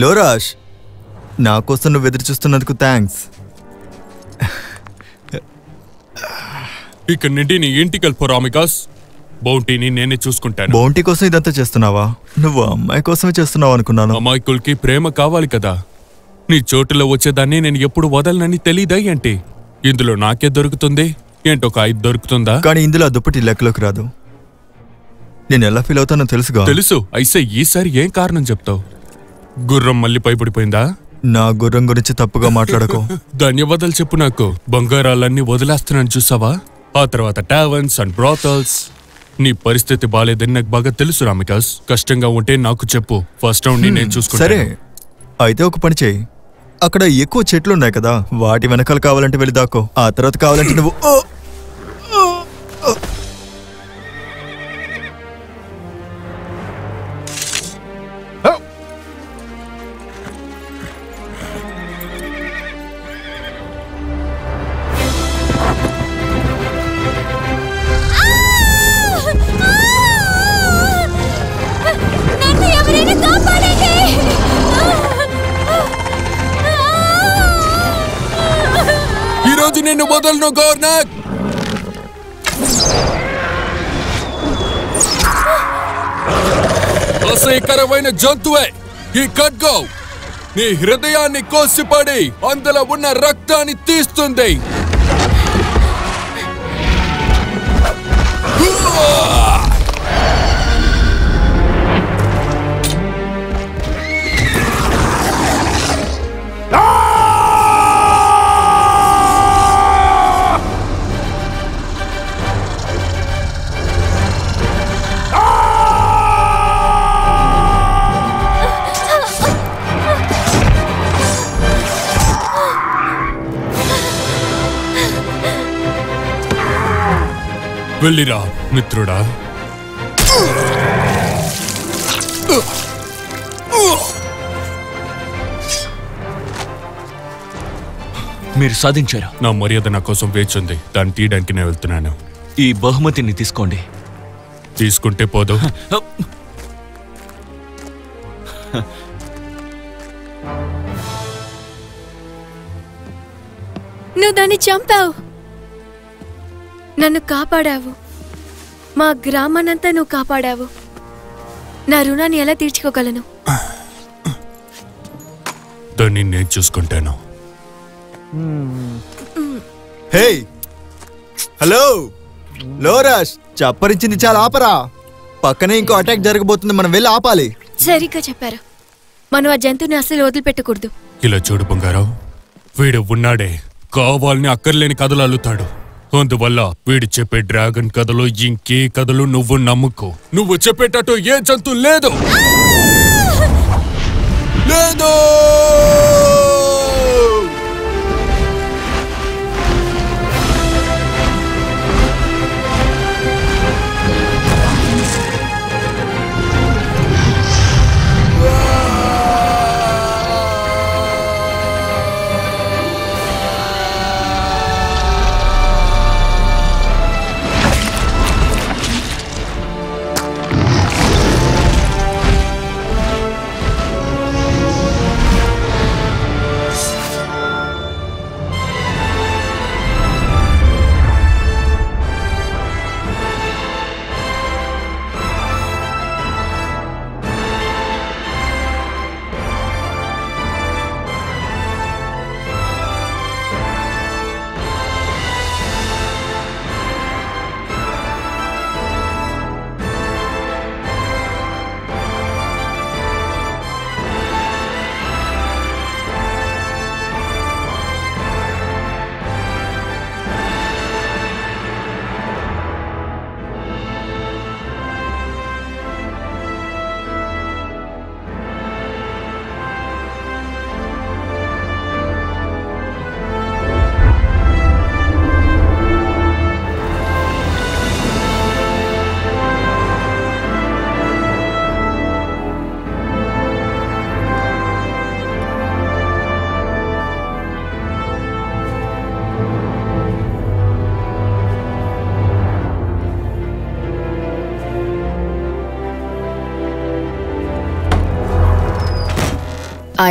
లోరాష్, నా కోసం నువ్వు ఎదురు చూస్తున్నందుకు థ్యాంక్స్. ఇక నుండి నీ ఇంటికి వెళ్ళిపోరా మికాస్. బౌంటీని నేనే చూసుకుంటాను. బౌంటీ కోసం ఇదంతా చేస్తున్నావా? నువ్వు అమ్మాయి కోసమే చేస్తున్నావు అనుకున్నాను. అమ్మాయికులకి ప్రేమ కావాలి కదా. నీ చోటులో వచ్చేదాన్ని నేను ఎప్పుడు వదలనని తెలీదా ఏంటి? ఇందులో నాకే దొరుకుతుంది ఏంటో ఒక ఐదు దొరుకుతుందా? కానీ ఇందులో దుప్పటి లెక్కలోకి రాదు. నేను ఎలా ఫీల్ అవుతానో తెలుసుగా. తెలుసు. అయితే ఈసారి ఏం కారణం చెప్తావు? గుర్రం మళ్ళీ పైపడిపోయిందా? నా గుర్రం గురించి తప్పుగా మాట్లాడకు. ధన్యవాదాలు చెప్పు నాకు. బంగారాలన్నీ వదిలేస్తున్నాను చూసావా? ఆ తర్వాత టావెన్స్ అండ్ బ్రోథల్స్. నీ పరిస్థితి బాలేదని నాకు బాగా తెలుసు రామికాస్. కష్టంగా ఉంటే నాకు చెప్పు, ఫస్ట్ రౌండ్ నేను చూసుకుంటా. సరే, అయితే ఒక పని చేయి. అక్కడ ఎక్కువ చెట్లు ఉన్నాయి కదా, వాటి వెనకాల కావాలంటే వెళ్ళి దాక్కో. ఆ తర్వాత కావాలంటే నువ్వు వదలను గవర్నర్. అసహ్యకరమైన జంతువే ఈ ఖడ్గం. నీ హృదయాన్ని కోసిపడి అందులో ఉన్న రక్తాన్ని తీస్తుంది. వెళ్ళిరా మిత్రుడా. మీరు సాధించారా? నా మర్యాద నా కోసం వేచింది. దాన్ని తీయడానికి నేను వెళ్తున్నాను. ఈ బహుమతిని తీసుకోండి. తీసుకుంటే పోదు. నువ్వు దాన్ని చంపావు, నన్ను కాపాడావు, మా గ్రామాన్నంతా నువ్వు కాపాడావు. నా రుణాన్ని ఎలా తీర్చుకోగలను? దాన్ని నేను చూసుకుంటాను. హే హలో లోరాష్, చప్పరించింది చాలా ఆపరా. పక్కనే ఇంకో అటాక్ జరగబోతుంది, మనం వెళ్ళి ఆపాలి. సరిగ్గా చెప్పారు. మనం ఆ జంతువుని అసలు వదిలిపెట్టకూడదు. ఇలా చూడు బంగారావు, వీడు ఉన్నాడే కావాలని అక్కర్లేని కథలు అల్లుతాడు. అందువల్ల వీడు చెప్పే డ్రాగన్ కథలు ఇంకే కథలు నువ్వు నమ్ముకో. నువ్వు చెప్పేటట్టు ఏ జంతువు లేదు.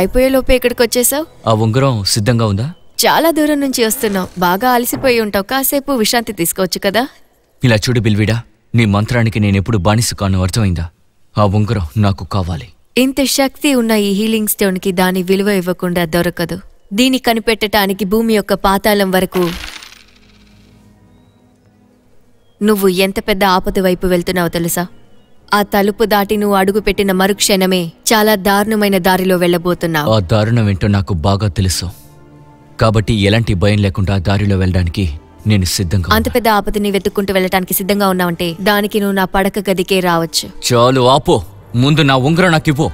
అయిపోయేలోపే ఇక్కడికి వచ్చేసావు. ఆ ఉంగరం సిద్ధంగా ఉందా? చాలా దూరం నుంచి వస్తున్నావు, బాగా అలసిపోయి ఉంటావు, కాసేపు విశ్రాంతి తీసుకోవచ్చు కదా. ఇలా చూడు బిల్విడా, నీ మంత్రానికి నేనెప్పుడు బానిసు కాను, అర్థమైందా? ఆ ఉంగరం నాకు కావాలి. ఇంత శక్తి ఉన్న ఈ హీలింగ్ స్టోన్ కి దాని విలువ ఇవ్వకుండా దొరకదు. దీన్ని కనిపెట్టడానికి భూమి యొక్క పాతాళం వరకు నువ్వు ఎంత పెద్ద ఆపద వైపు వెళ్తున్నావో తెలుసా? ఆ తలుపు దాటి నువ్వు అడుగుపెట్టిన మరుక్షణమే చాలా దారుణమైన దారిలో వెళ్ళబోతున్నావు. ఆ దారుణం ఏంటో నాకు బాగా తెలుసు, కాబట్టి ఎలాంటి భయం లేకుండా దారిలో వెళ్ళడానికి నేను సిద్ధంగా. అంత పెద్ద ఆపదని వెతుక్కుంటూ వెళ్ళడానికి సిద్ధంగా ఉన్నావంటే దానికి నువ్వు నా పడక గదికే రావచ్చు. చాలు ఆపో, ముందు నా ఉంగరం నాకు ఇవ్వు.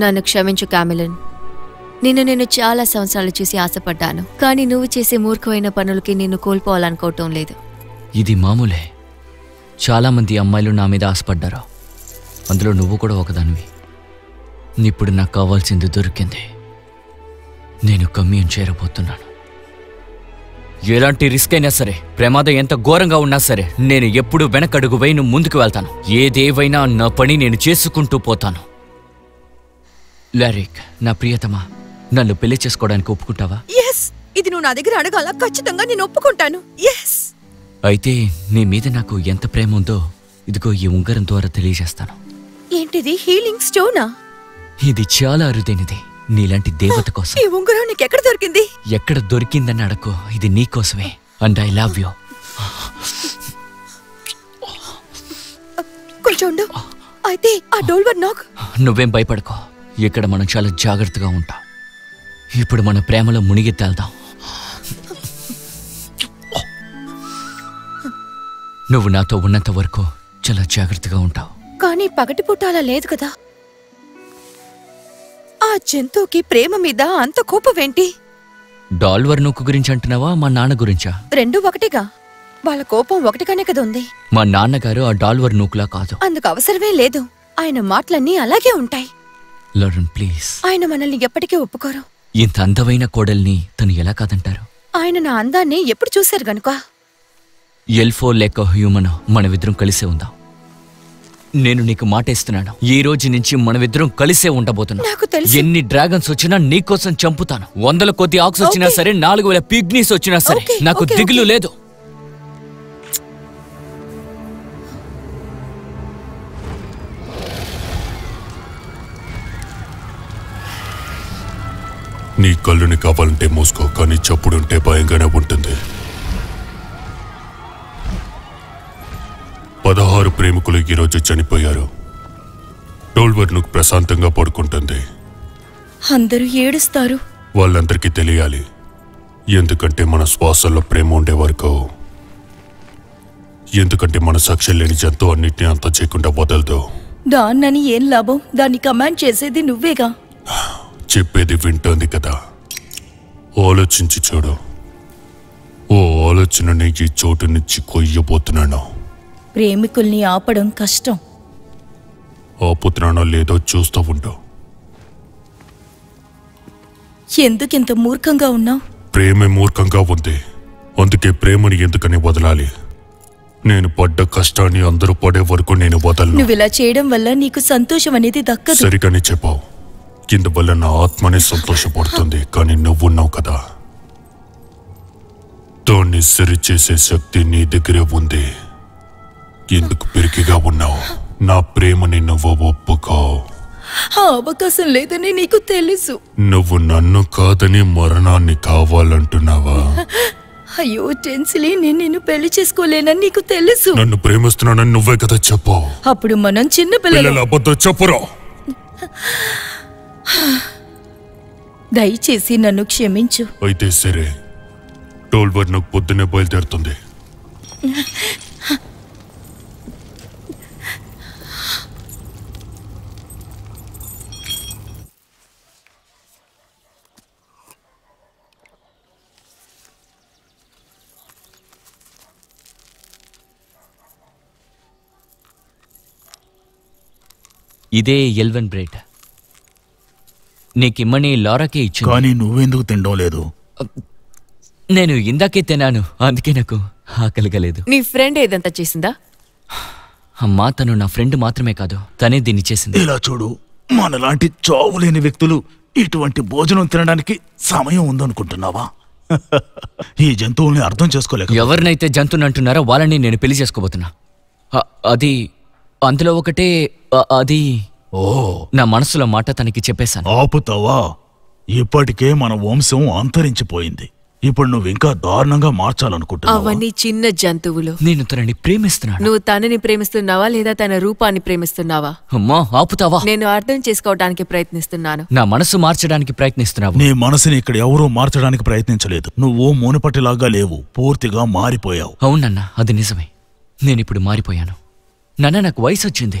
నన్ను క్షమించు క్యామిలన్, నేను చాలా సంవత్సరాలు చూసి ఆశపడ్డాను, కానీ నువ్వు చేసే మూర్ఖమైన పనులకి నిన్ను కోల్పోవాలనుకోవటం లేదు. ఇది మామూలే, చాలామంది అమ్మాయిలు నా మీద ఆశపడ్డారు, అందులో నువ్వు కూడా ఒకదానివి. ఇప్పుడు నాకు కావాల్సింది దొరికింది, నేను కమ్యూన్ చేరబోతున్నాను. ఎలాంటి రిస్క్ అయినా సరే, ప్రమాదం ఎంత ఘోరంగా ఉన్నా సరే, నేను ఎప్పుడు వెనకడుగు వేయను, ముందుకు వెళ్తాను. ఏదేవైనా నా పని నేను చేసుకుంటూ పోతాను. లారిక్, నా ప్రియతమా, నన్ను పెళ్లి చేసుకోవడానికి ఒప్పుకుంటావా? ఇది నువ్వు నా దగ్గర అడగాల, ఖచ్చితంగా నేను ఒప్పుకుంటాను. అయితే నీ మీద నాకు ఎంత ప్రేమ ఉందో ఇదిగో ఈ ఉంగరం ద్వారా తెలియజేస్తాను. ఏంటిది, హీలింగ్ స్టోనా? ఇది చాలా అరుదైనది, నీలాంటి దేవత కోసం. ఈ ఉంగరం నీకు ఎక్కడ దొరికింది? ఎక్కడ దొరికిందని అడగో, ఇది నీ కోసమే. And I love you. కొంచెం అయితే ఆ డోల్వర్ నాక్. నువ్వేం భయపడకో, ఇక్కడ మనం చాలా జాగ్రత్తగా ఉంటాం. ఇప్పుడు మన ప్రేమలో మునిగి తేల్దాం. నువ్వు నాతో ఉన్నంత వరకు చాలా జాగ్రత్తగా ఉంటావు. కానీ పగటి పూట అలా లేదు కదా. ఆ జంతువుకి ప్రేమ మీద అంత కోపమేంటి? డాల్వర్ నూకు గురించి అంటున్నావా, మా నాన్న గురించా? రెండు ఒకటిగా, వాళ్ళ కోపం ఒకటిగానే కదా ఉంది. మా నాన్నగారు ఆ డాల్వర్ నూకులా కాదు, అందుకు అవసరమే లేదు. ఆయన మాటలన్నీ అలాగే ఉంటాయి. ఆయన మనల్ని ఎప్పటికీ ఒప్పుకోరు. ఇంత అందమైన కోడల్ని తను ఎలా కాదంటారు? ఆయన నా అందాన్ని ఎప్పుడు చూశారు గనుక. ఎల్ఫో లేక హ్యూమన్, మనవిద్దరం కలిసే ఉందాం. నేను నీకు మాట ఇస్తున్నాను, ఈ రోజు నుంచి మనవిద్దరం కలిసే ఉండబోతున్నాం. ఎన్ని డ్రాగన్స్ వచ్చినా నీకోసం చంపుతాను, 100 కొద్ది ఆక్స్ వచ్చినా సరే, 4000 పిగ్నీస్ వచ్చినా సరే, నాకు దిగులు లేదు. నీ కళ్ళుని కావాలంటే మూసుకో, కానీ చప్పుడుంటే భయంగానే ఉంటుంది. 16 ప్రేమికులు ఈరోజు చనిపోయారు. డోల్వర్ నువ్వు ప్రశాంతంగా పడుకుంటుంది, అందరూ ఏడుస్తారు. వాళ్ళందరికీ తెలియాలి, ఎందుకంటే మన శ్వాసల్లో ప్రేమ ఉండే వరకు, ఎందుకంటే మన సాక్ష్యం లేని జంతువు అన్నింటినీ అంత చేయకుండా వదలదు. దాన్నని ఏం లాభం, దాన్ని కమాండ్ చేసేది నువ్వేగా. చెప్పేది వింటోంది కదా, ఆలోచించి చూడు. ఓ ఆలోచన నీకు చోటు నుంచి కొయ్యబోతున్నాను. ప్రేమికుల్ని ఆపడం కష్టం, ఆపుతున్నానో లేదో చూస్తూ ఉంటావు. ఎందుకింత మూర్ఖంగా ఉన్నావు? ప్రేమే మూర్ఖంగా ఉంది, అందుకే ప్రేమని ఎందుకని వదలాలి? నేను పడ్డ కష్టాన్ని అందరూ పడే వరకు నేను వదలను. నువ్వు ఇలా చేయడం వల్ల నీకు సంతోషం అనేది దక్కదు. సరిగానే చెప్పావు, ఇందువల్ల నా ఆత్మనే సంతోషపడుతుంది, కానీ నువ్వున్నావు కదా, దాన్ని సరిచేసే శక్తి నీ దగ్గరే ఉంది. ఎందుకు పెరికిగా ఉన్నావు? నా ప్రేమని నువ్వు ఒప్పుకో. అవకాశం లేదని నీకు తెలుసు. నువ్వు నన్ను కాదని మరణాన్ని కావాలంటున్నావా? అయ్యో టెన్సిలీ, నేను పెళ్లి చేసుకోలేనని నీకు తెలుసు. నన్ను ప్రేమిస్తున్నానని నువ్వే కదా చెప్పావు. అప్పుడు మనం చిన్న పిల్లలు అబద్ధం చెప్పురా. దయచేసి నన్ను క్షమించు. అయితే సరే, డోల్వర్ నాకు పొద్దునే బయలుదేరుతుంది. ఇదే ఎల్వెన్ బ్రెడ్. నీకు ఇమ్మని లారాకే ఇచ్చి, కానీ నువ్వెందుకు తినడం లేదు? నేను ఇందాకే తిన్నాను, అందుకే నాకు ఆకలిగా లేదు. నీ ఫ్రెండ్ ఏదంతా చేసిందా? అమ్మా, తను నా ఫ్రెండ్ మాత్రమే కాదు, తనే దీన్ని చేసింది. ఇలా చూడు, మనలాంటి చావులేని వ్యక్తులు ఇటువంటి భోజనం తినడానికి సమయం ఉందనుకుంటున్నావా? ఈ జంతువుల్ని అర్థం చేసుకోలేక ఎవరినైతే జంతువుని అంటున్నారో వాళ్ళని నేను పెళ్లి చేసుకోబోతున్నా. అది అందులో ఒకటే. అది ఓ నా మనసులో మాట తనకి చెప్పేశాను. ఆపుతావా? ఇప్పటికే మన వంశం అంతరించిపోయింది, ఇప్పుడు నువ్వు ఇంకా దారుణంగా మార్చాలనుకుంటున్నావు. అవన్నీ చిన్న జంతువులు. నేను తనని ప్రేమిస్తున్నాను. నువ్వు తనని ప్రేమిస్తున్నావా లేదా తన రూపాన్ని ప్రేమిస్తున్నావా? అమ్మా, ఆపుతావా? నేను అర్థం చేసుకోవడానికి ప్రయత్నిస్తున్నాను. నా మనసు మార్చడానికి ప్రయత్నిస్తున్నావు. నీ మనసుని ఇక్కడ ఎవరూ మార్చడానికి ప్రయత్నించలేదు. నువ్వు మునుపటిలాగా లేవు, పూర్తిగా మారిపోయావు. అవునన్నా, అది నిజమే. నేనిప్పుడు మారిపోయాను. నాకు వయసు వచ్చింది.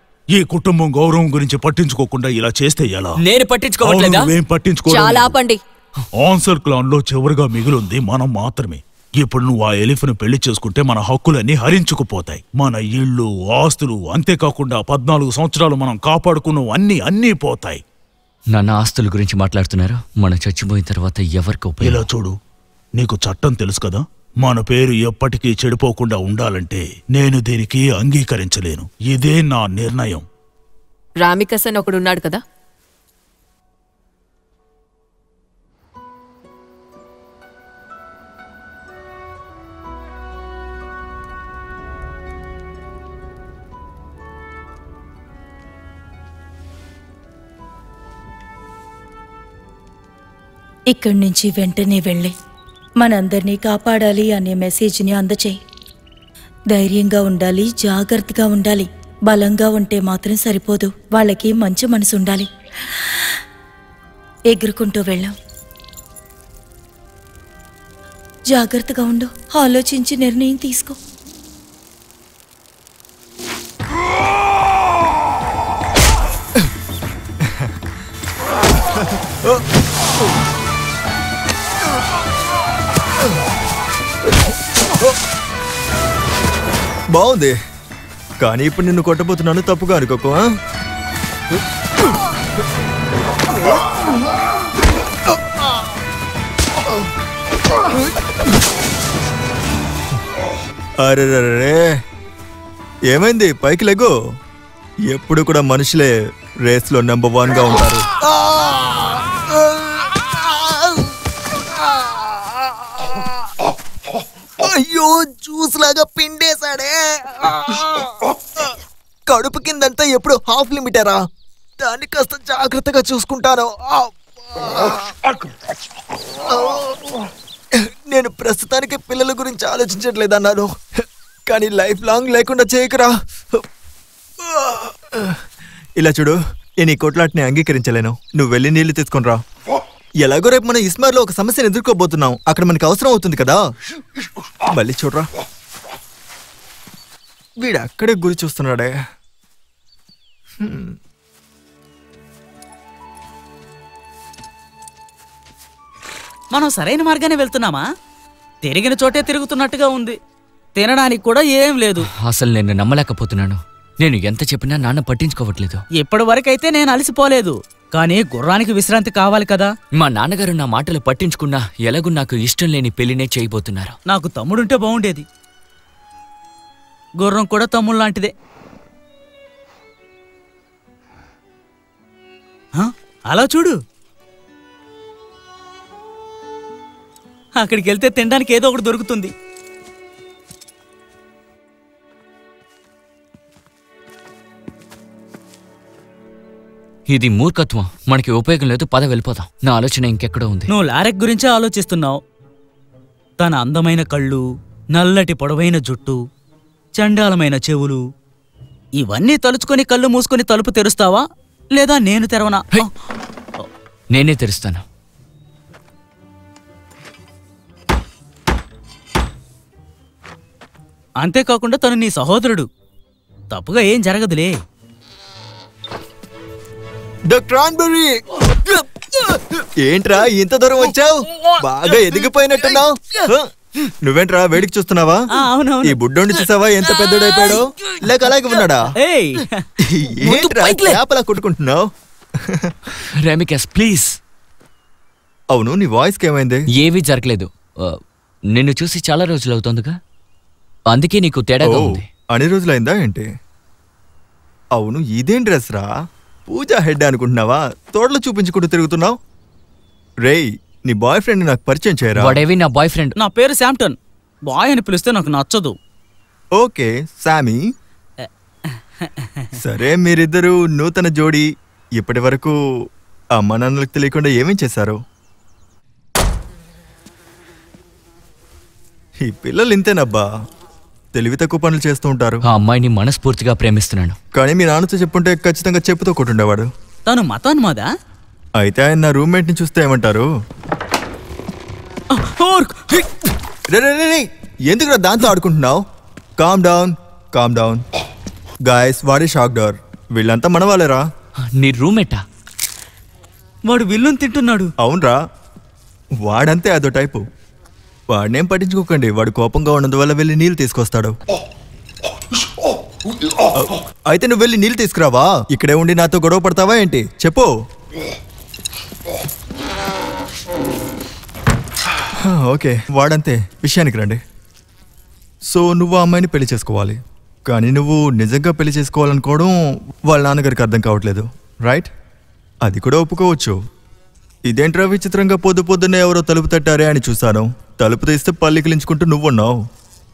ఈ కుటుంబం గౌరవం గురించి పట్టించుకోకుండా ఇలా చేస్తే ఎలా? నేను పట్టించుకోవట్లేదు. ఆన్సర్ క్లాన్ లో చివరిగా మిగిలింది మనం మాత్రమే. ఇప్పుడు నువ్వు ఆ ఎలిఫ్ను పెళ్లి చేసుకుంటే మన హక్కులన్నీ హరించుకుపోతాయి. మన ఇళ్ళు, ఆస్తులు, అంతేకాకుండా 14 సంవత్సరాలు మనం కాపాడుకున్న అన్ని అన్నీ పోతాయి. నాన్న, ఆస్తుల గురించి మాట్లాడుతున్నారు. మనం చచ్చిపోయిన తర్వాత ఎవరికి? ఇలా చూడు, నీకు చట్టం తెలుసు కదా. మన పేరు ఎప్పటికీ చెడిపోకుండా ఉండాలంటే నేను దీనికి అంగీకరించలేను. ఇదే నా నిర్ణయం. రామికసన్ ఒకడున్నాడు కదా, ఇక్కడి నుంచి వెంటనే వెళ్ళి మనందరినీ కాపాడాలి అనే మెసేజ్ని అందచేయి. ధైర్యంగా ఉండాలి, జాగ్రత్తగా ఉండాలి. బలంగా ఉంటే మాత్రం సరిపోదు, వాళ్ళకి మంచి మనసు ఉండాలి. ఎగురుకుంటూ వెళ్ళాం. జాగ్రత్తగా ఉండు, ఆలోచించి నిర్ణయం తీసుకో. బాగుంది, కానీ ఇప్పుడు నిన్ను కొట్టబోతున్నాను, తప్పుగా అనుకోకు. అరే రే, ఏమైంది? పైకి లెగు. ఎప్పుడు కూడా మనుషులే రేస్లో #1గా ఉంటారు. అయ్యో, జ్యూస్ లాగా పిండేశాడే. కడుపు కిందంతా ఎప్పుడు హాఫ్ లిమిటరా? దాన్ని కాస్త జాగ్రత్తగా చూసుకుంటాను. నేను ప్రస్తుతానికి పిల్లల గురించి ఆలోచించట్లేదన్నాను, కానీ లైఫ్ లాంగ్ లేకుండా చేయకరా. ఇలా చూడు, నేను ఈ కొట్లాటని అంగీకరించలేను. నువ్వు వెళ్ళి నీళ్లు తీసుకుని రా. ఎలాగో రేపు మనం ఇస్మార్లో ఒక సమస్యను ఎదుర్కోబోతున్నాం. అక్కడ మనకు అవసరం అవుతుంది కదా. మళ్ళీ చూడరా, వీడు అక్కడే గురి చూస్తున్నాడే. మనం సరైన మార్గానే వెళ్తున్నామా? తిరిగిన చోటే తిరుగుతున్నట్టుగా ఉంది. తినడానికి కూడా ఏం లేదు. అసలు నేను నమ్మలేకపోతున్నాను. నేను ఎంత చెప్పినా నాన్న పట్టించుకోవట్లేదు. ఇప్పటి వరకైతే నేను అలసిపోలేదు, కానీ గుర్రానికి విశ్రాంతి కావాలి కదా. మా నాన్నగారు నా మాటలు పట్టించుకున్నా ఎలాగూ నాకు ఇష్టం లేని పెళ్లినే చేయబోతున్నారు. నాకు తమ్ముడుంటే బాగుండేది. గుర్రం కూడా తమ్ముడు లాంటిదే. అలా చూడు, అక్కడికి వెళ్తే తినడానికి ఏదో ఒకటి దొరుకుతుంది. ఇది మూర్ఖత్వం, మనకి ఉపయోగం లేదు. పద, వెళ్ళిపోతాం. నా ఆలోచన ఇంకెక్కడో ఉంది. నువ్వు లారెక్ గురించే ఆలోచిస్తున్నావు. తన అందమైన కళ్ళు, నల్లటి పొడవైన జుట్టు, చండాలమైన చెవులు, ఇవన్నీ తలుచుకొని కళ్ళు మూసుకొని తలుపు తెరుస్తావా? లేదా నేను తెరవనా? నేనే తెరుస్తాను. అంతేకాకుండా తను నీ సహోదరుడు. తప్పుగా ఏం జరగదులే. ఏంట్రా ఇంత దూరం వచ్చావు? బాగా ఎదిగిపోయినట్టున్నావు. నువ్వేంట్రా వేడికి చూస్తున్నావా? ఈ బుడ్డోని చూసావా ఎంత పెద్దోడైపోయాడో? లేక అలాగే ఉన్నాడా? చేపలా కొట్టుకుంటున్నావు. అవును, నీ వాయిస్ ఏమైంది? ఏమీ జరగలేదు. నిన్ను చూసి చాలా రోజులు అవుతుందిగా, అందుకే నీకు తేడాగా ఉంది. అన్ని రోజులైందా ఏంటి? అవును, ఇదేం డ్రెస్ రా? పూజా హెడ్ అనుకుంటున్నావా? తోటలు చూపించుకుంటూ తిరుగుతున్నావు. రే, నీ బాయ్ ఫ్రెండ్ నాకు పరిచయం చేయరా? వాడేవి నా బాయ్ ఫ్రెండ్. నా పేరు శాంప్టన్. బాయ్ అని పిలిస్తే నాకు నచ్చదు. ఓకే సామీ. సరే, మీరిద్దరూ నూతన జోడి. ఇప్పటి వరకు అమ్మ నాన్నలకు తెలియకుండా ఏమేం చేశారు? ఈ పిల్లలు ఇంతేనబ్బా, తెలివి తక్కువ పనులు చేస్తూ ఉంటారు. ఆ అమ్మాయిని మనస్ఫూర్తిగా ప్రేమిస్తున్నాను, కానీ మీ నాన్నతో చెప్పుంటే ఖచ్చితంగా చెప్పుతో కొట్టుండేవాడు. తను మతాన్మాదా? అయితే ఆయన నా రూమ్మేట్ ని చూస్తే ఏమంటారు? ఎందుకు దాంతో ఆడుకుంటున్నావు? Calm down, calm down guys. వాడే షాక్ డోర్. వీళ్ళంతా మనవాళ్ళరా? నీ రూమ్మేటా? వాడు విల్లుని తింటున్నాడు. అవునరా, వాడంతే, అదో టైపు. వాడినేం పట్టించుకోకండి, వాడు కోపంగా ఉన్నందువల్ల వెళ్ళి నీళ్ళు తీసుకొస్తాడు. అయితే నువ్వు వెళ్ళి నీళ్ళు తీసుకురావా? ఇక్కడే ఉండి నాతో గొడవ పడతావా ఏంటి? చెప్పు. ఓకే, వాడంతే. విషయానికి రండి. సో నువ్వు ఆ అమ్మాయిని పెళ్లి చేసుకోవాలి, కానీ నువ్వు నిజంగా పెళ్లి చేసుకోవాలనుకోవడం వాళ్ళ నాన్నగారికి అర్థం కావట్లేదు, రైట్? అది కూడా ఒప్పుకోవచ్చు. ఇదేంట్రా విచిత్రంగా పొద్దు పొద్దున్నే ఎవరో తలుపు తట్టారే అని చూశాను. తలుపు తీస్తే పల్లికిలించుకుంటూ నువ్వున్నావు,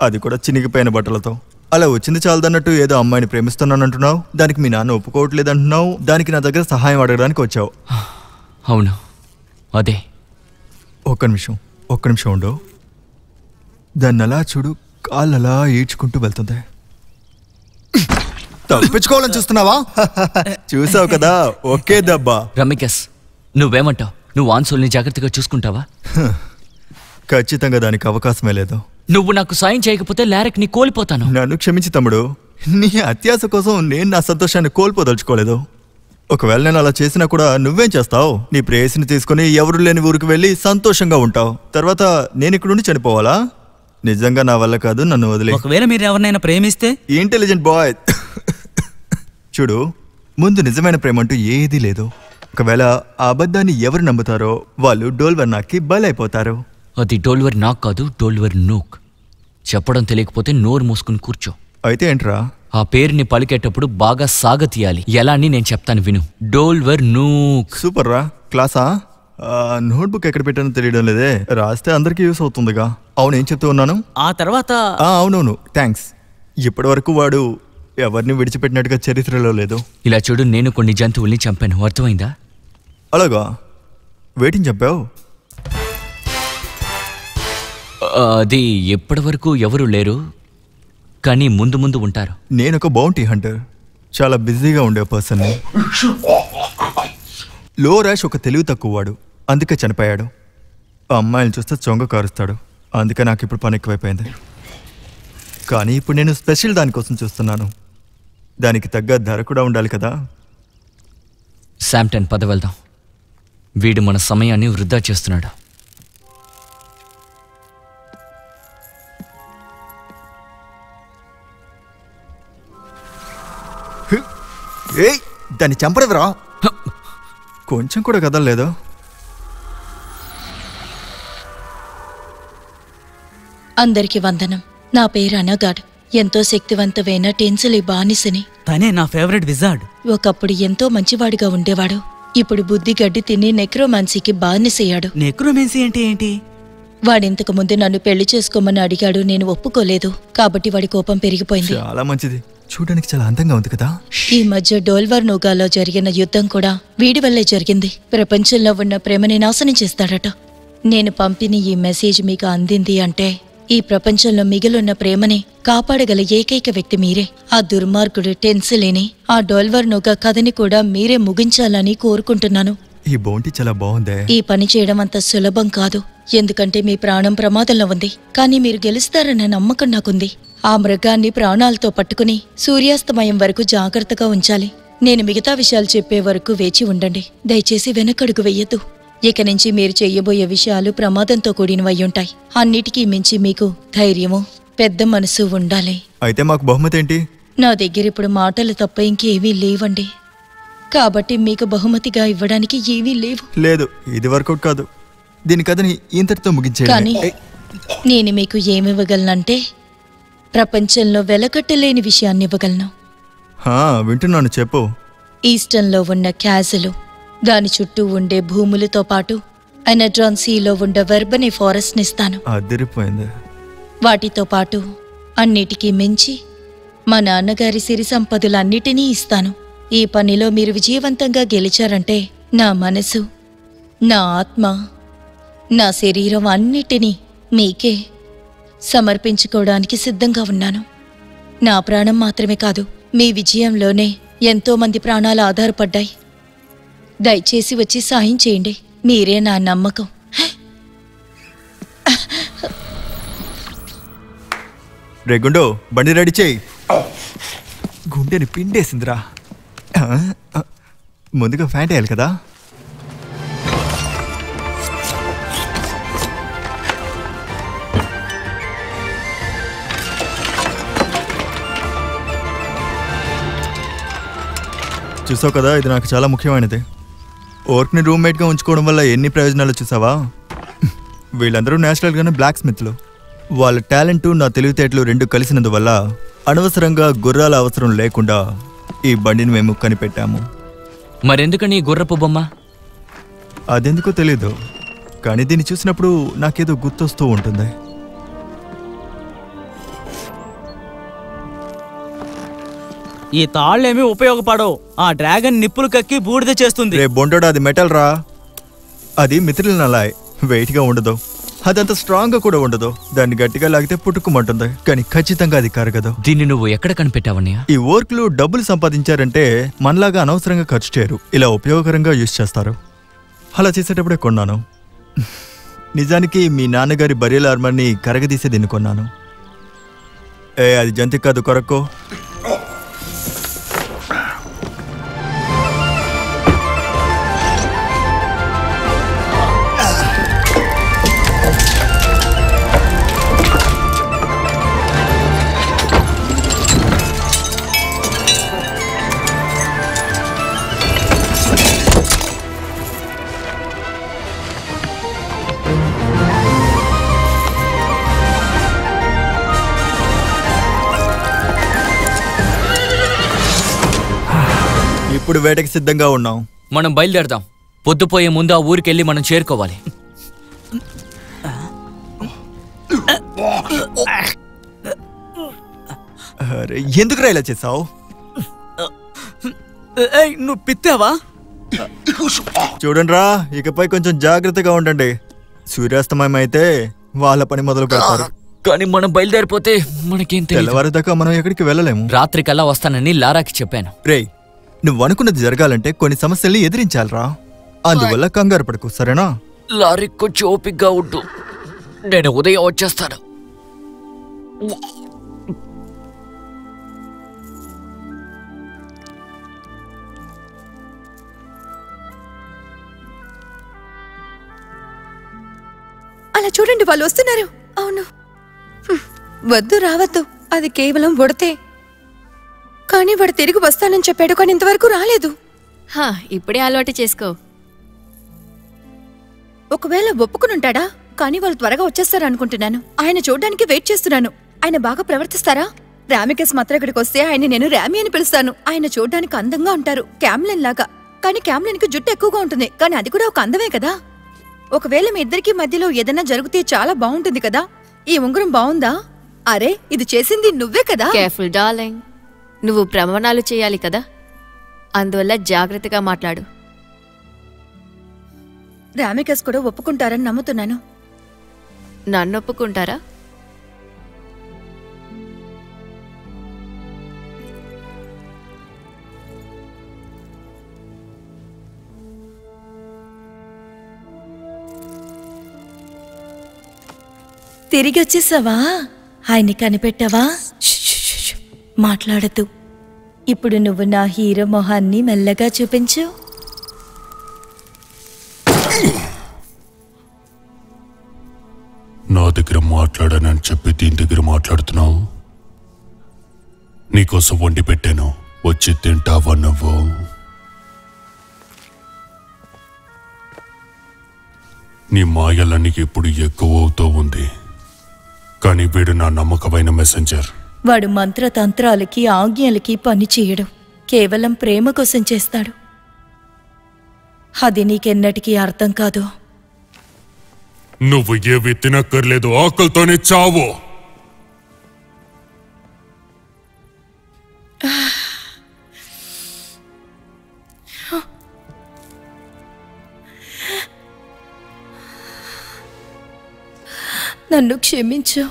అది కూడా చినిగిపోయిన బట్టలతో. అలా వచ్చింది చాలదన్నట్టు ఏదో అమ్మాయిని ప్రేమిస్తున్నానంటున్నావు, దానికి మీ నాన్న ఒప్పుకోవట్లేదు అంటున్నావు, దానికి నా దగ్గర సహాయం అడగడానికి వచ్చావు. అవును, అదే. ఒక్క నిమిషం ఉండు. దాన్ని అలా చూడు, కాళ్ళు అలా ఈడ్చుకుంటూ వెళ్తుంది. తప్పించుకోవాలని చూస్తున్నావా? చూసావు కదా, ఒకే దెబ్బా. రమికేష్, నువ్వేమంటావు? నువ్వు ఆన్సోల్ని జాగ్రత్తగా చూసుకుంటావా? ఖచ్చితంగా, దానికి అవకాశమే లేదు. నువ్వు నాకు సాయం చేయకపోతే లారెక్ ని కోల్పోతాను. నన్ను క్షమించి తమ్ముడు, నీ అత్యాశ కోసం నేను నా సంతోషాన్ని కోల్పోదలుచుకోలేదు. ఒకవేళ నేను అలా చేసినా కూడా నువ్వేం చేస్తావు? నీ ప్రేయసిని తీసుకుని ఎవరు లేని ఊరికి వెళ్ళి సంతోషంగా ఉంటావు, తర్వాత నేను ఇక్కడుండి చనిపోవాలా? నిజంగా నా వల్ల కాదు, నన్ను వదిలే. ఒకవేళ మీరు ఎవరినైనా ప్రేమిస్తే? Intelligent boy. చూడు, ముందు నిజమైన ప్రేమ అంటూ ఏదీ లేదు. ఒకవేళ ఆ అబద్ధాన్ని ఎవరు నమ్ముతారో వాళ్ళు డోల్వర్ నాకి బలైపోతారు. అది డోల్వర్ నాకు కాదు, డోల్వర్ నూక్. చెప్పడం తెలియకపోతే నోరు మూసుకుని కూర్చో. అయితే ఏంట్రా? ఆ పేరుని పలికేటప్పుడు బాగా సాగతీయాలి. ఎలా అని నేను చెప్తాను విను. డోల్వర్ నూక్. సూపర్ రా, క్లాసా? నోట్బుక్ ఎక్కడ పెట్టానో తెలియడం లేదే, రాస్తే అందరికీ యూస్ అవుతుందిగా. అవును, ఏం చెప్తూ ఉన్నాను? ఆ తర్వాత అవునవును, థ్యాంక్స్. ఇప్పటి వరకు వాడు ఎవరిని విడిచిపెట్టినట్టుగా చరిత్రలో లేదు. ఇలా చూడు, నేను కొన్ని జంతువుల్ని చంపాను, అర్థమైందా? అలాగా, వేటిని చంపావు? అది ఎప్పటి వరకు ఎవరు లేరు, కానీ ముందు ముందు ఉంటారు. నేను ఒక బౌంటీ హంటర్, చాలా బిజీగా ఉండే పర్సన్. లో ర్యాష్ ఒక తెలివి తక్కువ వాడు, అందుకే చనిపోయాడు. అమ్మాయిని చూస్తే చొంగ కారుస్తాడు, అందుకే నాకు ఇప్పుడు పని ఎక్కువైపోయింది. కానీ ఇప్పుడు నేను స్పెషల్ దానికోసం చూస్తున్నాను, దానికి తగ్గ ధర కూడా ఉండాలి కదా. శాంప్టన్, పద వెళ్దాం. వీడు మన సమయాన్ని వృధా చేస్తున్నాడు. ఏయ్, దాన్ని చంపడదురా. కొంచెం కూడా కదలలేదు. అందరికీ వందనం. నా పేరు అనగాడు. ఎంతో శక్తివంతమైన టెన్సిలి బానిసని. తనే నా ఫేవరెట్ విజార్డ్. ఒకప్పుడు ఎంతో మంచివాడిగా ఉండేవాడు, ఇప్పుడు బుద్ధి గడ్డి తిని నెక్రోమాన్సీకి బానిసయ్యాడు. నెక్రోమాన్సీ అంటే ఏంటి? వాడింతకు ముందు నన్ను పెళ్లి చేసుకోమని అడిగాడు, నేను ఒప్పుకోలేదు, కాబట్టి వాడి కోపం పెరిగిపోయింది. చాలా మంచిది, చూడడానికి చాలా అందంగా ఉంది కదా. ఈ మధ్య డోల్వర్ నూగాలో జరిగిన యుద్ధం కూడా వీడి వల్లే జరిగింది. ప్రపంచంలో ఉన్న ప్రేమని నాశనం చేస్తాడట. నేను పంపిన ఈ మెసేజ్ మీకు అందింది అంటే ఈ ప్రపంచంలో మిగిలిన ప్రేమని కాపాడగల ఏకైక వ్యక్తి మీరే. ఆ దుర్మార్గుడు టెన్సిలేని, ఆ డోల్వర్ నూగా కథని కూడా మీరే ముగించాలని కోరుకుంటున్నాను. ఈ బోంటి చాలా బాగుందే. ఈ పని చేయడం అంత సులభం కాదు, ఎందుకంటే మీ ప్రాణం ప్రమాదంలో ఉంది. కానీ మీరు గెలుస్తారన్న నమ్మకం నాకుంది. ఆ మృగాన్ని ప్రాణాలతో పట్టుకుని సూర్యాస్తమయం వరకు జాగ్రత్తగా ఉంచాలి. నేను మిగతా విషయాలు చెప్పే వరకు వేచి ఉండండి. దయచేసి వెనకడుగు వెయ్యొద్దు. ఇక నుంచి మీరు చెయ్యబోయే విషయాలు ప్రమాదంతో కూడినవయ్యుంటాయి. అన్నిటికీ మించి మీకు ధైర్యము, పెద్ద మనసు ఉండాలి. అయితే మాకు బహుమతి ఏంటి? నా దగ్గర ఇప్పుడు మాటలు తప్ప ఇంకేమీ లేవండి, కాబట్టి మీకు బహుమతిగా ఇవ్వడానికి ఏమీ లేవు. లేదు, ఇది వర్కౌట్ కాదు. దీని కథని ఇంతటితో ముగించే. కానీ నేను మీకు ఏమి ఇవ్వగలనంటే ప్రపంచంలో వెలకట్టలేని విషయాన్ని ఇవ్వగలను. వింటున్నాను, చెప్పు. ఈస్టర్న్లో ఉన్న క్యాజలు, దాని చుట్టూ ఉండే భూములతో పాటు అనడ్రాన్ సీలో ఉండే వెర్బనే ఫారెస్ట్ని ఇస్తాను. వాటితో పాటు అన్నిటికీ మించి మా నాన్నగారి సిరి సంపదలన్నిటినీ ఇస్తాను. ఈ పనిలో మీరు విజయవంతంగా గెలిచారంటే నా మనసు, నా ఆత్మ, నా శరీరం అన్నిటినీ మీకే సమర్పించుకోవడానికి సిద్ధంగా ఉన్నాను. నా ప్రాణం మాత్రమే కాదు, మీ విజయంలోనే ఎంతోమంది ప్రాణాలు ఆధారపడ్డాయి. దయచేసి వచ్చి సాయం చేయండి. మీరే నా నమ్మకం. రేగుండో, బండి రెడీ చేయి. గుండెని పిండేసిందిరా. ముందుగా ఫ్యాంట్ వేయాలి కదా. చూసావు కదా, ఇది నాకు చాలా ముఖ్యమైనది. ఓర్క్ని రూమ్మేట్గా ఉంచుకోవడం వల్ల ఎన్ని ప్రయోజనాలు చూసావా? వీళ్ళందరూ నేచురల్గానే బ్లాక్ స్మిత్లు. వాళ్ళ టాలెంటు నా తెలివితేటలు రెండు కలిసినందువల్ల అనవసరంగా గుర్రాల అవసరం లేకుండా ఈ బండిని మేము కనిపెట్టాము. మరెందుకని గుర్రపు బొమ్మ? అదెందుకో తెలీదు, కానీ దీన్ని చూసినప్పుడు నాకేదో గుర్తొస్తూ ఉంటుంది. ఈ తాళ్ళేమీ ఉపయోగపడవు. ఆ డ్రాగన్ నిప్పులు కక్కి బూడిద చేస్తుంది. రే బొండోడా, అది మెటల్ రా. అది మిత్రులను అలా వెయిట్గా ఉండదు, అదంత స్ట్రాంగ్గా కూడా ఉండదు. దాన్ని గట్టిగా లాగితే పుట్టుకుమంటుంది, కానీ ఖచ్చితంగా అది కరగదు. దీన్ని నువ్వు ఎక్కడ కనిపెట్టావని? ఈ ఓర్కులు డబ్బులు సంపాదించారంటే మనలాగా అనవసరంగా ఖర్చు చేయరు, ఇలా ఉపయోగకరంగా యూజ్ చేస్తారు. అలా చేసేటప్పుడే కొన్నాను. నిజానికి మీ నాన్నగారి బరియల్ ఆర్మర్ని కరగదీసే దీన్ని కొన్నాను. ఏ, అది జంతికి కాదు, కొరక్కో. ఇప్పుడు వేటకి సిద్ధంగా ఉన్నాం. మనం బయలుదేరదాం. పొద్దుపోయే ముందు ఆ ఊరికెళ్ళి మనం చేరుకోవాలి. ఎందుకురా ఇలా చేసావు? నువ్వు పిత్తావా? చూడండి రా, ఇకపై కొంచెం జాగ్రత్తగా ఉండండి. సూర్యాస్తమయం అయితే వాళ్ళ పని మొదలు పెడతారు. కానీ మనం బయలుదేరిపోతే మనకేం తెలియదు. తెల్లవారుదాకా మనం ఎక్కడికి వెళ్ళలేము. రాత్రి కల్లా వస్తానని లారాకి చెప్పాను. రే, నువ్వు అనుకున్నది జరగాలంటే కొన్ని సమస్యల్ని ఎదిరించాలరా. అందువల్ల కంగారు పడకు, సరేనా? లారీ కొంచెం ఓపికగా ఉండు, నేను ఉదయం వచ్చేస్తాను. అలా చూడండి, వాళ్ళు వస్తున్నారు. అవును, వద్దు రావద్దు, అది కేవలం ఉడతే. కానీ వాడు తిరిగి వస్తానని చెప్పాడు, కానీ ఇంతవరకు రాలేదు. ఇప్పుడే అలవాటు చేసుకో. ఒకవేళ ఒప్పుకునుంటాడా? కానీ వాళ్ళు త్వరగా వచ్చేస్తారు అనుకుంటున్నాను. ఆయన చూడడానికి వెయిట్ చేస్తున్నాను. ఆయన బాగా ప్రవర్తిస్తారా? రామికేస్ మాత్రం ఇక్కడికి వస్తే ఆయన నేను రామి అని పిలుస్తాను. ఆయన చూడడానికి అందంగా ఉంటారు, క్యామ్లెన్ లాగా. కానీ క్యామ్లెన్ కి జుట్టు ఎక్కువగా ఉంటుంది, కానీ అది కూడా ఒక అందమే కదా. ఒకవేళ మీ ఇద్దరికి మధ్యలో ఏదైనా జరిగితే చాలా బాగుంటుంది కదా. ఈ ఉంగరం బాగుందా? అరే, ఇది చేసింది నువ్వే కదా. నువ్వు ప్రమాణాలు చేయాలి కదా, అందువల్ల జాగ్రత్తగా మాట్లాడు. రామికస్ కూడా ఒప్పుకుంటారని నమ్ముతున్నాను. నన్ను ఒప్పుకుంటారా? తిరిగి వచ్చేసావా? ఆయన్ని కనిపెట్టావా? మాట్లాడదు. ఇప్పుడు నువ్వు నా హీరో మొహాన్ని మెల్లగా చూపించు. నా దగ్గర మాట్లాడానని చెప్పి దీని దగ్గర మాట్లాడుతున్నావు. నీకోసం వండి పెట్టాను, వచ్చి తింటావా నువ్వు? నీ మాయలనికి ఇప్పుడు ఎక్కువ అవుతూ ఉంది, కానీ వీడు నా నమ్మకమైన మెసెంజర్. వాడు మంత్రతంత్రాలకి ఆజ్ఞలకి పని చేయడం కేవలం ప్రేమ కోసం చేస్తాడు. అది నీకెన్నటికీ అర్థం కాదు. నువ్వు ఏవి తినక్కర్లేదు, ఆకలితోనే చావు. నన్ను క్షమించు.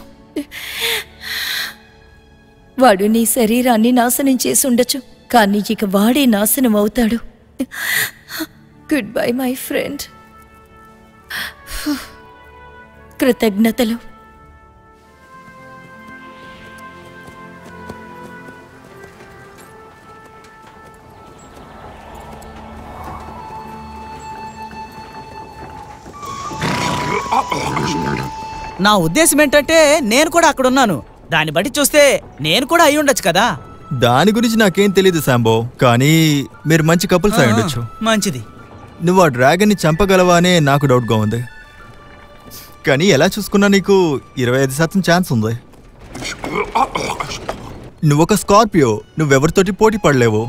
వాడు నీ శరీరాన్ని నాశనం చేసి ఉండొచ్చు, కానీ ఇక వాడే నాశనం అవుతాడు. Goodbye my friend. కృతజ్ఞతలు. నా ఉద్దేశం ఏంటంటే నేను కూడా అక్కడ ఉన్నాను, దాన్ని బట్టి చూస్తే నేను కూడా అయి ఉండొచ్చు కదా. దాని గురించి నాకేం తెలియదు శాంబో, కానీ మీరు మంచి కపుల్స్ అయి ఉండొచ్చు. మంచిది. నువ్వు ఆ డ్రాగన్ ని చంపగలవా అనే నాకు డౌట్ గా ఉంది, కానీ ఎలా చూసుకున్నా నీకు 25% ఛాన్స్ ఉంది. నువ్వొక స్కార్పియో, నువ్వెవరితోటి పోటీ పడలేవు.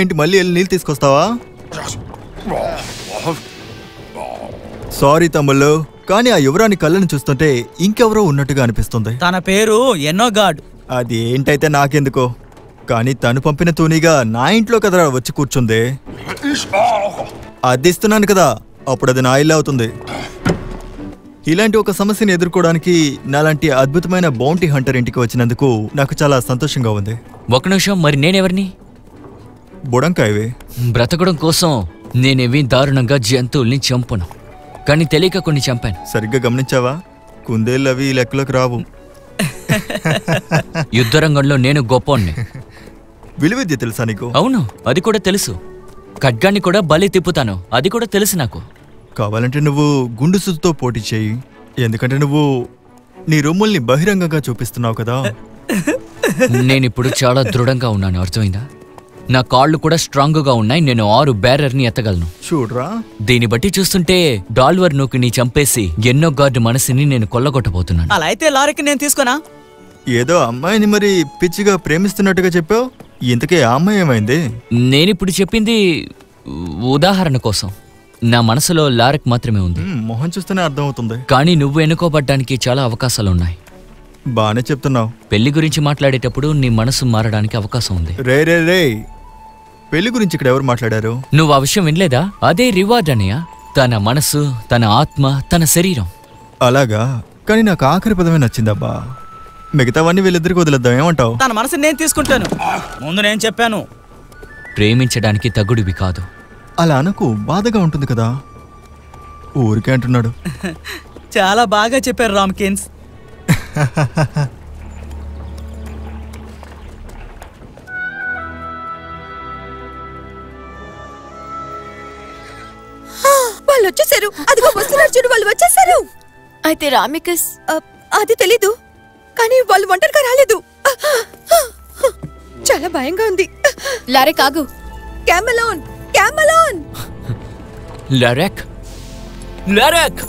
ఏంటి మళ్ళీ వెళ్ళి నీళ్ళు తీసుకొస్తావా? సారీ తమ్ముళ్ళు, కానీ ఆ యువరాని కళ్ళను చూస్తుంటే ఇంకెవరో ఉన్నట్టుగా అనిపిస్తుంది. తన పేరు ఎన్నో గాడ్. అది ఏంటైతే నాకెందుకో, కానీ తను పంపిన తూనీగా నా ఇంట్లో కదరా వచ్చి కూర్చుంది. అదిస్తున్నాను కదా, అప్పుడు అది నా ఇల్లు అవుతుంది. ఇలాంటి ఒక సమస్యను ఎదుర్కోవడానికి నాలాంటి అద్భుతమైన బౌంటీ హంటర్ ఇంటికి వచ్చినందుకు నాకు చాలా సంతోషంగా ఉంది. ఒక నిమిషం, మరి నేనెవరిని? బుడంకాయవే. బ్రతకడం కోసం నేనేమీ దారుణంగా జంతువుల్ని చంపను, కానీ తెలియక కొన్ని చంపాను. సరిగ్గా గమనించావా? కుందేళ్ళు అవి లెక్కలోకి రావు. యుద్ధరంగంలో నేను గొప్పవాణ్ణి. విలువిద్య తెలుసా నీకు? అవును, అది కూడా తెలుసు. ఖడ్గాన్ని కూడా బలి తిప్పుతాను, అది కూడా తెలుసు నాకు. కావాలంటే నువ్వు గుండు సుత్తుతో పోటీ చేయి, ఎందుకంటే నువ్వు నీ రొమ్ముల్ని బహిరంగంగా చూపిస్తున్నావు కదా. నేనిప్పుడు చాలా దృఢంగా ఉన్నాను, అర్థమైందా? నా కాళ్ళు కూడా స్ట్రాంగ్ గా ఉన్నాయి. నేను 6 బ్యారర్ ని ఎత్తగలను. చూడరా, దీన్ని బట్టి చూస్తుంటే డాల్వర్ నూకిని చంపేసి ఎన్నో గార్డు మనసుని నేను కొల్లగొట్టబోతున్నాను. అలా అయితే లారీకి నేను తీసుకున్నా. ఏదో అమ్మాయిని మరి పిచ్చిగా ప్రేమిస్తున్నట్టుగా చెప్పావు. ఇంతకే ఆ అమ్మాయి ఏమైంది? నేనిప్పుడు చెప్పింది ఉదాహరణ కోసం. నా మనసులో లారక్ మాత్రమే ఉంది. మొహం చూస్తేనే అర్థమవుతుంది. కానీ నువ్వు ఎన్నుకోబడ్డానికి చాలా అవకాశాలు ఉన్నాయి. బానే చెప్తున్నావు. పెళ్లి గురించి మాట్లాడేటప్పుడు నీ మనసు మారడానికి అవకాశం ఉంది. రే రే రే, పెళ్లి గురించి ఇక్కడ ఎవరు మాట్లాడారు? నువ్వు ఆ విషయం వినలేదా? అదే రివార్డ్ అన్నయ్య. తన మనసు, తన ఆత్మ, తన శరీరం. అలాగా? కానీ నాకు ఆఖరి పదమే నచ్చిందబ్బా. మిగతావన్నీ వీళ్ళిద్దరికి వదిలేద్దాం, ఏమంటావు? తన మనసు నేను తీసుకుంటాను. ముందు నేను చెప్పాను, ప్రేమించడానికి తగుడివి కాదు. అలా అనకు, బాధగా ఉంటుంది కదా. ఊరికే అంటున్నాడు. చాలా బాగా చెప్పారు రామ్కిన్స్. వాళ్ళు వచ్చేసారు. అదిగో వస్తున్నారు చూడు, వాళ్ళు వచ్చేసారు. అయితే రామికస్, అది తెలీదు కానీ వాళ్ళు ఒంటరిగా రాలేదు. చాలా భయంగా ఉంది. లారెక్ ఆగు. క్యామెలాన్, క్యామెలాన్. లారెక్, లారెక్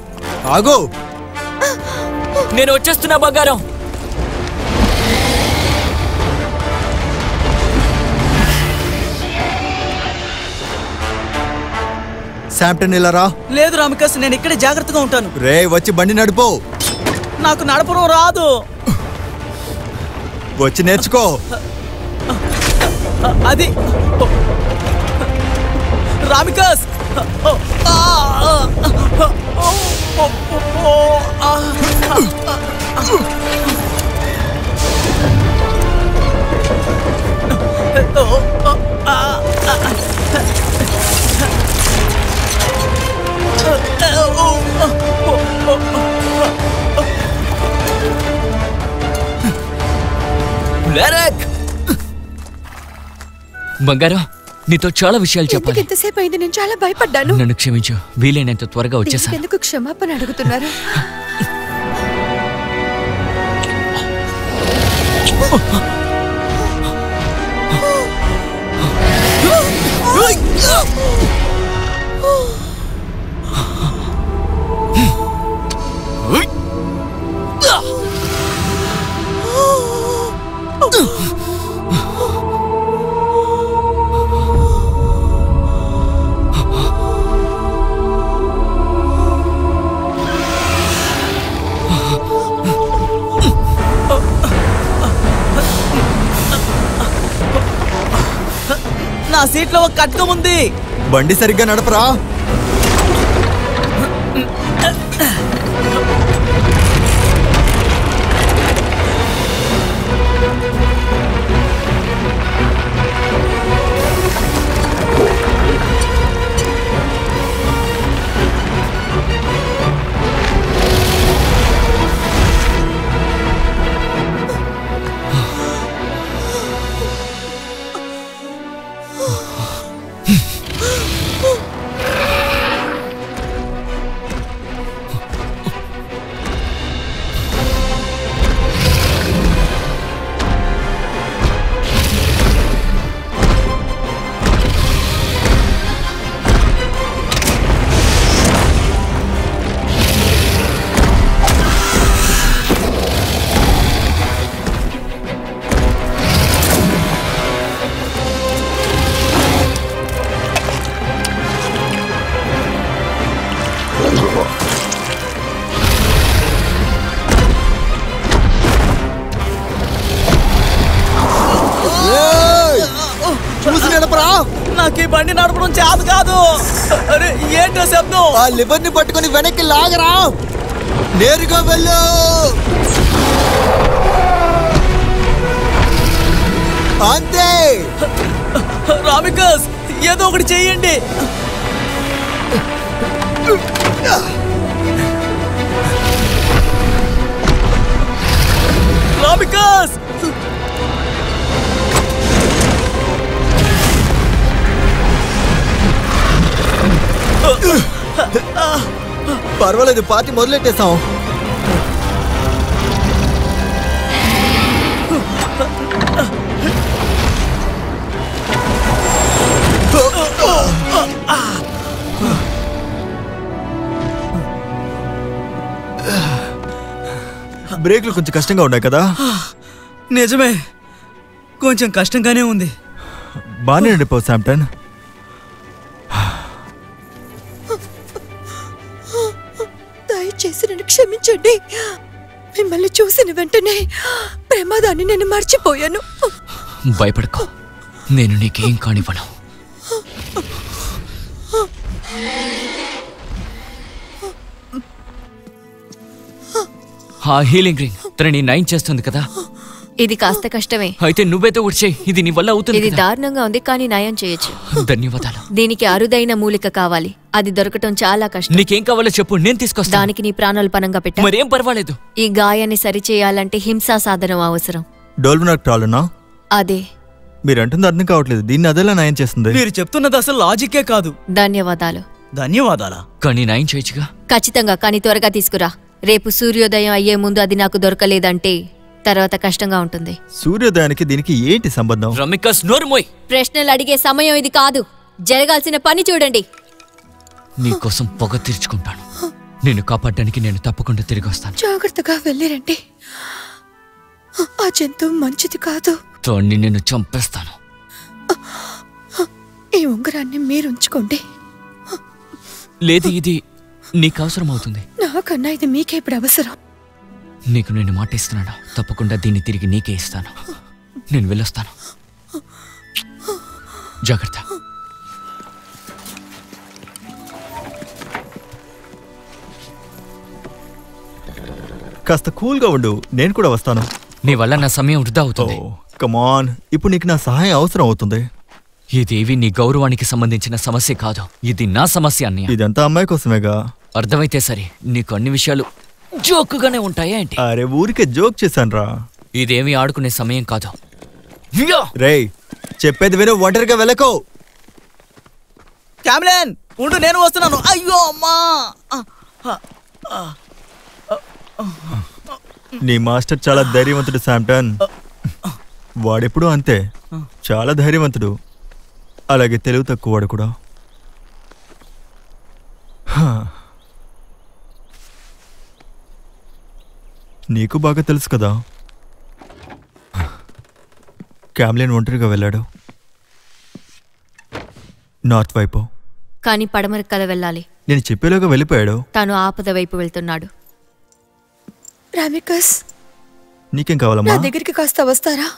ఆగు. నేను వచ్చేస్తున్నా బంగారం. శాంప్టన్ ఇలా రా. లేదు రామికస్, నేను ఇక్కడే జాగ్రత్తగా ఉంటాను. రే వచ్చి బండి నడుపు. నాకు నడపడం రాదు. వచ్చి నేర్చుకో. అది రామికస్. బంగారం, నీతో చాలా విషయాలు చెప్పాలి. ఎంతసేపు అయింది, నేను చాలా భయపడ్డాను. నన్ను క్షమించు, వీలైనంత త్వరగా వచ్చేసాను. ఎందుకు క్షమాపణ అడుగుతున్నారు? నా సీట్లో ఒక కట్కం ఉంది. బండి సరిగ్గా నడపరా. బండి నడపడం చేత కాదు. అరే ఏంటో శబ్దం? ఆ లివర్ ని పట్టుకుని వెనక్కి లాగరా, నేరుగా వెళ్ళు. అంతే రామికస్, ఏదో ఒకటి చెయ్యండి. రామికస్ పర్వాలేదు, పార్టీ మొదలెట్టేసాం. బ్రేక్లు కొంచెం కష్టంగా ఉన్నాయి కదా? నిజమే, కొంచెం కష్టంగానే ఉంది. బాగానే ఉండిపో శాంప్టన్. క్షమించండి, మిమ్మల్ని చూసిన వెంటనే ప్రమాదాన్ని నేను మర్చిపోయాను. భయపడకు, నేను నీకేం కానివ్వను. ఆ హీలింగ్ రింగ్ తనని నయం చేస్తుంది కదా? ఇది కాస్త కష్టమే. అయితే నువ్వేదో వచ్చేయి, ఇది నీ వల్ల అవుతుంది. ఇది దారుణంగా ఉంది కానీ నయం చేయొచ్చు. ధన్యవాదాలు. దీనికి అరుదైన మూలిక కావాలి, అది దొరకటం చాలా కష్టం. నీకేం కావాలో చెప్పు, నేను తీసుకొస్తాను. దానికి నీ ప్రాణాలు పనంగా పెట్టు. మరేం పర్వాలేదు. ఈ గాయాన్ని సరిచేయాలంటే హింసా సాధనం అవసరం. అదే మీరంటుంది అర్థం కావట్లేదు. దీన్ని అదేలా నయం చేస్తుంది. మీరు చెప్తున్నది అసలు లాజికే కాదు. ధన్యవాదాలు. ధన్యవాదాలు కానీ నయం చేయొచ్చుగా. ఖచ్చితంగా, కానీ త్వరగా తీసుకురా. రేపు సూర్యోదయం అయ్యే ముందు అది నాకు దొరకలేదంటే తర్వాత కష్టంగా ఉంటుంది. సూర్యోదయానికి దీనికి ఏంటి సంబంధం? రమికస్ నోరు మోయ్. ప్రశ్నలు అడిగే సమయం ఇది కాదు. జరగాల్సిన పని చూడండి. నీకోసం పొగ తీర్చుకుంటాను. నిన్ను కాపాడడానికి నేను తప్పకుండా తిరిగి వస్తాను. జాగ్రత్తగా వెళ్ళిరండి. ఆ జంతువు మంచిది కాదు. తోడ్ని నేను చంపేస్తాను. ఈ ఉంగరాన్ని మీరు ఉంచుకోండి. లేదు, ఇది నీకు అవసరం అవుతుంది. నాకన్నా ఇది మీకే ఇప్పుడు అవసరం. నీకు నేను మాట ఇస్తున్నాను, తప్పకుండా దీన్ని తిరిగి నీకే ఇస్తాను. నేను వెళ్ళొస్తాను, జాగ్రత్త. కాస్త కూల్గా ఉండు, నేను కూడా వస్తాను. నీ వల్ల నా సమయం వృధా అవుతుంది. కమాన్, ఇప్పుడు నీకు నా సహాయం అవసరం అవుతుంది. ఇదేవి నీ గౌరవానికి సంబంధించిన సమస్య కాదు, ఇది నా సమస్య. ఇదంతా అమ్మాయి కోసమేగా? అర్థమైతే సరే, నీకు అన్ని విషయాలు జోక్గానే ఉంటాయా ఏంటి? అరే ఊరికే జోక్ చేశాను రా. ఇదేమి ఆడుకునే సమయం కాదు. రేయ్ చెప్పేది విను, ఒంటరిగా వెళ్ళకు. క్యామ్లెన్ ఉండు, నేను వస్తున్నాను. అయ్యో అమ్మా, నీ మాస్టర్ చాలా ధైర్యవంతుడు శాంప్టన్. వాడెప్పుడు అంతే, చాలా ధైర్యవంతుడు, అలాగే తెలివి తక్కువ వాడు కూడా. నీకు బాగా తెలుసు కదా, క్యామ్లిన్ ఒంటరిగా వెళ్ళాడు నార్త్ వైపు, కానీ పడమర కల వెళ్ళాలి. నేను చెప్పేలోగా వెళ్ళిపోయాడు, తాను ఆపద వైపు వెళ్తున్నాడు. రామికస్, నీకేం కావాలమ్మా? నా దగ్గరికి కాస్త వస్తారా?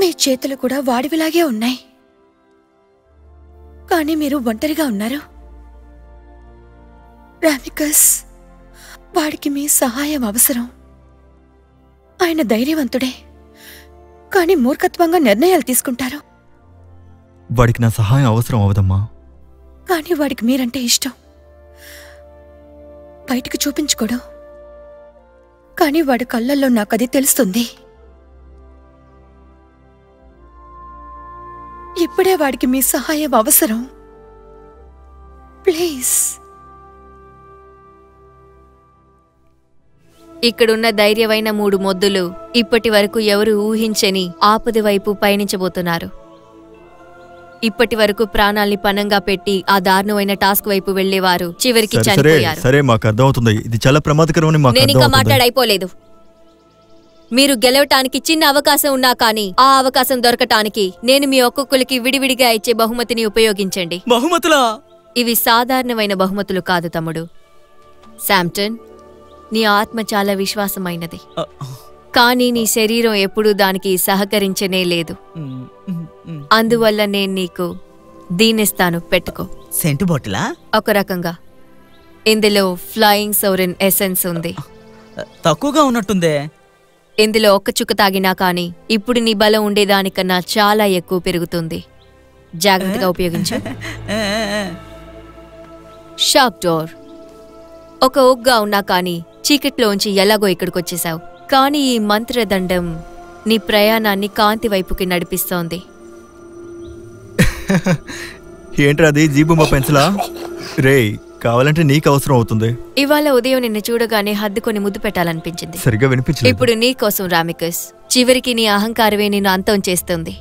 మీ చేతులు కూడా వాడివిలాగే ఉన్నాయి, కానీ మీరు ఒంటరిగా ఉన్నారు. రామికస్, వాడికి మీ సహాయం అవసరం. ఆయన ధైర్యవంతుడే, కానీ మూర్ఖత్వంగా నిర్ణయాలు తీసుకుంటారు. వాడికి నా సహాయం అవసరం అవదమ్మా, కానీ వాడికి మీరంటే ఇష్టం. బయటికి చూపించుకోడు, కానీ వాడి కళ్ళల్లో నాకది తెలుస్తుంది. ఇప్పుడే వాడికి మీ సహాయం అవసరం. ప్లీజ్. ఇక్కడున్న ధైర్యమైన 3 మొద్దులు ఇప్పటి వరకు ఎవరు ఊహించని ఆపద వైపు పయనించబోతున్నారు. ఇప్పటి వరకు ప్రాణాల్ని పనంగా పెట్టి ఆ దారుణమైన టాస్క్ వైపు వెళ్లేవారు చివరికి చనిపోయారు. సరే, మాకు అర్థమవుతుంది, ఇది చాలా ప్రమాదకరమని. నేను ఇంకా మాట్లాడైపోలేదు. మీరు గెలవటానికి చిన్న అవకాశం ఉన్నా కానీ ఆ అవకాశం దొరకటానికి నేను మీ ఒక్కొక్కరికి విడివిడిగా ఇచ్చే బహుమతిని ఉపయోగించండి. బహుమతులా? ఇవి సాధారణమైన బహుమతులు కాదు తమ్ముడు. శాంప్టన్, నీ ఆత్మ చాలా విశ్వాసమైనది, కానీ నీ శరీరం ఎప్పుడూ దానికి సహకరించనే లేదు. అందువల్ల నేను నీకు దీనిస్తాను, పెట్టుకో. సెంటు బాటిలా? ఒక రకంగా. ఇందులో ఫ్లయింగ్ సౌరన్ ఎసెన్స్ ఉంది. తక్కువగా ఉన్నట్టుందే. ఇందులో ఒక్క చుక్క తాగినా కానీ ఇప్పుడు నీ బలం ఉండేదానికన్నా చాలా ఎక్కువ పెరుగుతుంది. జాగ్రత్తగా ఉపయోగించు. Shop door. ఒక ఒగ్గా ఉన్నా కానీ చీకట్లోంచి ఎలాగో ఇక్కడికి వచ్చేసావు, కానీ ఈ మంత్రదండం నీ ప్రయాణాన్ని కాంతి వైపుకి నడిపిస్తోంది. ఏంట్రాది, జీబుమ్మ పెన్సిలా? రే, కావాలంటే నీకు అవసరం అవుతుంది. ఇవాళ ఉదయం నిన్ను చూడగానే హద్దుకొని ముద్దు పెట్టాలనిపించింది. సరిగా వినిపించలేదు. ఇప్పుడు నీ కోసం రామికస్, చివరికి నీ అహంకారమే నిన్ను అంతం చేస్తుంది,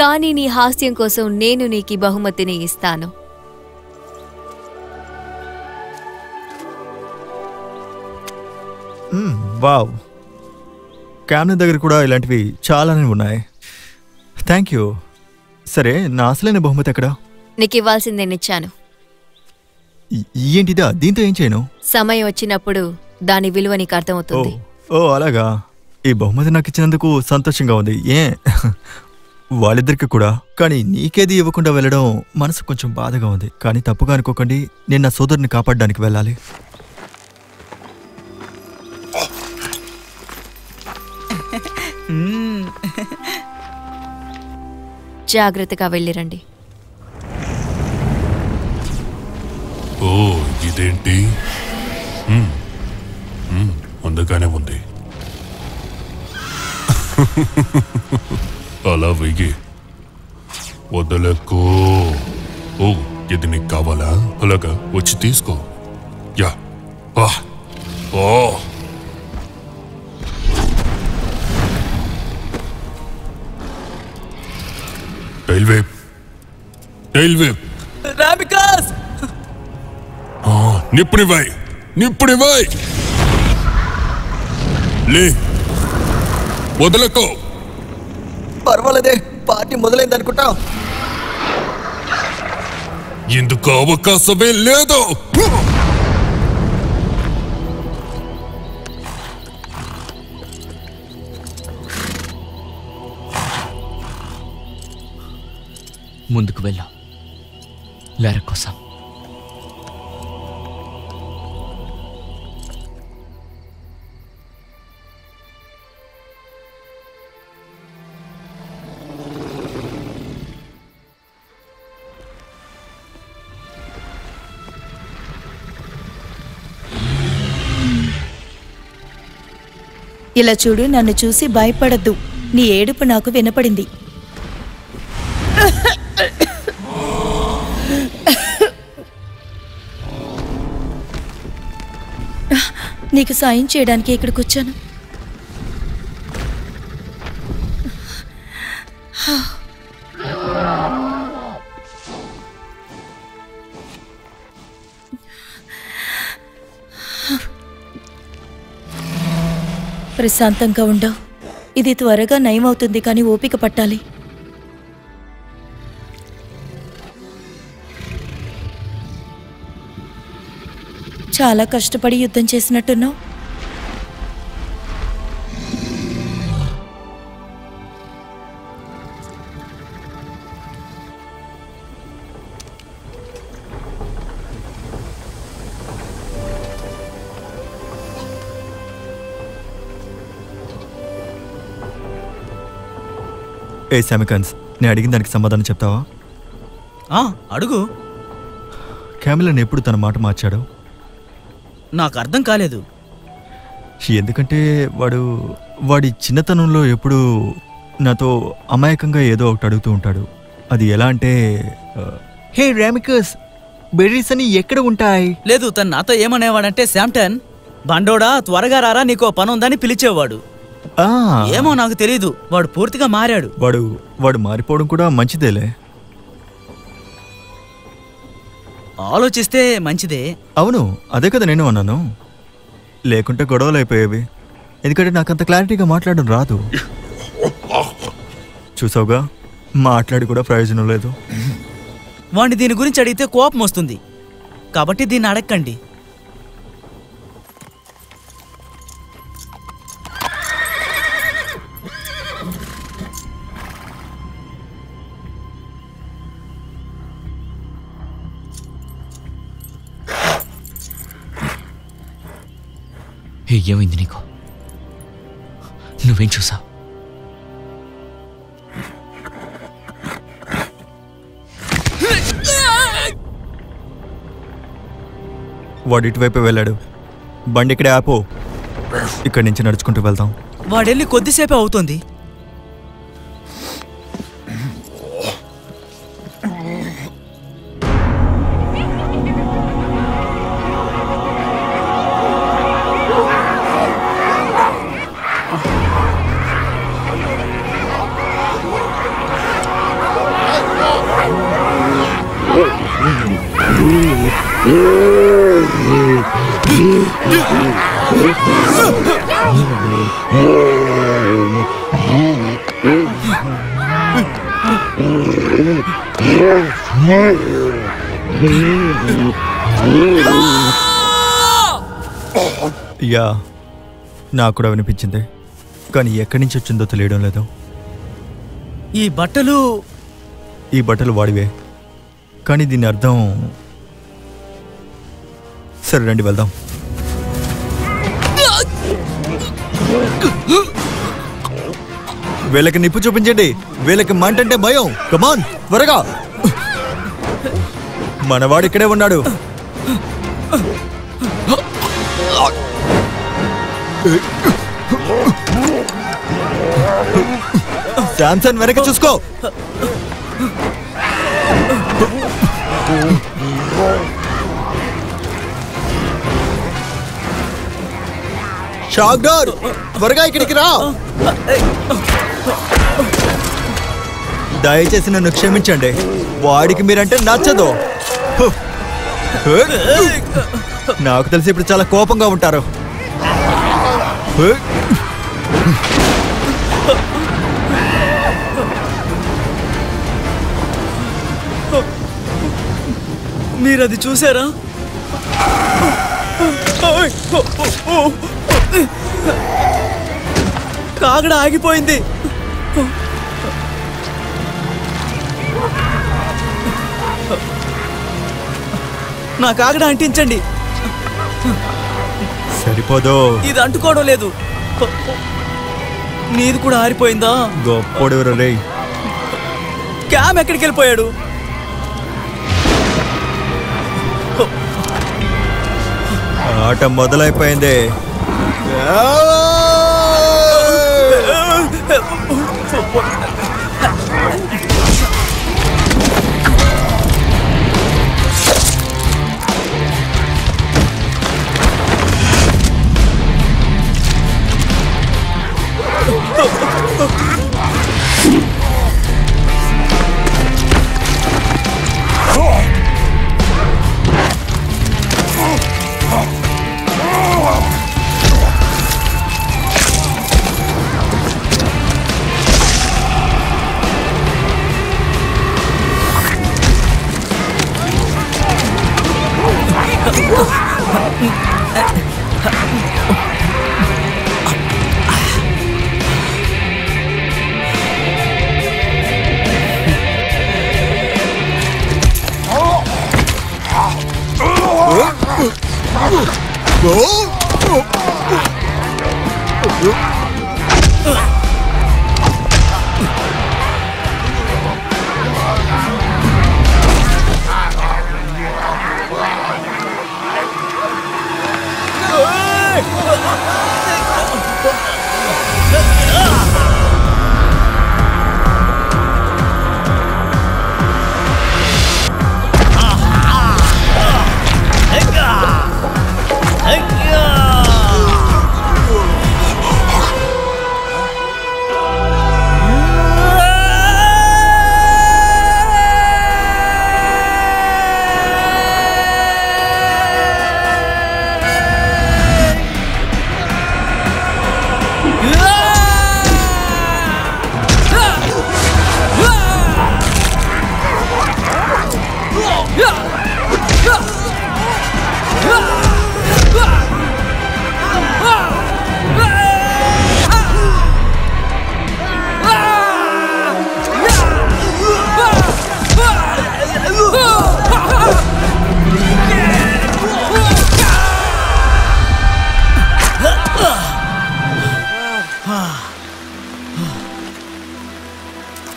కానీ నీ హాస్యం కోసం నేను నీకు ఈ బహుమతిని ఇస్తాను. వావ్, క్యామ్లిన్ దగ్గర కూడా ఇలాంటివి చాలానే ఉన్నాయి. Thank you. సరే, నా అసలైన బహుమతి ఎక్కడా? నీకు ఇవ్వాల్సింది నేను ఇచ్చాను. ఏంటిదా? దీంతో ఏం చేయను? సమయం వచ్చినప్పుడు దాని విలువ నీకు అర్థమవుతుంది. ఓ అలాగా. ఈ బహుమతి నాకు ఇచ్చినందుకు సంతోషంగా ఉంది, ఏ వాళ్ళిద్దరికి కూడా. కానీ నీకేది ఇవ్వకుండా వెళ్ళడం మనసు కొంచెం బాధగా ఉంది, కానీ తప్పుగా అనుకోకండి. నేను నా సోదరుని కాపాడడానికి వెళ్ళాలి. జాగ్రత్తగా వెళ్ళిరండి. ఓ, ఇదేంటి? అందుకనే ఉంది. అలా వెయ్యి, వదలకో. ఓ, ఇది నీకు కావాలా? అలాగా, వచ్చి తీసుకో. యా. ఓ, టైల్వేప్, టైల్వేప్. రామికస్, నిప్పునివ్వాయి, నిప్పునివ్వాయి, లే, వదలకో. పర్వాలేదే, పార్టీ మొదలైంది అనుకుంటా. ఎందుకు అవకాశమే లేదు. ముందుకు వెళ్ళా లేర కోసం. ఇలా చూడు, నన్ను చూసి భయపడద్దు. నీ ఏడుపు నాకు వినపడింది. నీకు సాయం చేయడానికి ఇక్కడికి వచ్చాను. ప్రశాంతంగా ఉండవు. ఇది త్వరగా నయమవుతుంది, కానీ ఓపిక పట్టాలి. చాలా కష్టపడి యుద్ధం చేసినట్టున్నావు. ఏ శామికన్స్, నేను అడిగిన దానికి సమాధానం చెప్తావా? అడుగు. క్యామిలన్ ఎప్పుడు తన మాట మార్చాడు? నాకు అర్థం కాలేదు. ఎందుకంటే వాడి చిన్నతనంలో ఎప్పుడు నాతో అమాయకంగా ఏదో ఒకటి అడుగుతూ ఉంటాడు. అది ఎలా అంటే, హే రామికస్, బెర్రీస్ అని ఎక్కడ ఉంటాయి? లేదు, తను నాతో ఏమనేవాడంటే, శాంటన్ బండోడా త్వరగా రారా, నీకో పని ఉందని పిలిచేవాడు. ఏమో నాకు తెలీదు, వాడు పూర్తిగా మారాడు. వాడు మారిపోవడం కూడా మంచిదేలే, ఆలోచిస్తే మంచిదే. అవును, అదే కదా నేను అన్నాను. లేకుంటే గొడవలు అయిపోయేవి, ఎందుకంటే నాకంత క్లారిటీగా మాట్లాడడం రాదు. చూసావుగా, మాట్లాడి కూడా ప్రయోజనం లేదు. వాడిని దీని గురించి అడిగితే కోపం వస్తుంది, కాబట్టి దీన్ని అడగండి. ఏమైంది నీకు? నువ్వేం చూసావు? వాడు ఇటువైపు వెళ్ళాడు. బండి ఇక్కడే ఆపో, ఇక్కడి నుంచి నడుచుకుంటూ వెళ్దాం. వాడెళ్ళి కొద్దిసేపే అవుతుంది. యా, నాకు కూడా వినిపించింది, కానీ ఎక్కడి నుంచి వచ్చిందో తెలియడం లేదు. ఈ బట్టలు వాడివే, కానీ దీని అర్థం. సరే రండి, వెళ్దాం. వీళ్ళకి నిప్పు చూపించండి, వీళ్ళకి మంటంటే భయం. కమాన్, త్వరగా. మనవాడు ఇక్కడే ఉన్నాడు. శాంసన్, వెనక చూసుకో. షాక్డోర్, త్వరగా ఇక్కడికి రా. దయచేసి నన్ను క్షమించండి, వాడికి మీరంటే నచ్చదు. నాకు తెలిసి ఇప్పుడు చాలా కోపంగా ఉంటారు. మీరది చూసారా? కాగడ ఆగిపోయింది. నా కాగడ అంటించండి. సరిపోదు, ఇది అంటుకోవడం లేదు. నీది కూడా ఆరిపోయిందా? గొప్పడు రే. క్యామ్ ఎక్కడికి వెళ్ళిపోయాడు? ఆట మొదలైపోయింది.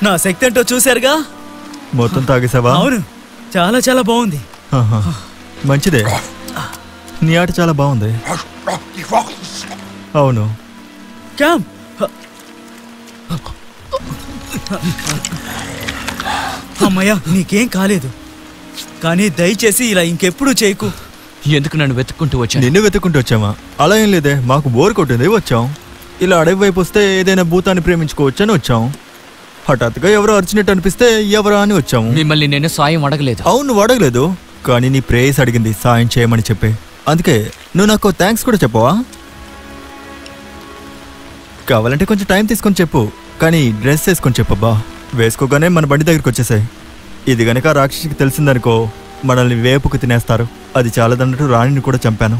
నా శక్తి ఏంటో చూశారుగా, మొత్తం తాగేసావా? అవును, చాలా చాలా బాగుంది. మంచిదే, నీ ఆట చాలా బాగుంది. అవును క్యామ్, అమ్మయ్యా నీకేం కాలేదు, కానీ దయచేసి ఇలా ఇంకెప్పుడు చేయకు. ఎందుకు నన్ను వెతుక్కుంటూ వచ్చా? నిన్ను వెతుక్కుంటూ వచ్చామా? అలా ఏం లేదే, మాకు బోర్ కొట్టింది వచ్చాం. ఇలా అడవి వైపు వస్తే ఏదైనా భూతాన్ని ప్రేమించుకోవచ్చని వచ్చాం. హఠాత్తుగా ఎవరో అరిచినట్టు అనిపిస్తే ఎవరా అని వచ్చాము. మిమ్మల్ని నేను సాయం అడగలేదు. అవును అడగలేదు, కానీ నీ ప్రేయస్ అడిగింది సాయం చేయమని చెప్పి. అందుకే నువ్వు నాకు థ్యాంక్స్ కూడా చెప్పవా? కావాలంటే కొంచెం టైం తీసుకొని చెప్పు, కానీ డ్రెస్ వేసుకొని చెప్పబ్బా. వేసుకోగానే మన బండి దగ్గరికి వచ్చేసాయి. ఇది గనక రాక్షసికి తెలిసిందనుకో మనల్ని వేపుకు తినేస్తారు. అది చాలదన్నట్టు రాణిని కూడా చంపాను.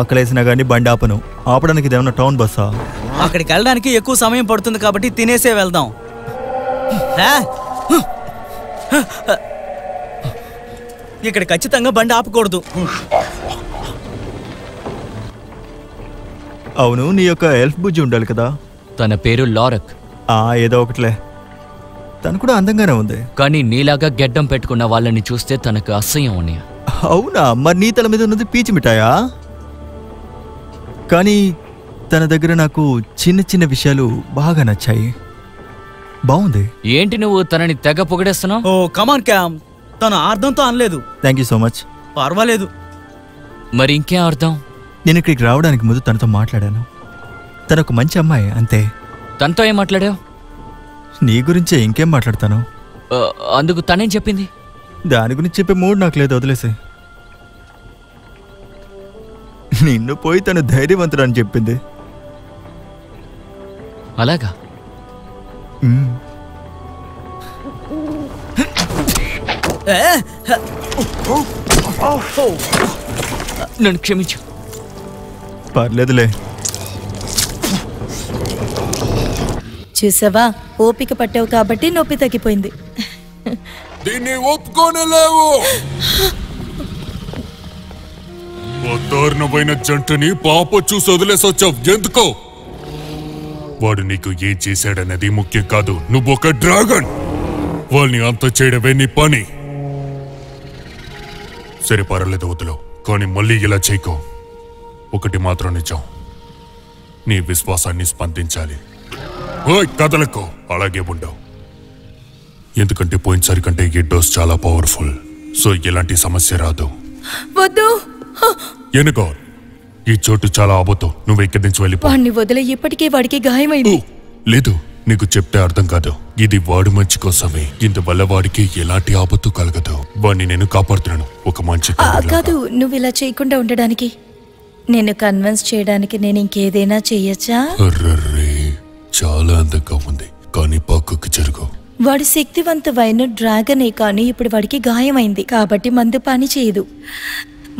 ఆకలేసినా గానీ బండి ఆపను. ఆపడానికి ఇదేమన్నా టౌన్ బస్సా? అక్కడికి వెళ్ళడానికి ఎక్కువ సమయం పడుతుంది కాబట్టి తినేసే వెళ్దాం. ఇక్కడ ఖచ్చితంగా బండి ఆపకూడదు. అవును, నీ యొక్క ఎల్ఫ్ బుజ్జి ఉండాలి కదా. తన పేరు లారక్. ఏదో ఒకటిలే, తను కూడా అందంగానే ఉంది. కానీ నీలాగా గెడ్డం పెట్టుకున్న వాళ్ళని చూస్తే తనకు అసహ్యం ఉన్నాయి. అవునా? మరి నీ తల మీద ఉన్నది పీచి మిఠాయా? కానీ తన దగ్గర నాకు చిన్న చిన్న విషయాలు బాగా నచ్చాయి. బాగుంది. ఏంటి నువ్వు తనని తెగ పొగిడేస్తున్నావు? ఓ కమాన్ క్యామ్, తన అర్థంతో అనలేదు. Thank you so much. పర్వాలేదు. మరి ఇంకేం అర్థం? నేను ఇక్కడికి రావడానికి ముందు తనతో మాట్లాడాను. తనకు మంచి అమ్మాయి, అంతే. తనతో ఏం మాట్లాడావు? నీ గురించే ఇంకేం మాట్లాడతాను. అందుకు తనేం చెప్పింది? దాని గురించి చెప్పే మూడు నాకు లేదు, వదిలేసే. నిన్ను పోయి తను ధైర్యవంతుడు అని చెప్పింది. అలాగా? నన్ను క్షమించు. పర్లేదులే. చూసావా, ఓపిక పట్టావు కాబట్టి నొప్పి తగ్గిపోయింది. దీన్ని ఒప్పుకోనలేవు. దారుణమైన జంటని పాప చూసి వదిలేసొచ్చావు ఎందుకో? వాడు నీకు ఏం చేశాడన్నది ముఖ్యం కాదు, నువ్వొక డ్రాగన్. వాళ్ళని అంత చేయడమే నీ పని. సరే పర్వాలేదు వదిలో, కానీ మళ్ళీ ఇలా చేయకో. ఒకటి మాత్రం నిజం, నీ విశ్వాసాన్ని స్పందించాలి. కదలకు అలాగే ఉండవు, ఎందుకంటే పోయినసారి కంటే ఈ డోస్ చాలా పవర్ఫుల్. సో ఎలాంటి సమస్య రాదు. ఎందుకో ఈ చోటు చాలా అబద్ధం, నువ్వు ఎక్కడి నుంచి వెళ్ళిపోయి వదిలే. ఇప్పటికే వాడికి గాయమైంది. లేదు, నీకు చెప్తే అర్థం కాదు, ఇది వాడు మంచి కోసమే. ఇందువల్ల వాడికి ఎలాంటి ఆపత్తు కలగదు. వాడిని నేను కాపాడుతున్నాను ఒక మంచి కాదు. నువ్వు ఇలా చేయకుండా ఉండడానికి, నేను కన్విన్స్ చేయడానికి నేను ఇంకేదైనా చెయ్యొచ్చా? చాలా అందంగా ఉంది, కానీ పక్కకు జరుగు. వాడు శక్తివంతమైన డ్రాగనే, కానీ ఇప్పుడు వాడికి గాయమైంది కాబట్టి మందు పని చేయదు.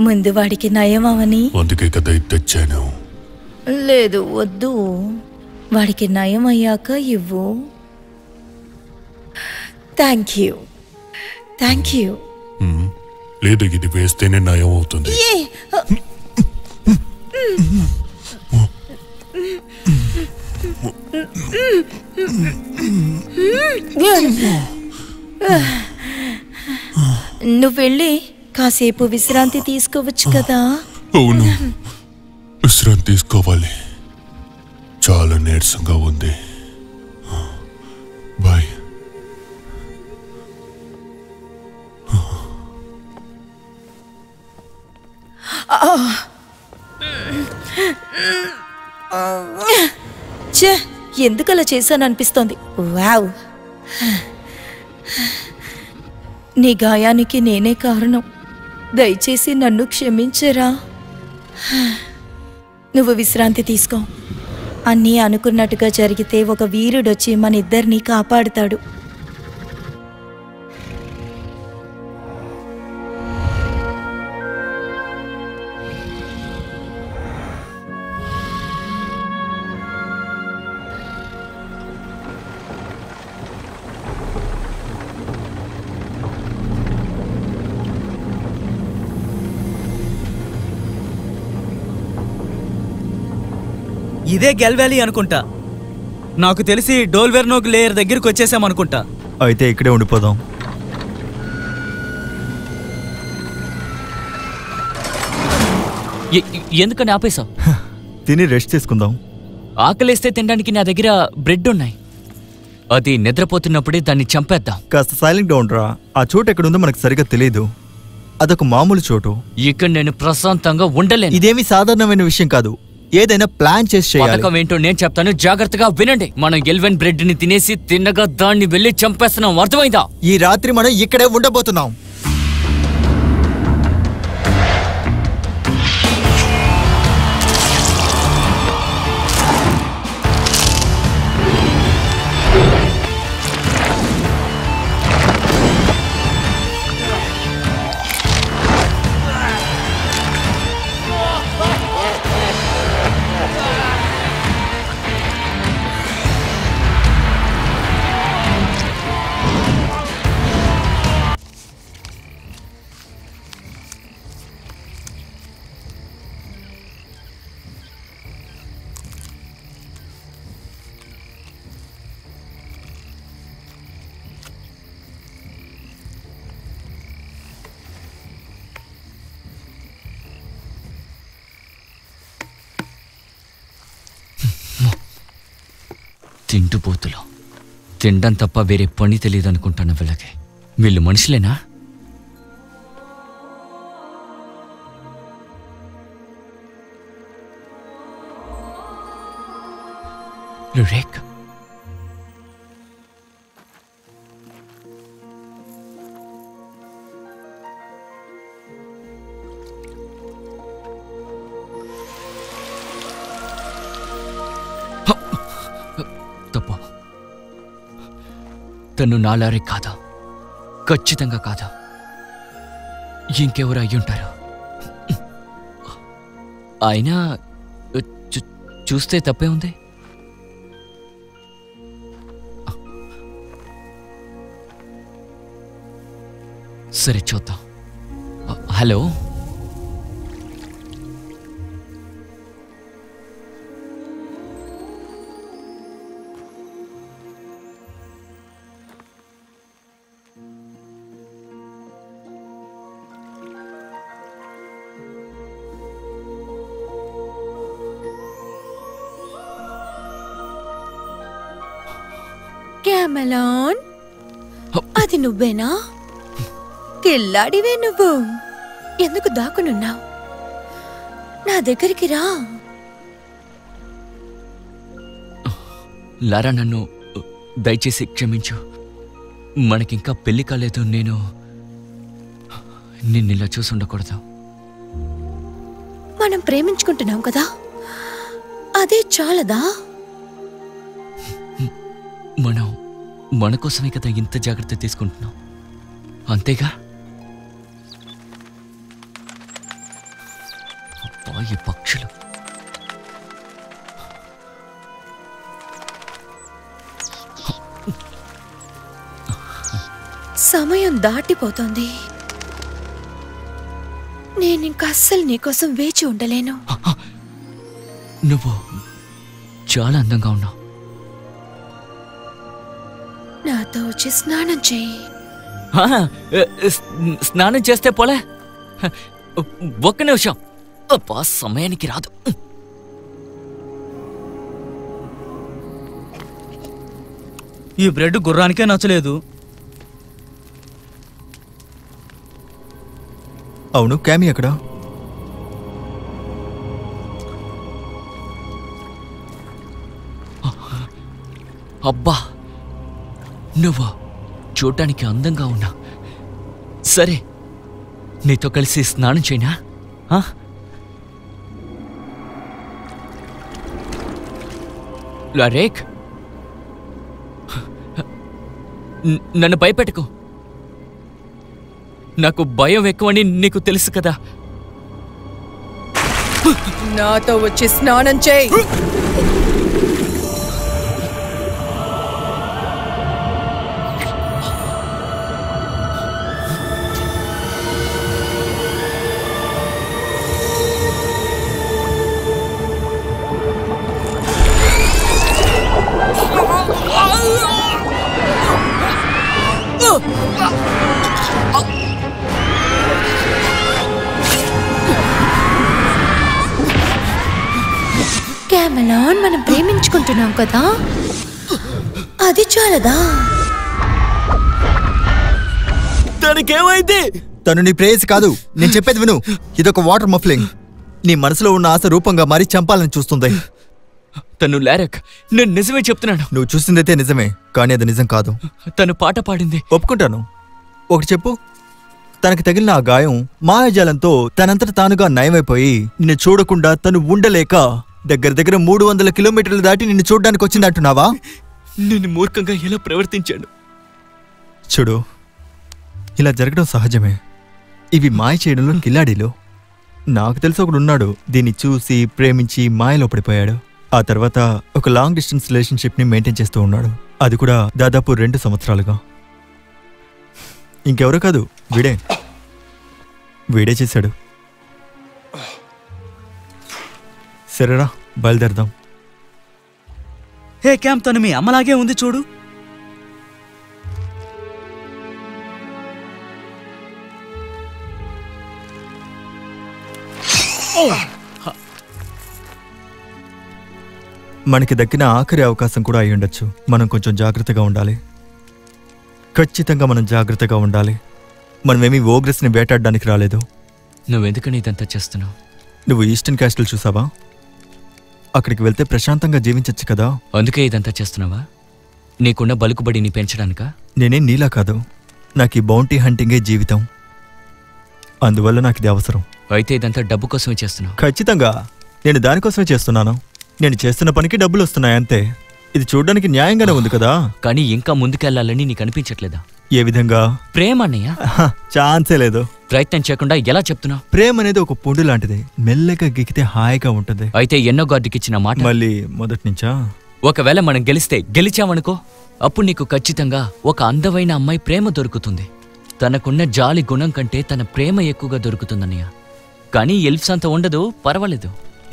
ముందు వాడికి నయం అవని అందుకే కదా తెచ్చాను. లేదు వద్దు, వాడికి నయం అయ్యాక ఇవ్వు. Thank you, thank you. లేదు, ఇది వేస్తేనే నయం అవుతుంది. నువ్వెళ్ళి కాసేపు విశ్రాంతి తీసుకోవచ్చు కదా? అవును, విశ్రాంతి తీసుకోవాలి, చాలా నీరసంగా ఉంది. బాయ్. చే ఎందుకలా చేశాను అనిపిస్తోంది. వావ్, నీ గాయానికి నేనే కారణం. దయచేసి నన్ను క్షమించరా. నువ్వు విశ్రాంతి తీసుకో. అన్నీ అనుకున్నట్టుగా జరిగితే ఒక వీరుడొచ్చి మన ఇద్దరినీ కాపాడుతాడు. ఇదే గెల్ వ్యాలీ అనుకుంటా. నాకు తెలిసి డోల్వెర్నోగ్ లేయర్ దగ్గరికి వచ్చేసాం అనుకుంటా. అయితే ఇక్కడే ఉండిపోదాం. ఎందుకని ఆపేసావు? తిని రెస్ట్ తీసుకుందాం. ఆకలిస్తే తినడానికి నా దగ్గర బ్రెడ్ ఉన్నాయి, అది నిద్రపోతున్నప్పుడే దాన్ని చంపేద్దాం. కాస్త సైలెంట్ డౌన్ రా. ఆ చోటు ఎక్కడుందో మనకు సరిగ్గా తెలియదు, అదొక మామూలు చోటు. ఇక్కడ నేను ప్రశాంతంగా ఉండలేను. ఇదేమీ సాధారణమైన విషయం కాదు, ఏదైనా ప్లాన్ చేసి చేయాలి. ఏంటో నేను చెప్తాను, జాగ్రత్తగా వినండి. మనం ఎల్వెన్ బ్రెడ్ ని తినేసి తిన్నగా దాన్ని వెళ్ళి చంపేస్తున్నాం, అర్థమైందా? ఈ రాత్రి మనం ఇక్కడే ఉండబోతున్నాం. తింటుపోతులో తినడం తప్ప వేరే పని తెలియదు అనుకుంటాను వీళ్ళకి. వీళ్ళు మనుషులేనా? రేక్ తను నాలారి కాదా, ఖచ్చితంగా కాదా, ఇంకెవరు అయ్యుంటారు? అయినా చూస్తే తప్పే ఉంది. సరే చూద్దాం. హలో, క్యామెలాన్ అది నువ్వేనా? కిల్లాడివే నువ్వు, ఎందుకు దాక్కునున్నావు? నా దగ్గరికి రా. లారా, నన్ను దయచేసి క్షమించు. మనకింకా పెళ్లి కాలేదు. నేను నిన్నిలా చూసి ఉండకూడదు. మనం ప్రేమించుకుంటున్నాం కదా, అదే చాలదా? మనం మన కోసమే కదా ఇంత జాగ్రత్త తీసుకుంటున్నాం, అంతేగా? ఈ పక్షులు సమయం దాటిపోతుంది. నేనింక అస్సలు నీకోసం వేచి ఉండలేను. నువ్వు చాలా అందంగా ఉన్నావు. నాతో వచ్చి స్నానం చేయి. స్నానం చేస్తే పోలే, ఒక్క నిమిషం. అబ్బా, సమయానికి రాదు. ఈ బ్రెడ్ గుర్రానికే నచ్చలేదు. అవును, క్యామీ ఎక్కడ? అబ్బా, నువ్వు చూడటానికి అందంగా ఉన్నా. సరే, నీతో కలిసి స్నానం చేయనా? లారేక్, నన్ను భయపెట్టకు. నాకు భయం ఎక్కువని నీకు తెలుసు కదా. నాతో వచ్చి స్నానం చేయి. క్యామెలాన్, మనం ప్రేమించుకుంటున్నాం కదా, అది చాలదా? తనకేమైంది? తను నీ ప్రేయసి కాదు. నేను చెప్పేది విను. ఇదొక వాటర్ మఫ్లింగ్. నీ మనసులో ఉన్న ఆశ రూపంగా మారి చంపాలని చూస్తుంది తను. లారెక్, నేను నిజమే చెప్తున్నాను. నువ్వు చూసిందైతే నిజమే, కానీ అది నిజం కాదు. తను పాట పాడింది, ఒప్పుకుంటాను. ఒకటి చెప్పు, తనకు తగిలిన ఆ గాయం మాయాజాలంతో తనంతట తానుగా నయమైపోయి నిన్ను చూడకుండా తను ఉండలేక దగ్గర దగ్గర 300 కిలోమీటర్లు దాటి నిన్ను చూడడానికి వచ్చింది అంటున్నావా? నిన్ను మూర్ఖంగా ఎలా ప్రవర్తించాడు చూడు. ఇలా జరగడం సహజమే. ఇవి మాయ చేయడంలో కిల్లాడీలో. నాకు తెలిసి ఒకడు ఉన్నాడు, దీన్ని చూసి ప్రేమించి మాయలో పడిపోయాడు. ఆ తర్వాత ఒక లాంగ్ డిస్టెన్స్ రిలేషన్షిప్ని మెయింటైన్ చేస్తూ ఉన్నాడు, అది కూడా దాదాపు 2 సంవత్సరాలుగా. ఇంకెవరో కాదు, వీడే చేశాడు. సరేరా, బయలుదేరదాం. హే క్యామ్, తను మీ అమ్మలాగే ఉంది చూడు. మనకి దక్కిన ఆఖరి అవకాశం కూడా అయి ఉండొచ్చు. మనం కొంచెం జాగ్రత్తగా ఉండాలి. ఖచ్చితంగా మనం జాగ్రత్తగా ఉండాలి. మనమేమీ ఓగ్రెస్ని వేటాడడానికి రాలేదు. నువ్వెందుకని ఇదంతా చేస్తున్నావు? నువ్వు ఈస్టర్న్ క్యాస్టిల్ చూసావా? అక్కడికి వెళ్తే ప్రశాంతంగా జీవించచ్చు కదా. అందుకే ఇదంతా చేస్తున్నావా? నీకున్న బలుకుబడిని పెంచడానికా? నేనేం నీలా కాదు. నాకు ఈ బౌంటీ హంటింగే జీవితం, అందువల్ల నాకు ఇది అవసరం. అయితే ఇదంతా డబ్బు కోసమే చేస్తున్నావు? ఖచ్చితంగా, నేను దానికోసమే చేస్తున్నాను. నేను చేస్తున్న పనికి డబ్బులు వస్తున్నాయి, అంతే. ఇది చూడడానికి న్యాయంగానే ఉంది కదా. కానీ ఇంకా ముందుకెళ్లాలని నీకు అనిపించట్లేదా? ఏ విధంగా? ప్రేమ అన్నయ్య ఛాన్సే లేదు. ప్రయత్నం చేయకుండా ఎలా చెప్తున్నా? ప్రేమ అనేది ఒక పొండు లాంటిది, మెల్లగా గిక్కితే హాయిగా ఉంటుంది. అయితే ఎన్నో గార్డుకి ఇచ్చిన మాట మళ్ళీ మొదటి నుంచా? ఒకవేళ మనం గెలిస్తే, గెలిచామనుకో, అప్పుడు నీకు ఖచ్చితంగా ఒక అందమైన అమ్మాయి ప్రేమ దొరుకుతుంది. తనకున్న జాలి గుణం కంటే తన ప్రేమ ఎక్కువగా దొరుకుతుందన్నయ్య. కానీ ఎల్ఫ్స్ అంత ఉండదు, పర్వాలేదు.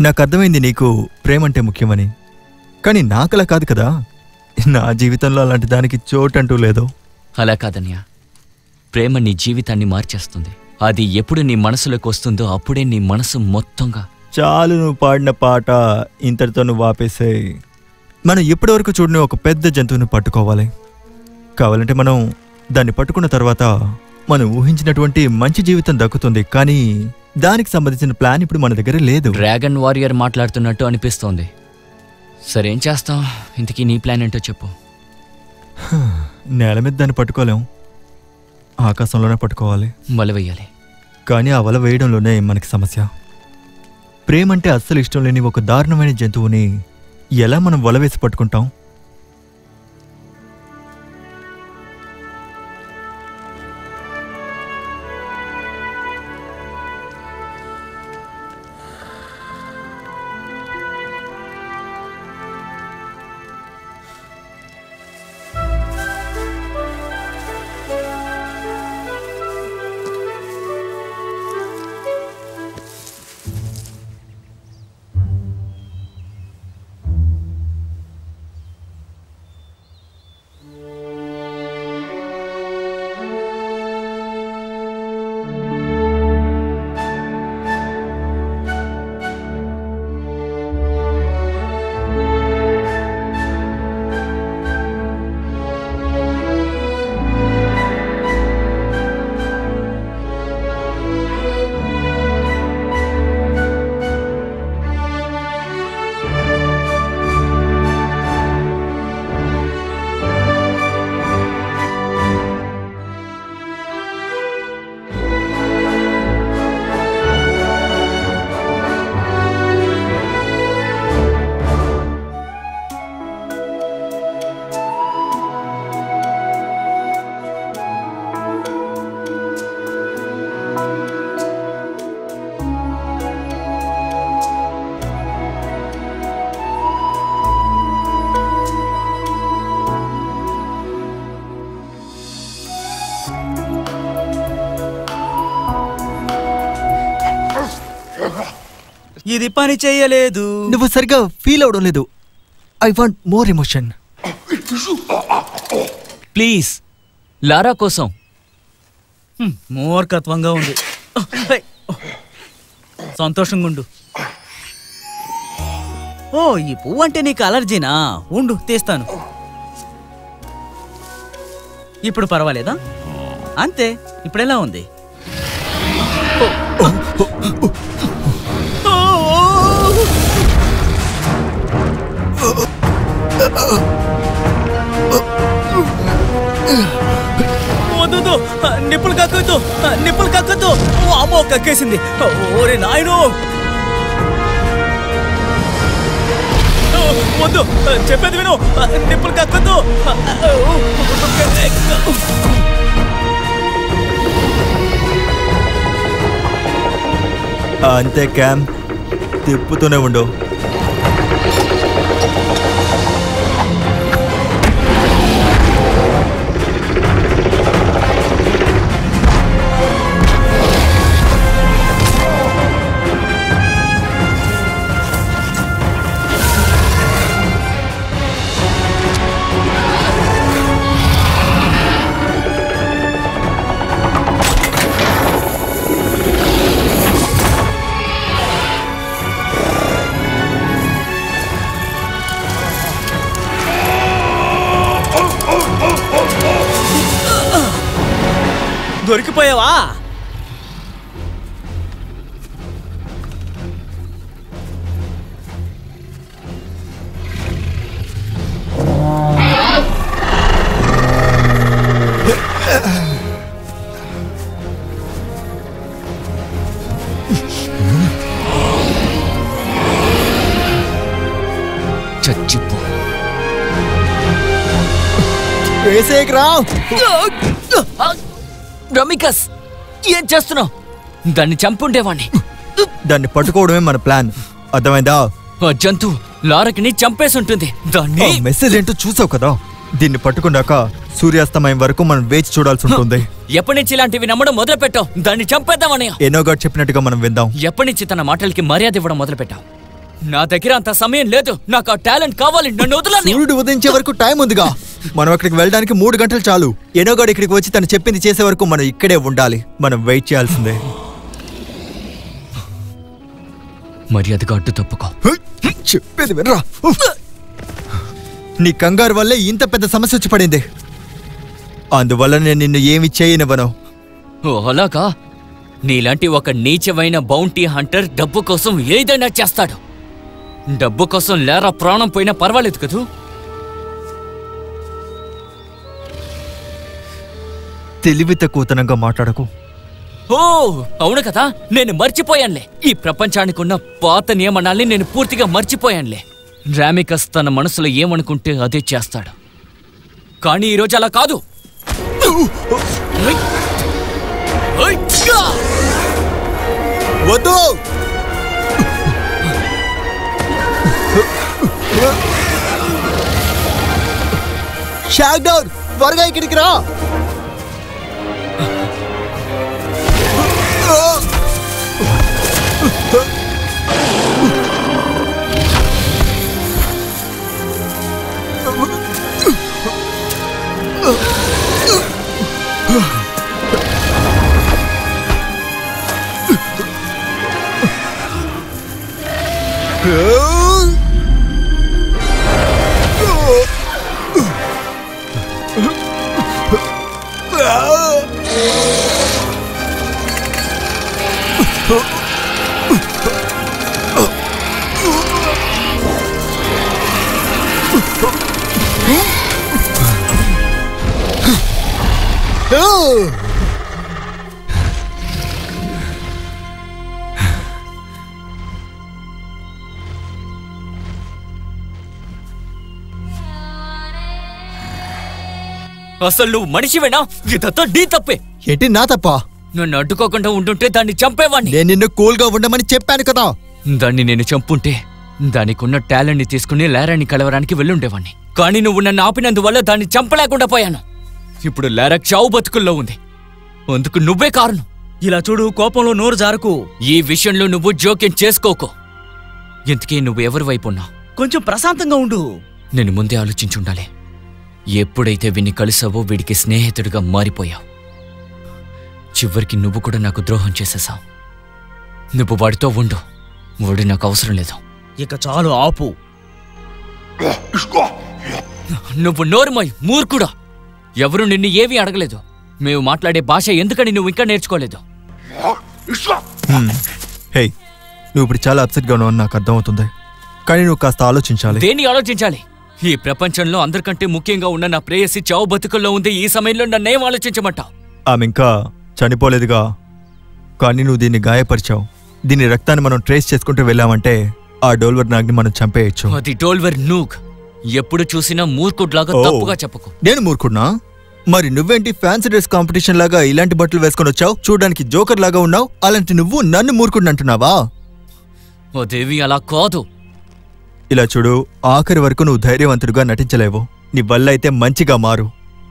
నాకు అర్థమైంది నీకు ప్రేమంటే ముఖ్యమని, కానీ నాకలా కాదు కదా. నా జీవితంలో అలాంటి దానికి చోటంటూ లేదు. అలా కాదన్యా, ప్రేమ నీ జీవితాన్ని మార్చేస్తుంది. అది ఎప్పుడు నీ మనసులోకి వస్తుందో అప్పుడే నీ మనసు మొత్తంగా. చాలు, నువ్వు పాడిన పాట ఇంతటితో నువ్వు ఆపేసాయి. మనం ఇప్పటివరకు చూడని ఒక పెద్ద జంతువుని పట్టుకోవాలి. కావాలంటే మనం దాన్ని పట్టుకున్న తర్వాత మనం ఊహించినటువంటి మంచి జీవితం దక్కుతుంది. కానీ దానికి సంబంధించిన ప్లాన్ ఇప్పుడు మన దగ్గర లేదు. డ్రాగన్ వారియర్ మాట్లాడుతున్నట్టు అనిపిస్తోంది. సరేం చేస్తాం? ఇంతకీ నీ ప్లాన్ ఏంటో చెప్పు. నేల మీద దాన్ని పట్టుకోలేం, ఆకాశంలోనే పట్టుకోవాలి, వల వేయాలి. కానీ ఆ వల వేయడంలోనే మనకి సమస్య. ప్రేమంటే అస్సలు ఇష్టం లేని ఒక దారుణమైన జంతువుని ఎలా మనం వల వేసి పట్టుకుంటాం? ఇది పని చేయలేదు. నువ్వు సరిగ్గా ఫీల్ అవడం లేదు. I want more emotion please. లారా కోసం మూర్ఖత్వంగా ఉంది. సంతోషంగా ఉండు. ఓ, ఈ పువ్వు అంటే నీకు అలర్జీనా? ఉండు, తీస్తాను. ఇప్పుడు పర్వాలేదా? అంతే. ఇప్పుడెలా ఉంది? వద్దు, నిప్పులు కక్కద్దు, నిప్పులు కక్కద్దు. అమ్మో, కక్కేసింది. ఓరే నాయనో, వద్దు, చెప్పేది విను. నిప్పులు కక్కద్దు. అంతే క్యామ్, తిప్పుతూనే ఉండు. దొరికిపోయావా? చచ్చిపో. ఏ శేఖరావు రమికస్ ఏం చేస్తున్నావు? దాన్ని చంపుండేవాణ్ణి. దాన్ని పట్టుకోవడమే మన ప్లాన్, అర్థమైందా? జంతువు లారకిని చంపేసి ఉంటుంది. దాన్ని మెసేజ్ ఏంటో చూసావు కదా. దీన్ని పట్టుకున్నాక సూర్యాస్తమయం వరకు మనం వేచి చూడాల్సి ఉంటుంది. ఎప్పటి నుంచి ఇలాంటివి నమ్మడం మొదలు పెట్టావు? దాన్ని చంపేద్దామని ఎన్నోగా చెప్పినట్టుగా మనం విందాం. ఎప్పటి నుంచి తన మాటలకి మర్యాద ఇవ్వడం మొదలు పెట్టావు? నా దగ్గర అంత సమయం లేదు, నాకు ఆ టాలెంట్ కావాలి. నన్ను వదలని. సూర్యుడు ఉదయించే వరకు టైం ఉందిగా. మనం అక్కడికి వెళ్ళడానికి 3 గంటలు చాలు. ఎన్నోగాడు ఇక్కడికి వచ్చి తను చెప్పింది చేసే వరకు మనం ఇక్కడే ఉండాలి. మనం వెయిట్ చేయాల్సిందే. మర్యాదగా అడ్డు తప్పుకో. చెప్పేది వినరా? నీ కంగారు వల్లే ఇంత పెద్ద సమస్య వచ్చి పడింది. అందువల్ల నేను నిన్ను ఏమి చేయనివ్వను. అలాగా? నీలాంటి ఒక నీచమైన బౌంటీ హంటర్ డబ్బు కోసం ఏదైనా చేస్తాడు. డబ్బు కోసం లేరా ప్రాణం పోయినా పర్వాలేదు కదూ. తెలివితేటగా మాట్లాడకు. ఓ అవును కదా, నేను మర్చిపోయానులే. ఈ ప్రపంచానికి ఉన్న పాత నియమనాల్ని నేను పూర్తిగా మర్చిపోయానులే. రామికస్ తన మనసులో ఏమనుకుంటే అదే చేస్తాడు. కానీ ఈరోజు అలా కాదు. వద్దు. షాక్ డౌన్, త్వరగా ఇక్కడికి రా. అసలు నువ్వు మనిషివేనా? ఇదంతా నీ తప్పే. ఏంటి నా తప్ప? నన్ను అడ్డుకోకుండా ఉంటుంటే దాన్ని చంపేవాడిని. నేను నిన్ను కూల్గా ఉండమని చెప్పాను కదా. దాన్ని నేను చంపుంటే దానికి ఉన్న టాలెంట్ ని తీసుకుని లారాని కలవడానికి వెళ్ళుండేవాడిని. కానీ నువ్వు నన్ను ఆపినందువల్ల దాన్ని చంపలేకుండా పోయాను. ఇప్పుడు లారా చావు బతుకుల్లో ఉంది, అందుకు నువ్వే కారణం. ఇలా చూడు, కోపంలో నోరు జారకు. ఈ విషయంలో నువ్వు జోక్యం చేసుకోకు. ఇంతకీ నువ్వు ఎవరి వైపు ఉన్నావు? కొంచెం ప్రశాంతంగా ఉండు. నేను ముందే ఆలోచించి ఉండాలి. ఎప్పుడైతే వీడిని కలిసావో వీడికి స్నేహితుడిగా మారిపోయావు. చివరికి నువ్వు కూడా నాకు ద్రోహం చేసేసావు. నువ్వు వాడితో ఉండు, వాడు నాకు అవసరం లేదు. ఇక చాలు, ఆపు. నువ్వు నోరుమై మూర్ఖుడా. ఎవరు నిన్ను ఏమీ అడగలేదు. మేము మాట్లాడే భాష ఎందుకని నువ్వు ఇంకా నేర్చుకోలేదు? నువ్వు ఇప్పుడు చాలా అప్సెట్గా ఉన్నావు, నాకు అర్థమవుతుంది. కానీ నువ్వు కాస్త ఆలోచించాలి. దేన్ని ఆలోచించాలి? ఈ ప్రపంచంలో అందరికంటే ముఖ్యంగా ఉన్న నా ప్రేయసి చావు బతుకుల్లో ఉంది. ఈ సమయంలో నన్నేం ఆలోచించమంటావు? ఆమె ఇంకా చనిపోలేదుగా. కానీ నువ్వు దీన్ని గాయపరిచావు. దీని రక్తాన్ని మనం ట్రేస్ చేసుకుంటూ వెళ్ళామంటే ఆ డోల్వర్ నాగ్ని మనం చంపేయచ్చు. అది డోల్వర్ నూక్. ఎప్పుడు చూసినా మూర్ఖుడ్లాగా తప్పుగా చెప్పకు. నేను మూర్ఖుడ్నా? మరి నువ్వేంటి ఫ్యాన్సీ డ్రెస్ కాంపిటీషన్ లాగా ఇలాంటి బట్టలు వేసుకొని వచ్చావు? చూడడానికి జోకర్ లాగా ఉన్నావు. అలాంటి నువ్వు నన్ను మూర్ఖుడిని అంటున్నావా? అదేవి అలా కాదు. ఇలా చూడు, ఆఖరి వరకు నువ్వు ధైర్యవంతుడిగా నటించలేవు. నీ వల్ల అయితే మంచిగా మారు.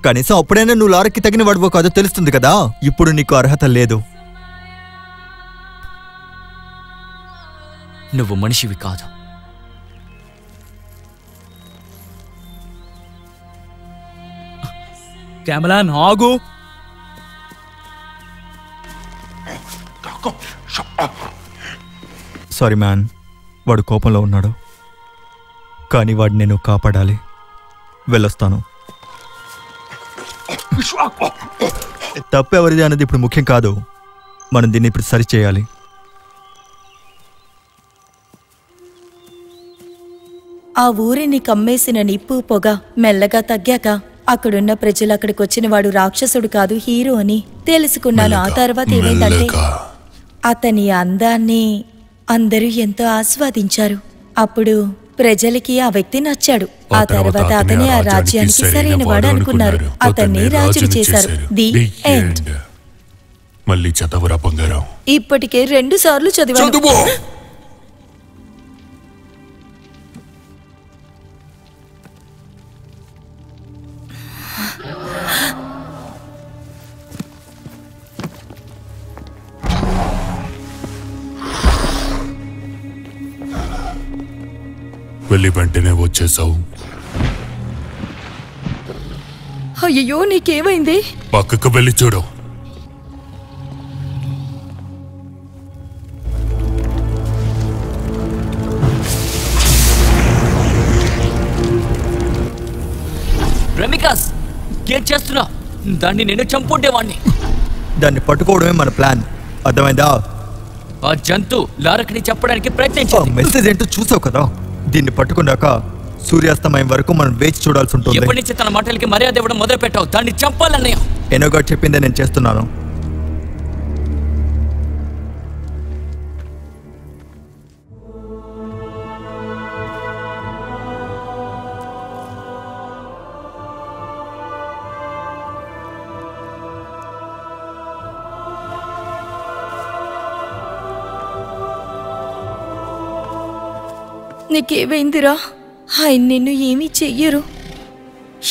కనీసం అప్పుడైనా నువ్వు లారకి తగిన వాడివో కాదో తెలుస్తుంది కదా. ఇప్పుడు నీకు అర్హత లేదు. నువ్వు మనిషివి కాదు. కెమెరా ఆగు. సారీ మ్యాన్, వాడు కోపంలో ఉన్నాడు. కానీ వాడిని నేను కాపాడాలి. వెళ్ళొస్తాను. తప్పెవరిది అనేది ఇప్పుడు ముఖ్యం కాదు. మనం దీన్ని ఇప్పుడు సరిచేయాలి. ఆ ఊరిని కమ్మేసిన నిప్పు పొగ మెల్లగా తగ్గాక అక్కడున్న ప్రజలు అక్కడికి వచ్చిన వాడు రాక్షసుడు కాదు, హీరో అని తెలుసుకున్నాను. ఆ తర్వాత ఏమైందంటే అతని అందాన్ని అందరూ ఎంతో ఆస్వాదించారు. అప్పుడు ప్రజలకి ఆ వ్యక్తి నచ్చాడు. ఆ తర్వాత అతనే ఆ రాజ్యానికి సరైనవాడు అనుకున్నారు. అతన్ని రాజుని చేశారు. The end. మళ్ళీ చదవరా బంగారం. ఇప్పటికే 2 సార్లు చదివాను. వెళ్ళి వెంటనే వచ్చేసావు. అయ్యో నీకేమైంది? పక్కకు వెళ్ళి చూడు. రమికాస్ గేట్ చేస్తున్నా. దాన్ని నేను చంపుండేవాణ్ణి. దాన్ని పట్టుకోవడమే మన ప్లాన్. అర్థమైందా? ఆ జంతు లారక్ని చెప్పడానికి ప్రయత్నించావు. మెసేజ్ ఏంటో చూసావు కదా. దీన్ని పట్టుకున్నాక సూర్యాస్తమయం వరకు మనం వేచి చూడాల్సి ఉంటుంది. ఎప్పటి నుంచి తన మాటలకి మర్యాద ఇవ్వడం మొదలు పెట్టావు. దాన్ని చంపాలన్నయ్య. ఎనోగా చెప్పిందే నేను చేస్తున్నాను. నీకేమైందిరా? ఆయన నిన్ను ఏమీ చెయ్యరు.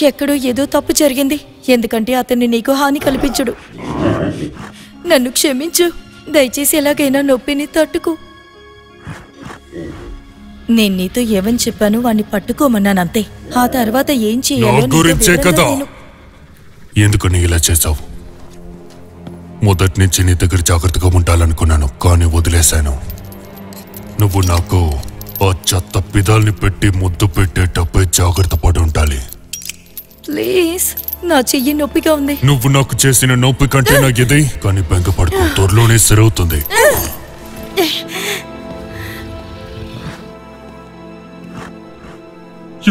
ఎక్కడో ఏదో తప్పు జరిగింది. ఎందుకంటే అతన్ని నీకు హాని కల్పించడు. నన్ను క్షమించు. దయచేసి ఎలాగైనా నొప్పిని తట్టుకు. నేను నీతో ఏమని చెప్పాను? వాణ్ణి పట్టుకోమన్నానంతే. ఆ తర్వాత ఏం చేయాలి? ఎందుకు నీ ఇలా చేసావు? మొదటి నుంచి నీ దగ్గర జాగ్రత్తగా ఉండాలనుకున్నాను, కానీ వదిలేశాను. నువ్వు నాకు ఆ చెత్త పిదాల్ని పెట్టి ముద్దు పెట్టేటప్పుడు జాగ్రత్త పడి ఉండాలి. ప్లీజ్, నా చెయ్యి నొప్పిగా ఉంది. నువ్వు నాకు చేసిన నొప్పి కంటే నాకు ఇది. కానీ బెంగపడుతూ త్వరలోనే సరవుతుంది.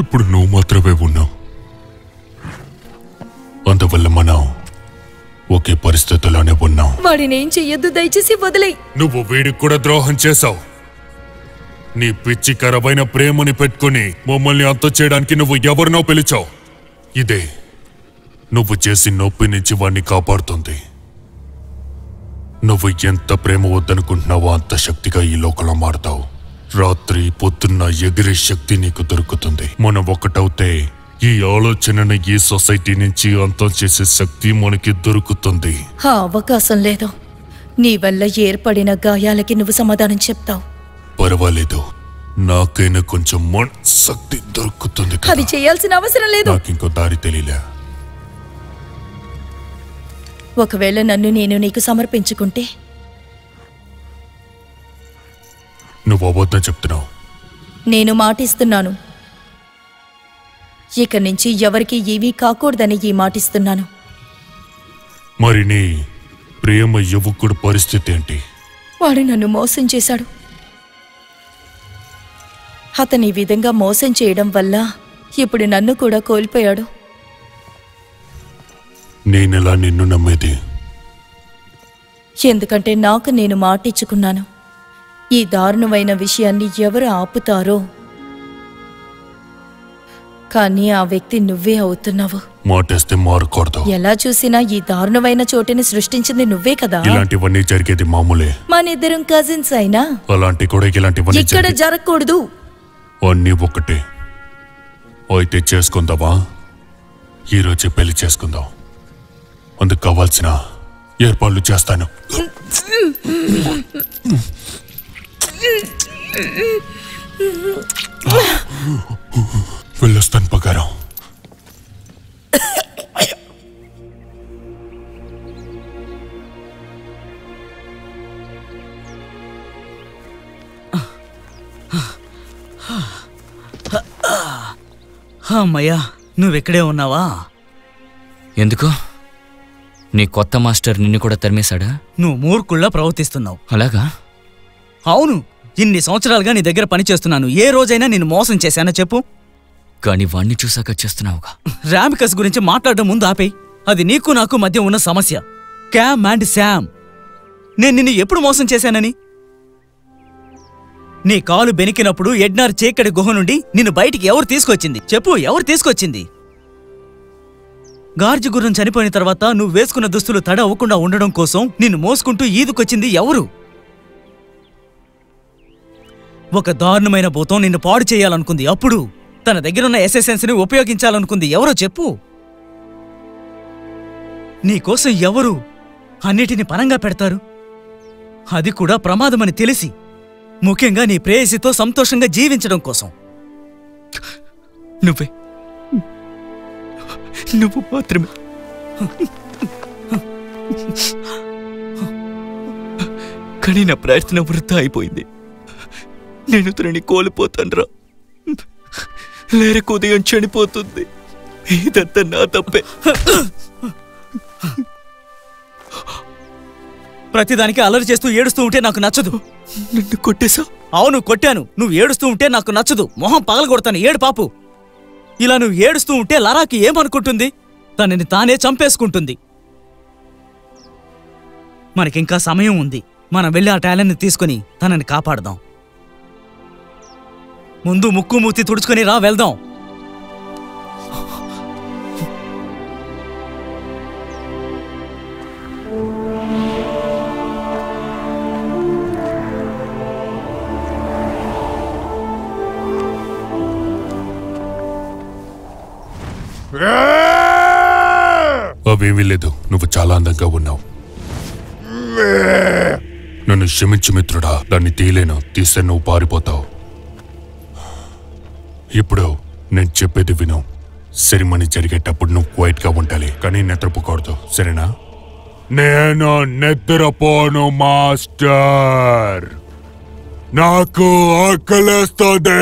ఇప్పుడు నువ్వు మాత్రమే ఉన్నావు. అందువల్ల మనం ఒకే పరిస్థితుల్లోనే ఉన్నాం. వాడిని ఏం చెయ్యొద్దు, దయచేసి వదిలేయ్. నువ్వు వీడికి కూడా ద్రోహం చేసావు. నీ పిచ్చి కరబైన ప్రేమని పెట్టుకుని మమ్మల్ని అంత చేయడానికి నువ్వు ఎవరినో పిలిచావు. ఇదే నువ్వు చేసి నొప్పి నుంచి వాణ్ణి కాపాడుతుంది. నువ్వు ఎంత ప్రేమ వద్దనుకుంటున్నావో అంత శక్తిగా ఈ లోకంలో మారుతావు. రాత్రి పొద్దున్న ఎగిరే శక్తి నీకు దొరుకుతుంది. మనం ఒకటవుతే ఈ ఆలోచనను ఈ సొసైటీ నుంచి అంతం చేసే శక్తి మనకి దొరుకుతుంది. అవకాశం లేదు. నీ వల్ల ఏర్పడిన గాయాలకి నువ్వు సమాధానం చెప్తావు. పర్వాలేదు, నాకైనా కొంచెం మనశక్తి దొరుకుతుంది. అది చేయాల్సిన అవసరం లేదు. నాకు ఇంకో దారి తెలియలే. ఒకవేళ నన్ను నేను నీకు సమర్పించుకుంటే? నువ్వు అబద్ధం చెప్తున్నావు. నేను మాటిస్తున్నాను, ఇక నుంచి ఎవరికి ఏమీ కాకూడదని ఈ మాటిస్తున్నాను. మరి నీ ప్రేమ యువకుడు పరిస్థితి ఏంటి? వాడు నన్ను మోసం చేశాడు. అతను ఈ విధంగా మోసం చేయడం వల్ల ఇప్పుడు నన్ను కూడా కోల్పోయాడు. నేనెలా నిన్ను నమ్మేది? ఎందుకంటే నాకు నేను మాటిచ్చుకున్నాను. ఈ దారుణమైన విషయాన్ని ఎవరు ఆపుతారో, కానీ ఆ వ్యక్తి నువ్వే అవుతున్నావు. మాటేస్తే మారకూడదు. ఎలా చూసినా ఈ దారుణమైన చోటుని సృష్టించింది నువ్వే కదా. ఇలాంటివన్నీ జరిగేది మామూలే. మనిద్దరం కజిన్స్ అయినా అలాంటి కూడా ఇలాంటివన్నీ ఇక్కడ జరగకూడదు. అన్నీ ఒక్కటే అయితే చేసుకుందావా? ఈరోజు పెళ్లి చేసుకుందాం. అందుకు కావాల్సిన ఏర్పాట్లు చేస్తాను. వెళ్ళొస్తాను బంగారం. అమ్మయ్యా, నువ్వెక్కడే ఉన్నావా? ఎందుకు? నీ కొత్త మాస్టర్ నిన్ను కూడా తరిమేశాడా? నువ్వు మూర్ఖుల్లా ప్రవర్తిస్తున్నావు. అలాగా? అవును, ఇన్ని సంవత్సరాలుగా నీ దగ్గర పనిచేస్తున్నాను. ఏ రోజైనా నిన్ను మోసం చేశానా చెప్పు? కానీ వాణ్ణి చూసాక చేస్తున్నావుగా. రామికస్ గురించి మాట్లాడడం ముందు ఆపేయి. అది నీకు నాకు మధ్య ఉన్న సమస్య. క్యామ్ అండ్ శామ్, నేను నిన్ను ఎప్పుడు మోసం చేశానని? నీ కాలు బెనికినప్పుడు ఎడ్నార్ చీకటి గుహ నుండి నిన్ను బయటికి ఎవరు తీసుకొచ్చింది? చెప్పు, ఎవరు తీసుకొచ్చింది? గార్జి గుర్రం చనిపోయిన తర్వాత నువ్వు వేసుకున్న దుస్తులు తడ అవ్వకుండా ఉండడం కోసం నిన్ను మోసుకుంటూ ఈదుకొచ్చింది ఎవరు? ఒక దారుణమైన భూతం నిన్ను పాడు చేయాలనుకుంది. అప్పుడు తన దగ్గరున్న ఎస్ఎస్ఎన్స్ని ఉపయోగించాలనుకుంది. ఎవరో చెప్పు. నీకోసం ఎవరు అన్నిటినీ పనంగా పెడతారు? అది కూడా ప్రమాదమని తెలిసి, ముఖ్యంగా నీ ప్రేయసితో సంతోషంగా జీవించడం కోసం. నువ్వు మాత్రమే. కానీ నా ప్రార్థన వృధా అయిపోయింది. నేను తనని కోల్పోతానురా. లేరకు ఉదయం చనిపోతుంది. ఇదంతా నా తప్పే. ప్రతిదానికి అల్లరి చేస్తూ ఏడుస్తూ ఉంటే నాకు నచ్చదు. నిన్ను కొట్టేశా? అవును, కొట్టాను. నువ్వు ఏడుస్తూ ఉంటే నాకు నచ్చదు. మొహం పగలగొడతాను. ఏడు పాపు. ఇలా నువ్వు ఏడుస్తూ ఉంటే లరాకి ఏమనుకుంటుంది? తనని తానే చంపేసుకుంటుంది. మనకింకా సమయం ఉంది. మనం వెళ్ళి ఆ టాలెంట్ని తీసుకుని తనని కాపాడదాం. ముందు ముక్కు మూతి తుడుచుకొని రా, వెళ్దాం. అవేమీ లేదు, నువ్వు చాలా అందంగా ఉన్నావు. నన్ను క్షమించు మిత్రుడా, దాన్ని తీయలేను. తీస్తే నువ్వు పారిపోతావు. ఇప్పుడు నేను చెప్పేది విను. సెరిమనీ జరిగేటప్పుడు నువ్వు క్వైట్గా ఉండాలి, కానీ నిద్రపోకూడదు. సరేనా? నేను నిద్రపోను మాస్టర్, నాకు ఆకలేస్తుంది.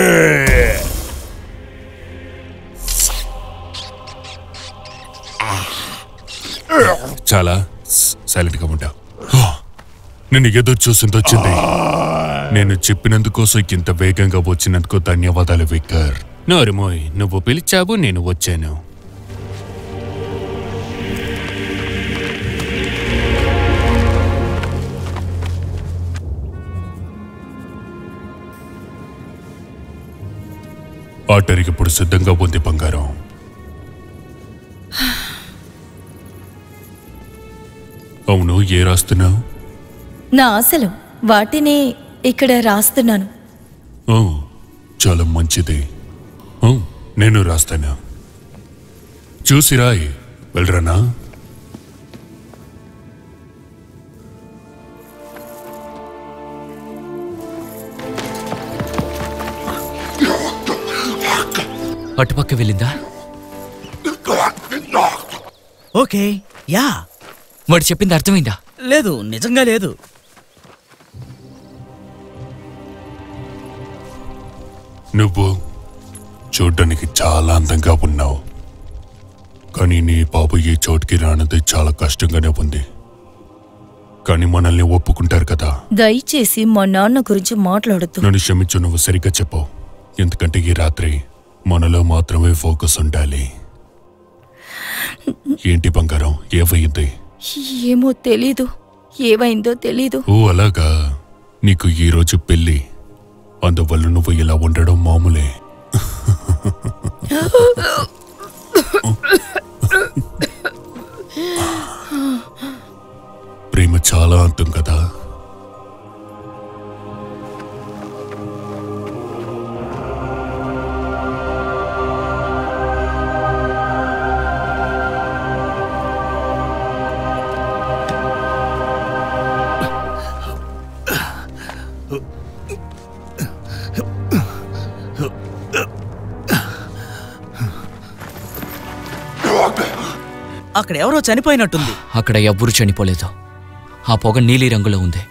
చాలా సైలెంట్గా ఉంటా. నేను ఏదో చూసింది వచ్చింది. నేను చెప్పినందుకోసం ఇంత వేగంగా వచ్చినందుకు ధన్యవాదాలు విక్కర్. నోరుమోయ్, నువ్వు పిలిచావు, నేను వచ్చాను. ఆటరికి ఇప్పుడు సిద్ధంగా ఉంది బంగారం. అవును, ఏ రాస్తున్నావు? నా ఆశలు వాటిని ఇక్కడ రాస్తున్నాను. ఓ చాలా మంచిది. నేను రాస్తాను, చూసి రాయి. వెళ్ళరానా? అటుపక్క వెళ్ళిందా? Okay, yeah. వాడు చెప్పింది అర్థమైందా? లేదు, నిజంగా లేదు. నువ్వు చూడ్డానికి చాలా అందంగా ఉన్నావు, కానీ నీ బాబు ఈ చోటుకి రానది చాలా కష్టంగానే ఉంది. కానీ మనల్ని ఒప్పుకుంటారు కదా? దయచేసి మా నాన్న గురించి మాట్లాడుతూ. నన్ను క్షమించు, నువ్వు సరిగ్గా చెప్పు. ఎందుకంటే ఈ రాత్రి మనలో మాత్రమే ఫోకస్ ఉండాలి. ఏంటి బంగారం, ఏమైంది? ఏమో తెలీదు, ఏమైందో తెలీదు. ఓ అలాగా, నీకు ఈరోజు పెళ్ళి, అందువల్ల నువ్వు ఇలా ఉండడం మామూలే. ప్రేమ చాలా అంతం కదా. అక్కడ ఎవరో చనిపోయినట్టుంది. అక్కడ ఎవ్వరూ చనిపోలేదు. ఆ పొగ నీలి రంగులో ఉంది.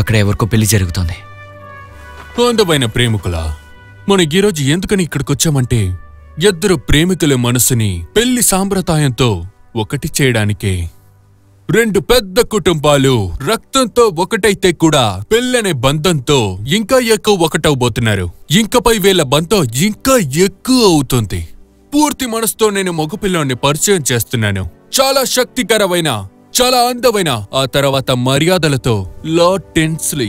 అక్కడ ఎవరికో పెళ్లి జరుగుతుంది. అందమైన ప్రేమికుల, మనం ఈరోజు ఎందుకని ఇక్కడికి వచ్చామంటే ఇద్దరు ప్రేమికుల మనసుని పెళ్లి సాంప్రదాయంతో ఒకటి చేయడానికే. రెండు పెద్ద కుటుంబాలు రక్తంతో ఒకటైతే కూడా పెళ్ళనే బంధంతో ఇంకా ఎక్కువ ఒకటవబోతున్నారు. ఇంకా 10,000 బంధం ఇంకా ఎక్కువ అవుతుంది. పూర్తి మనసుతో నేను మగపిల్లాన్ని పరిచయం చేస్తున్నాను. చాలా శక్తికరమైన, చాలా అందమైన, ఆ తర్వాత మర్యాదలతో లా టెన్స్లీ.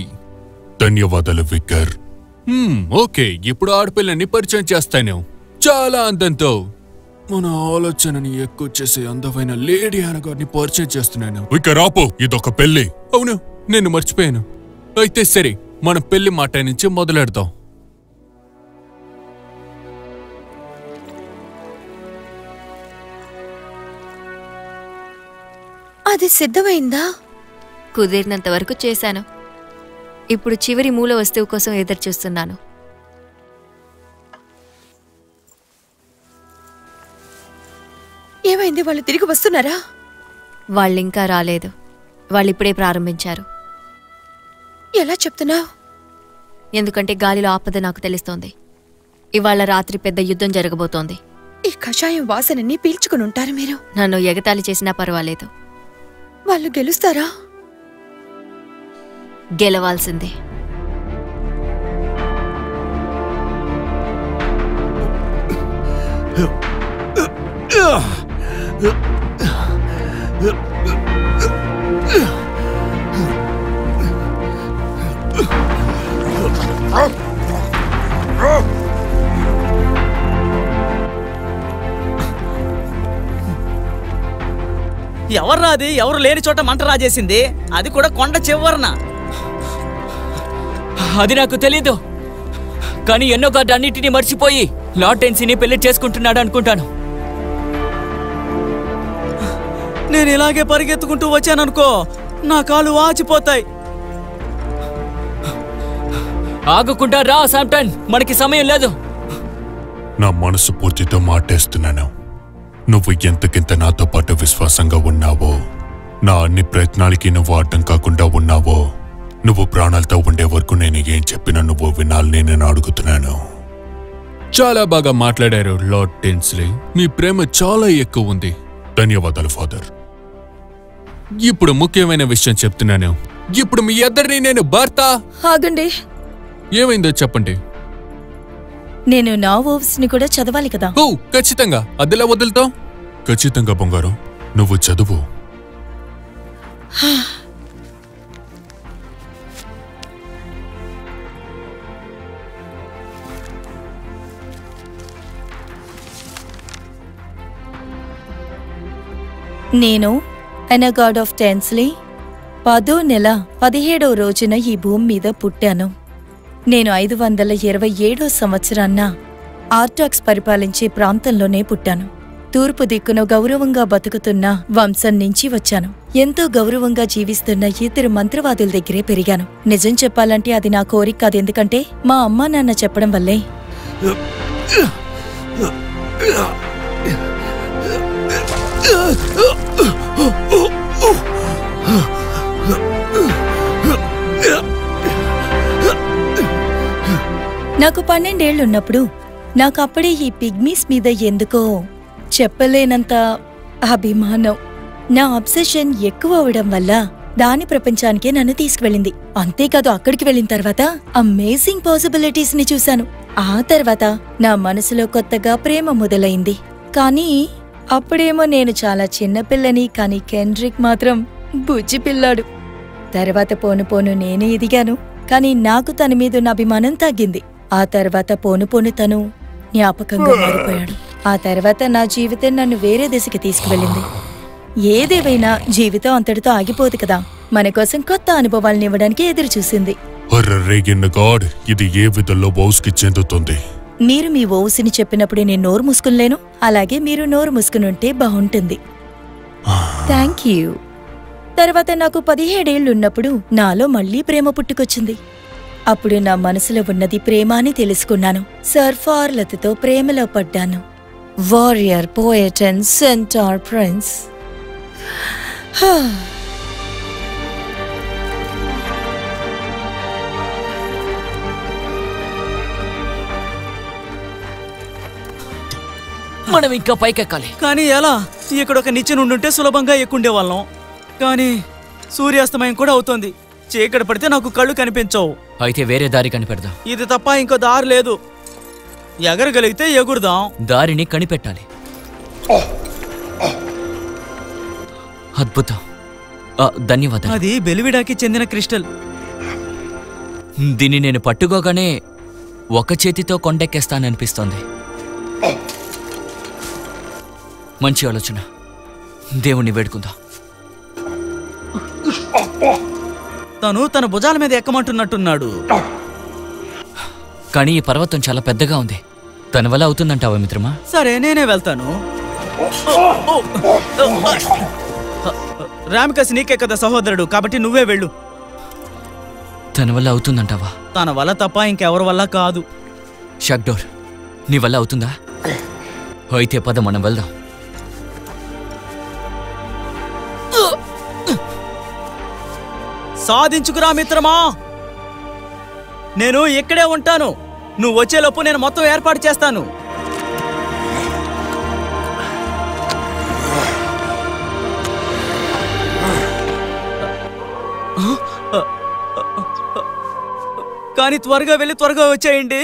ధన్యవాదాలు విక్కర్, ఓకే, ఇప్పుడు ఆడపిల్లని పరిచయం చేస్తాను. చాలా అందంతో మన ఆలోచనని ఎక్కువ చేసే అందమైన లేడీ అనగారిని పరిచయం చేస్తున్నాను. ఇక రాపో, ఇదొక పెళ్లి. అవును, నేను మర్చిపోయాను. అయితే సరే, మన పెళ్లి మాట నుంచి మొదలెడతాం. అది సిద్ధమైందా? కుదిరినంత వరకు చేశాను. ఇప్పుడు చివరి మూల వస్తువు కోసం ఎదురు చూస్తున్నాను. ఏమైంది, వాళ్ళు తిరిగి వస్తున్నారా? వాళ్ళింకా రాలేదు, వాళ్ళిప్పుడే ప్రారంభించారు. ఎలా చెప్తున్నావు? ఎందుకంటే గాలిలో ఆపద నాకు తెలుస్తోంది. ఇవాళ రాత్రి పెద్ద యుద్ధం జరగబోతోంది. ఈ కషాయం వాసనని పీల్చుకుని ఉంటారు మీరు. నన్ను ఎగతాళి చేసినా పర్వాలేదు. వాళ్ళు గెలుస్తారా? గెలవాల్సిందే. ఎవర్రాది? ఎవరు లేని చోట మంట రాజేసింది, అది కూడా కొండ చివరన. అది నాకు తెలీదు, కానీ ఎన్నో గాడ్డన్నిటినీ మర్చిపోయి లాటెన్సీని పెళ్లి చేసుకుంటున్నాడు అనుకుంటాను. నేను ఇలాగే పరిగెత్తుకుంటూ వచ్చాననుకో, నా కాలు వాచిపోతాయి. ఆగకుండా రా శాంటన్, మనకి సమయం లేదు. నా మనసు పూర్తితో మాటేస్తున్నాను. నువ్వు ఎంతకింత నాతో పాటు విశ్వాసంగా ఉన్నావో, నా అన్ని ప్రయత్నాలకి నువ్వు అడ్డం కాకుండా ఉన్నావో, నువ్వు ప్రాణాలతో ఉండే వరకు నేను ఏం చెప్పినా నువ్వు వినాలని నేను అడుగుతున్నాను. చాలా బాగా మాట్లాడారు లార్డ్ టెన్స్లీ, మీ ప్రేమ చాలా ఎక్కువ ఉంది. ధన్యవాదాలు ఫాదర్. ఇప్పుడు ముఖ్యమైన విషయం చెప్తున్నాను. ఇప్పుడు మీ ఇద్దరిని నేను భర్త. ఆగండి, ఏమైందో చెప్పండి. నేను నోవెల్స్ ని కూడా చదవాలి కదా. ఓ ఖచ్చితంగా, అదిలా వదులుతాం. ఖచ్చితంగా బంగారం, నువ్వు చదువు. నేను అనగార్డ్ ఆఫ్ టెన్స్లీ 10వ నెల 17వ రోజున ఈ భూమి మీద పుట్టాను. నేను 527వ సంవత్సరాన ఆర్టాక్స్ పరిపాలించే ప్రాంతంలోనే పుట్టాను. తూర్పు దిక్కున గౌరవంగా బతుకుతున్న వంశం నుంచి వచ్చాను. ఎంతో గౌరవంగా జీవిస్తున్న ఇద్దరు మంత్రవాదుల దగ్గరే పెరిగాను. నిజం చెప్పాలంటే అది నా కోరిక కాదు, ఎందుకంటే మా అమ్మా నాన్న చెప్పడం వల్లే. నాకు 12 ఏళ్లున్నప్పుడు నాకప్పుడే ఈ పిగ్మీస్ మీద ఎందుకో చెప్పలేనంత అభిమానం, నా అబ్సెషన్ ఎక్కువ అవడం వల్ల దాని ప్రపంచానికే నన్ను తీసుకువెళ్ళింది. అంతేకాదు, అక్కడికి వెళ్ళిన తర్వాత అమేజింగ్ పాసిబిలిటీస్ ని చూశాను. ఆ తర్వాత నా మనసులో కొత్తగా ప్రేమ మొదలైంది. కానీ అప్పుడేమో నేను చాలా చిన్నపిల్లని, కానీ కెండ్రిక్ మాత్రం బుజ్జి పిల్లాడు. తర్వాత పోను పోను నేనే ఎదిగాను, కానీ నాకు తన మీదున్న అభిమానం తగ్గింది. ఆ తర్వాత పోను పోను తను జ్ఞాపకంగా మారిపోయాడు. ఆ తర్వాత నా జీవితం నన్ను వేరే దిశకి తీసుకువెళ్ళింది. ఏదేవైనా జీవితం అంతటితో ఆగిపోదు కదా, మన కోసం కొత్త అనుభవాలను ఇవ్వడానికి ఎదురు చూసింది. మీరు మీ ఓసిని చెప్పినప్పుడు నేను నోరు మూసుకునిలేను, అలాగే మీరు నోరు మూసుకుని ఉంటే బాగుంటుంది. Thank you. తర్వాత నాకు 17 ఏళ్లున్నప్పుడు నాలో మళ్లీ ప్రేమ పుట్టుకొచ్చింది. అప్పుడు నా మనసులో ఉన్నది ప్రేమ అని తెలుసుకున్నాను. సర్ఫార్లతో ప్రేమలో పడ్డాను. Warrior, poet and centaur prince. మనం ఇంకా పైకెక్కాలి. కానీ ఎలా? ఇక్కడ ఒక నిచ్చెన ఉండుంటే సులభంగా ఎక్కుండేవాళ్ళం. కానీ సూర్యాస్తమయం కూడా అవుతోంది. చీకటి పడితే నాకు కళ్ళు కనిపించవు. అయితే వేరే దారి కనిపెడదాం. ఇది తప్ప ఇంకో దారి లేదు. ఎగరగలిగితే ఎగురుదాం. దారిని కనిపెట్టాలి. అద్భుతం, ధన్యవాదాలు. అది బెలివిడాకి చెందిన క్రిస్టల్. దీన్ని నేను పట్టుకోగానే ఒక చేతితో కొండెక్కేస్తాననిపిస్తోంది. మంచి ఆలోచన. దేవుణ్ణి వేడుకుందాం. తను తన భుజాల మీద ఎక్కమంటున్నట్టున్నాడు. కానీ ఈ పర్వతం చాలా పెద్దగా ఉంది. తన వల్ల అవుతుందంటావా మిత్రమా? సరే, నేనే వెళ్తాను. రామికస్ నీకే కదా సహోదరుడు, కాబట్టి నువ్వే వెళ్ళు. తన వల్ల అవుతుందంటావా? తన వల్ల తప్ప ఇంకెవరి వల్ల కాదు. షక్డోర్, నీ వల్ల అవుతుందా? అయితే పద, మనం వెళ్దాం. సాధించుకురా మిత్రమా. నేను ఇక్కడే ఉంటాను. నువ్వు వచ్చేలోపు నేను మొత్తం ఏర్పాటు చేస్తాను. కానీ త్వరగా వెళ్ళి త్వరగా వచ్చేయండి.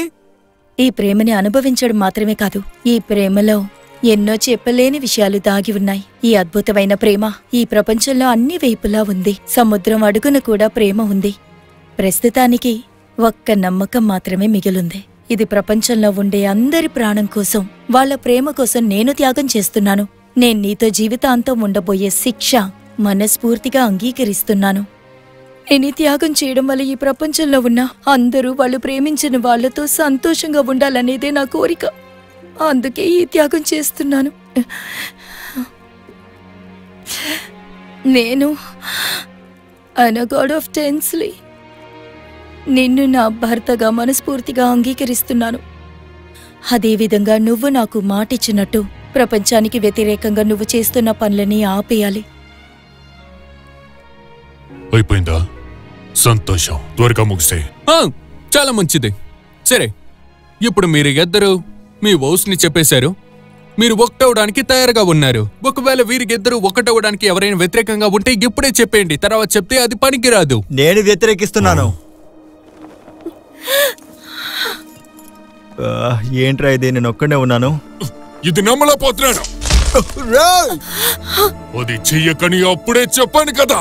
ఈ ప్రేమని అనుభవించడం మాత్రమే కాదు, ఈ ప్రేమలో ఎన్నో చెప్పలేని విషయాలు దాగి ఉన్నాయి. ఈ అద్భుతమైన ప్రేమ ఈ ప్రపంచంలో అన్ని వైపులా ఉంది. సముద్రం అడుగున కూడా ప్రేమ ఉంది. ప్రస్తుతానికి ఒక్క నమ్మకం మాత్రమే మిగిలింది. ఇది ప్రపంచంలో ఉండే అందరి ప్రాణం కోసం, వాళ్ళ ప్రేమ కోసం నేను త్యాగం చేస్తున్నాను. నేను నీతో జీవితాంతం ఉండబోయే శిక్ష మనస్ఫూర్తిగా అంగీకరిస్తున్నాను. నేను త్యాగం చేయడం వల్ల ఈ ప్రపంచంలో ఉన్న అందరూ వాళ్ళు ప్రేమించిన వాళ్లతో సంతోషంగా ఉండాలనేదే నా కోరిక. అందుకే ఈ త్యాగం చేస్తున్నాను. నేను అనగాడ్ ఆఫ్ టెన్స్లీ నిన్ను నా భర్తగా మనస్ఫూర్తిగా అంగీకరిస్తున్నాను. అదేవిధంగా నువ్వు నాకు మాటిచ్చినట్టు ప్రపంచానికి వ్యతిరేకంగా నువ్వు చేస్తున్న పనులని ఆపేయాలి. అయిపోయిందా? సంతోషం, త్వరగా ముగిసే. చాలా మంచిది. సరే, ఇప్పుడు మీరు ఇద్దరు మీ వౌస్ని చెప్పేశారు. మీరు ఒకటవడానికి తయారుగా ఉన్నారు. ఒకవేళ వీరికిద్దరు ఒకటవడానికి ఎవరైనా వ్యతిరేకంగా ఉంటే ఇప్పుడే చెప్పేయండి. తర్వాత చెప్తే అది పనికిరాదు. నేను వ్యతిరేకిస్తున్నాను. ఏంట్రా ఇది? నేను ఒక్కడే ఉన్నాను. ఇది నమ్మలేకపోతున్నాను. అది చెయ్యకని అప్పుడే చెప్పాను కదా.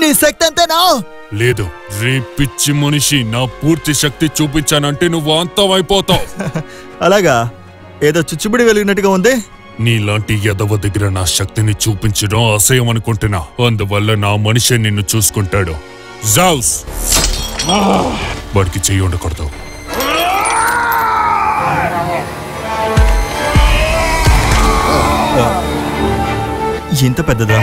నీ శక్తి అంతేనా? లేదు, రే పిచ్చి మనిషి, నా పూర్తి శక్తి చూపించానంటే నువ్వు అంతమైపోతావు. అలాగా? ఏదో చుచ్చుబడి వెలిగినట్టుగా ఉంది. నీలాంటి యదవ దగ్గర నా శక్తిని చూపించడం అసహ్యం అనుకుంటున్నా. అందువల్ల నా మనిషి నిన్ను చూసుకుంటాడు. జౌస్, వాడికి చెయ్యి ఉండకూడదు. ఎంత పెద్దదా?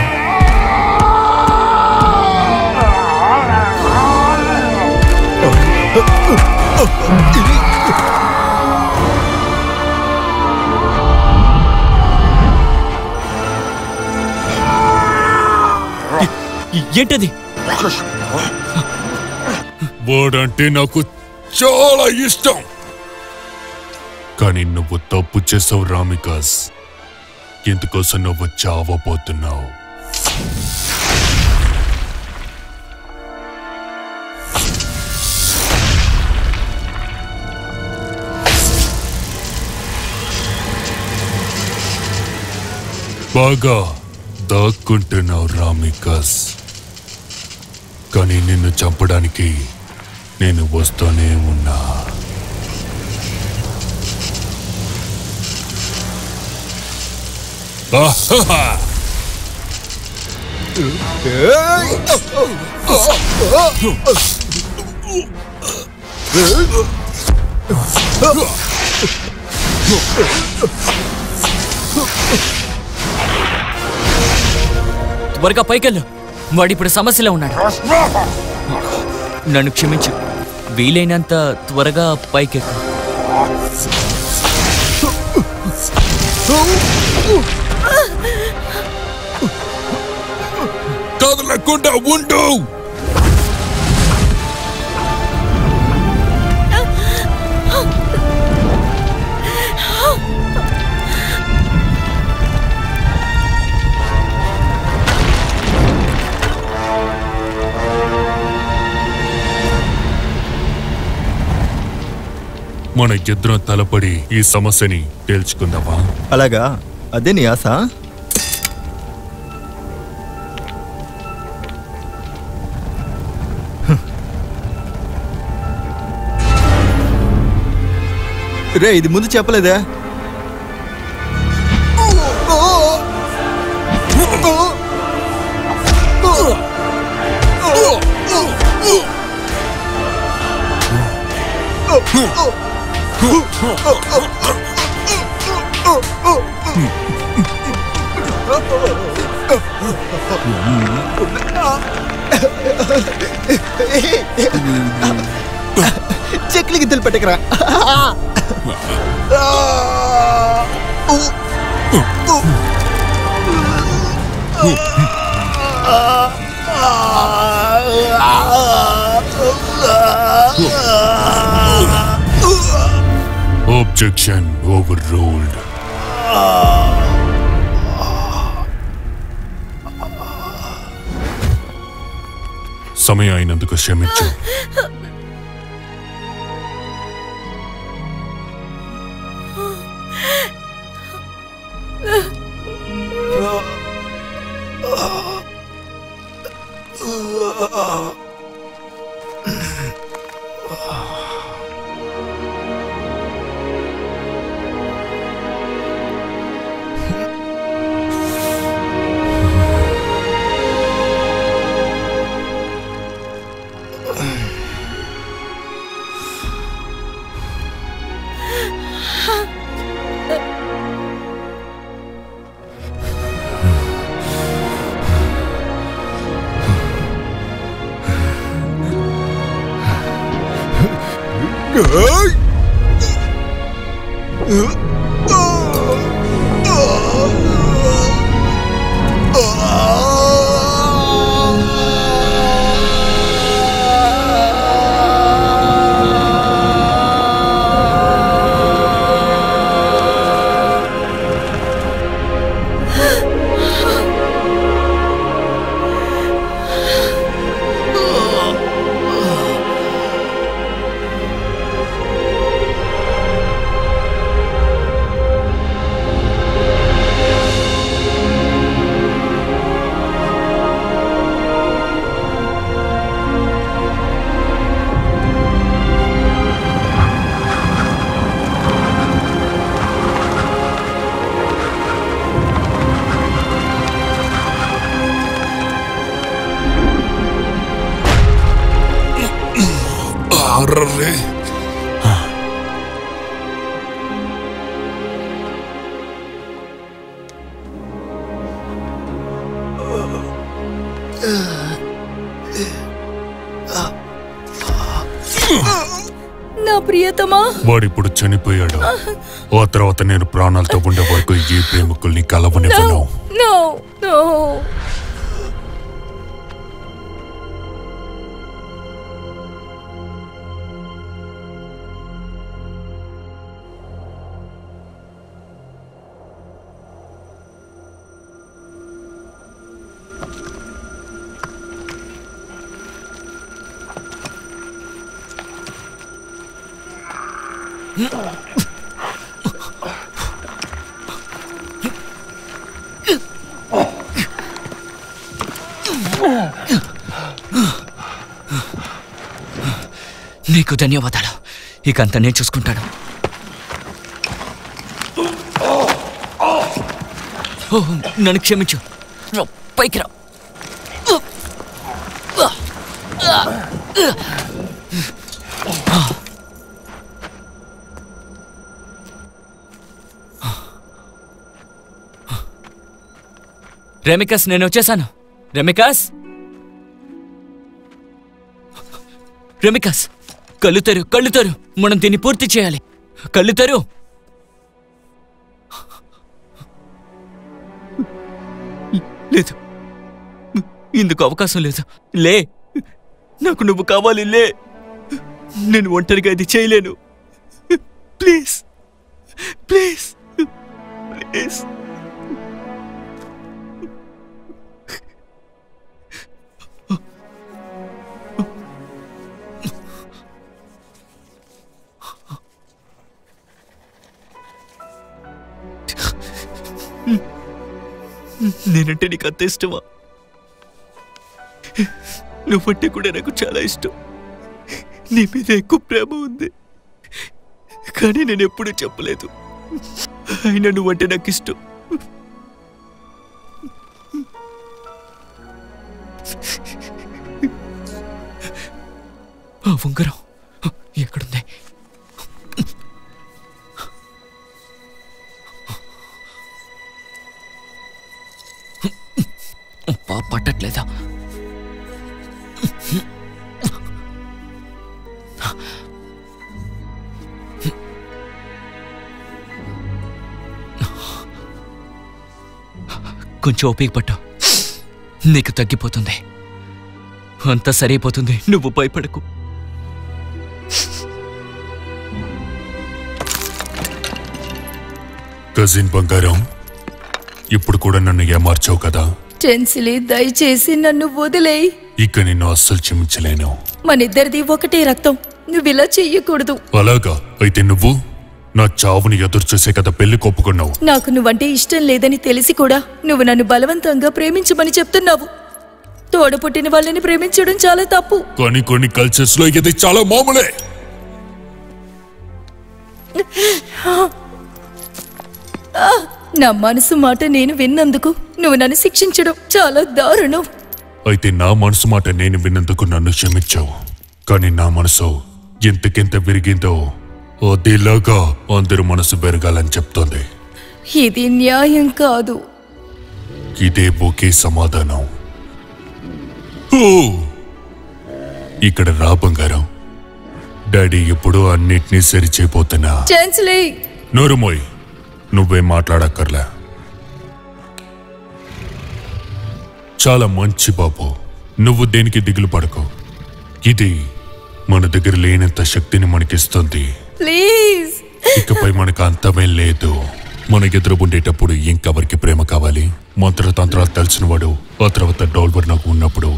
ఏంటది? వాడంటే నాకు చాలా ఇష్టం. కానీ నువ్వు తప్పు చేసావు రామికాస్. ఇందుకోసం నువ్వు చావబోతున్నావు. బాగా దాక్కుంటున్నావు రామికాస్. కానీ నిన్ను చంపడానికి నేను వస్తూనే ఉన్నా. త్వరగా పైకెళ్ళు. వాడిప్పుడు సమస్యలో ఉన్నాడు. నన్ను క్షమించు. వీలైనంత త్వరగా పైకెక్కు. కదలకుండా ఉండు. మన ఇద్దరం తలపడి ఈ సమస్యని తేల్చుకుందామా? అలాగా, అదే నీ ఆశ. రే ఇది ముందు చెప్పలేదా? చెక్లికి దిల్ పట్టుకురా. Objection overruled. సమయం అయినందుకు క్షమించు. వాడిప్పుడు చనిపోయాడు. ఆ తర్వాత నేను ప్రాణాలతో ఉండే వరకు ఈ ప్రేమికుల్ని కలవనివ్వను. నీకు ధన్యవాదాలు. ఇకంతా నేను చూసుకుంటాను. నన్ను క్షమించు. పైకి రా. రెమికస్, నేను వచ్చేసాను. రెమికస్, రెమికస్, కళ్ళు తెరు, కళ్ళు తెరు. మనం దీన్ని పూర్తి చేయాలి. కళ్ళు తెరు. లేదు, ఇందుకు అవకాశం లేదు. లే, నాకు నువ్వు కావాలి. లే, నేను ఒంటరిగా ఇది చేయలేను. Please please please. నేనంటే నీకు అంత ఇష్టమా? నువ్వంటే కూడా నాకు చాలా ఇష్టం. నీ మీద ఎక్కువ ప్రేమ ఉంది. కానీ నేను ఎప్పుడూ చెప్పలేదు. ఆయన నువ్వంటే నాకు ఇష్టం. ఆ ఉంగరం ఎక్కడుంది? పట్టట్లేదా? కొంచెం ఓపిక పట్టు, నీకు తగ్గిపోతుంది, అంతా సరిపోతుంది, నువ్వు భయపడకు. కజిన్ బంగారం, ఇప్పుడు కూడా నన్ను ఏమార్చావు కదా? చెన్సిలి, దయచేసి నన్ను వదిలేయి. ఇక నిన్ను అస్సలు క్షమించలేను. మనిద్దరిది ఒకటే రక్తం, నువ్విలా చెయ్యకూడదు. అలాగా? అయితే నువ్వు నా చావుని ఎదురు చూసే కదా పెళ్లి కొప్పుకున్నావు. నాకు నువ్వంటే ఇష్టం లేదని తెలిసి కూడా నువ్వు నన్ను బలవంతంగా ప్రేమించమని చెప్తున్నావు. తోడ పుట్టిన వాళ్ళని ప్రేమించడం చాలా తప్పు. కానీ కొన్ని కల్చర్స్ లో ఇది చాలా మామూలే. నా మనసు మాట నేను విన్నందుకు నువ్వు నన్ను శిక్షించడం చాలా దారుణం. అయితే నా మనసు మాట నేను విన్నందుకు నన్ను క్షమించావు. కానీ నా మనసు ఎంతకెంత విరిగిందో అదేలాగా అందరి మనసు పెరగాలని చెప్తోంది. ఇది న్యాయం కాదు. ఇదే బోకే సమాధానం. ఇక్కడ రా బంగారం, డాడీ ఎప్పుడూ అన్నిటినీ సరిచేపోతున్నా. నోరుమోయ్, నువ్వే మాట్లాడక్కర్లా. చాలా మంచి బాబు, నువ్వు దేనికి దిగులు పడకు. ఇది మన దగ్గర లేనంత శక్తిని మనకిస్తుంది. ప్లీజ్, ఇకపై మనకు అంతమే లేదు. మన ఎదురు ఉండేటప్పుడు ఇంకెవరికి ప్రేమ కావాలి? మంత్రతంత్రాలు తెలిసినవాడు, ఆ తర్వాత డాల్వర్ నాకు ఉన్నప్పుడు.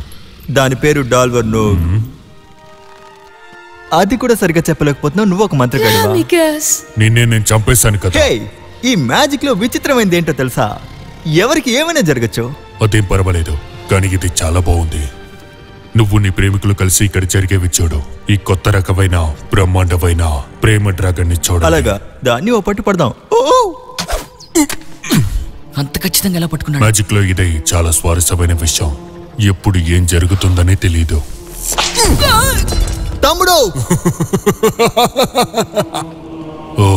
దాని పేరు డాల్వర్ నోగ్. అది కూడా సరిగ్గా చెప్పలేకపోతున్నావు, నువ్వు ఒక మంత్రగాడివా? నిన్నే నేను చంపేశాను కదా. ఈ మ్యాజిక్ లో విచిత్రమైనది ఏంటో తెలుసా? ఎవరికి ఏమైనా జరగచ్చు. అదేం పర్వాలేదు, కానీ ఇది చాలా బాగుంది. నువ్వు నీ ప్రేమికులు కలిసి ఇక్కడ జరిగేవి చూడు. ఈ కొత్త రకమైన బ్రహ్మాండమైన ప్రేమ డ్రాగన్ ని చూడు. అలాగా? దాన్ని ఓ పట్టు పడదాం. అంత ఖచ్చితంగా ఎలా పట్టుకున్నాడు? మ్యాజిక్ లో ఇదే చాలా స్వారస్యమైన విషయం, ఎప్పుడు ఏం జరుగుతుందనే తెలియదు. తమ్ముడు, ఓ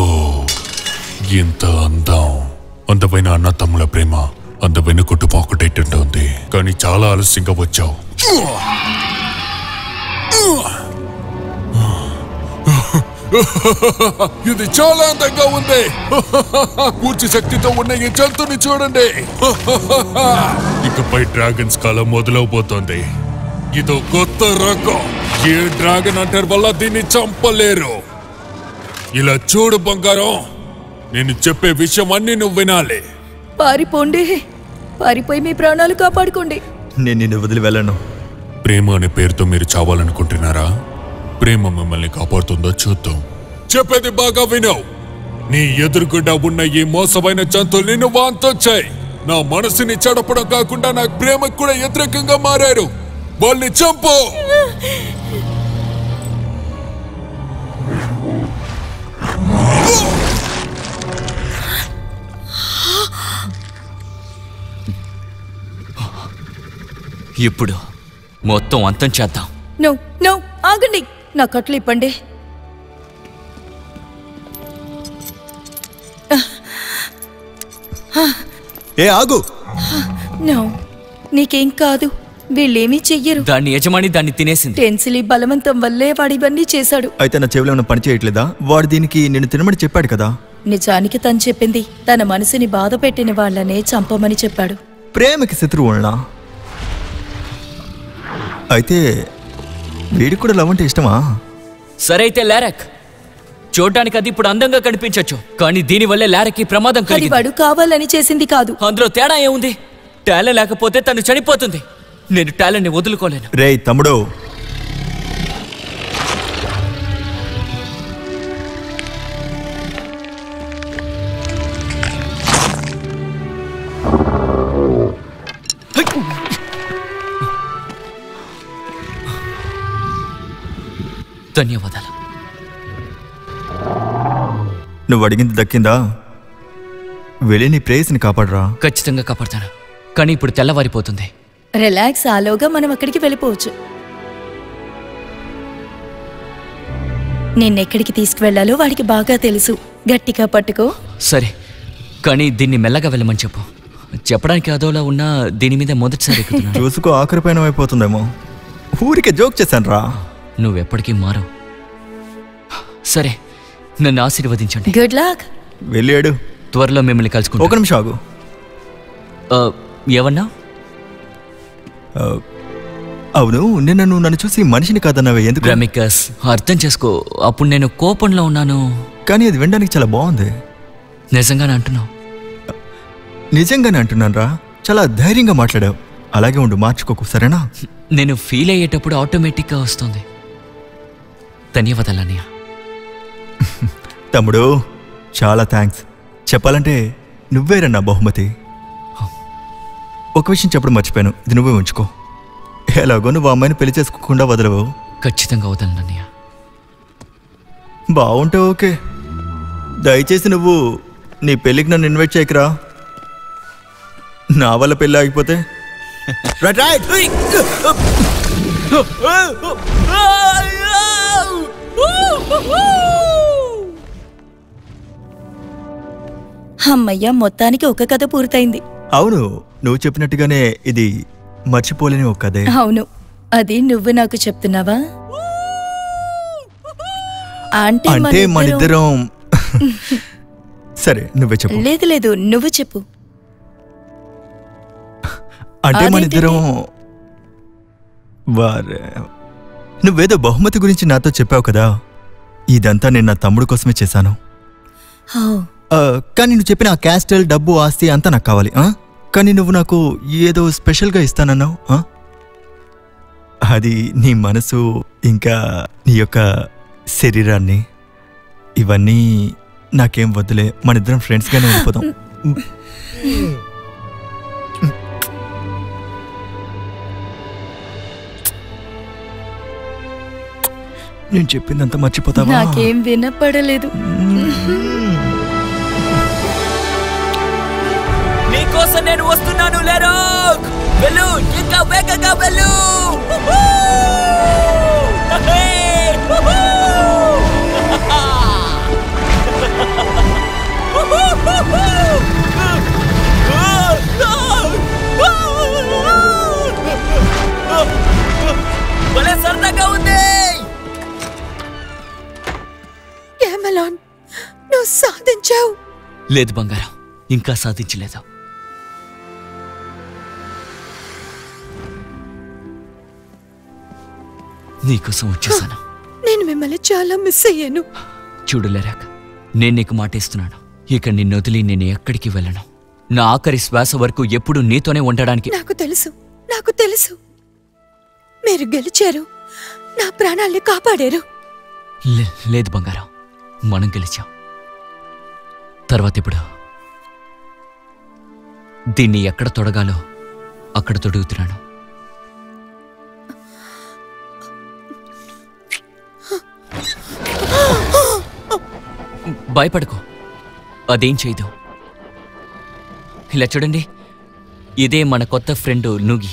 ఎంత అందం, అందమైన అన్న తమ్ముల ప్రేమ, అందమైన కుటుంబం ఒకటేటంటుంది. కానీ చాలా ఆలస్యంగా వచ్చావు. ఇది చాలా అందంగా ఉంది. పూర్తి శక్తితో ఉన్న ఈ జంతువుని చూడండి. ఇకపై డ్రాగన్స్ కాలం మొదలవబోతోంది. ఇదో కొత్త రకం. ఏ డ్రాగన్ అంటారు వల్ల దీన్ని చంపలేరు. ఇలా చూడు బంగారం, నేను చెప్పే విషయం అన్ని నువ్వు వినాలి. పారిపోండి, పారిపోయి మీ ప్రాణాలు కాపాడుకోండి. నేను నిన్ను వదిలి వెళ్ళను. ప్రేమ అనే పేరుతో మీరు చావాలనుకుంటున్నారా? ప్రేమ మిమ్మల్ని కాపాడుతుందో చూద్దాం. చెప్పేది బాగా వినవు. నీ ఎదురుగుడ్డా ఉన్న ఈ మోసమైన జంతువుల్ని నువ్వు అంతొచ్చాయి. నా మనసుని చెడపడం కాకుండా నాకు ప్రేమకు కూడా వ్యతిరేకంగా మారారు. వాళ్ళని చంపు. ఇప్పుడు మొత్తం అంతం చేద్దాం. నో నో, ఆగండి, నా కట్లు ఇప్పండి. ఏ ఆగు. నో, నీకేం కాదు, వీళ్ళేమీ చెయ్యరు. దాన్ని యజమాని దాన్ని తినేసింది. టెన్సిలి బలవంతం వల్లే వాడు ఇవన్నీ చేశాడు. అయితే నా చెవిలో ఉన్న పని చేయట్లేదా? వాడు దీనికి నిన్ను తినమని చెప్పాడు కదా. నిజానికి తను చెప్పింది తన మనసుని బాధ పెట్టిన వాళ్ళనే చంపమని చెప్పాడు. ప్రేమకి శత్రువుల్నా? అయితే వీడికి కూడా లవ్ అంటే ఇష్టమా? సరే అయితే లారక్, చూడడానికి అది ఇప్పుడు అందంగా కనిపించచ్చు, కానీ దీనివల్లే లారక్కి ప్రమాదం కలిగింది. వాడు కావాలని చేసింది కాదు. అందులో తేడా ఏముంది? టాలెంట్ లేకపోతే తను చనిపోతుంది. నేను టాలెంట్ ని వదులుకోలేను. రే తమ్ముడు, ధన్యవాదాలు. నువ్వు అడిగింది దక్కిందా? వెళ్ళి నీ ప్రేయస్ని కాపాడరా. ఖచ్చితంగా కాపాడతాను, కానీ ఇప్పుడు తెల్లవారిపోతుంది. రిలాక్స్, ఆలోగా మనం అక్కడికి వెళ్ళిపోవచ్చు. నేనెక్కడికి తీసుకువెళ్ళాలో వాడికి బాగా తెలుసు, గట్టిగా పట్టుకో. సరే, కానీ దీన్ని మెల్లగా వెళ్ళమని చెప్పు. చెప్పడానికి అదోలా ఉన్నా దీని మీద మొదటిసారి చూసుకో, ఆఖరి పైన అయిపోతుందేమో. ఊరికే జోక్ చేశాను రా, నువ్వెప్పటికీ మారవు. సరే, నన్ను ఆశీర్వదించండి. Good luck. వెళ్ళాడు, త్వరలో మిమ్మల్ని కలుసుకుంటాను. ఒక నిమిషం ఆగు. ఏమన్నా? అవును, నిన్న నువ్వు నన్ను చూసి మనిషిని కాదన్నావే, ఎందుకు? రమికస్, అర్థం చేసుకో, అప్పుడు నేను కోపంలో ఉన్నాను. కానీ అది వినడానికి చాలా బాగుంది. నిజంగానే అంటున్నావు? నిజంగానే అంటున్నాను రా. చాలా ధైర్యంగా మాట్లాడావు. అలాగే ఉండు, మార్చుకోకు, సరేనా? నేను ఫీల్ అయ్యేటప్పుడు ఆటోమేటిక్గా వస్తుంది. ధన్యవాదాలు అన్నయ్య. తమ్ముడు, చాలా థ్యాంక్స్. చెప్పాలంటే నువ్వేరా నా బహుమతి. ఒక విషయం చెప్పడం మర్చిపోయాను, ఇది నువ్వే ఉంచుకో. ఎలాగో నువ్వు అమ్మాయిని పెళ్లి చేసుకోకుండా వదలవు. ఖచ్చితంగా వదలను అన్నయ్య. బాగుంటే ఓకే, దయచేసి నువ్వు నీ పెళ్ళికి నన్ను ఇన్వైట్ చేయకరా. నా వల్ల పెళ్ళి ఆగిపోతే. అమ్మయ్య, మొత్తానికి ఒక కథ పూర్తయింది. అవును, నువ్వు చెప్పినట్టుగానే ఇది మర్చిపోలేని ఒక కథే. అవును, అది నువ్వు నాకు చెప్తున్నావా? అంటే మనిద్దరం. సరే, నువ్వే చెప్పు. లేదు లేదు, నువ్వు చెప్పు. అంటే మనిద్దరం వారే. నువ్వేదో బహుమతి గురించి నాతో చెప్పావు కదా, ఇదంతా నేను నా తమ్ముడు కోసమే చేశాను. కానీ నువ్వు చెప్పిన ఆ క్యాస్టల్, డబ్బు, ఆస్తి అంతా నాకు కావాలి. కానీ నువ్వు నాకు ఏదో స్పెషల్గా ఇస్తానన్నావు. అది నీ మనసు, ఇంకా నీ యొక్క శరీరాన్ని. ఇవన్నీ నాకేం వద్దులే, మన ఇద్దరం ఫ్రెండ్స్గానే వెళ్ళిపోతాం. నేను చెప్పిందంతా మర్చిపోతావా? నాకేం వినపడలేదు. నేను వస్తున్నాను. సరదాగా ఉంది. నువ్వు సాధించావు. లేదు బంగారం, ఇంకా సాధించలేదు. నీకోసం వచ్చేసాను. నేను మిమ్మల్ని చాలా మిస్ అయ్యాను. చూడలేరాక నేను నీకు మాటేస్తున్నాను, ఇక నిన్ను వదిలి నేను ఎక్కడికి వెళ్ళను. నా ఆఖరి శ్వాస వరకు ఎప్పుడు నీతోనే ఉండడానికి. నాకు తెలుసు, నాకు తెలుసు. మీరు గెలిచారు, నా ప్రాణాల్ని కాపాడారు. లేదు బంగారం, మనం గెలిచాం. తర్వాత ఇప్పుడు దీన్ని ఎక్కడ తొడగాలో అక్కడ తొడుగుతున్నాను. భయపడకు, అదేం చేయదు. ఇలా చూడండి, ఇదే మన కొత్త ఫ్రెండ్ నూగి.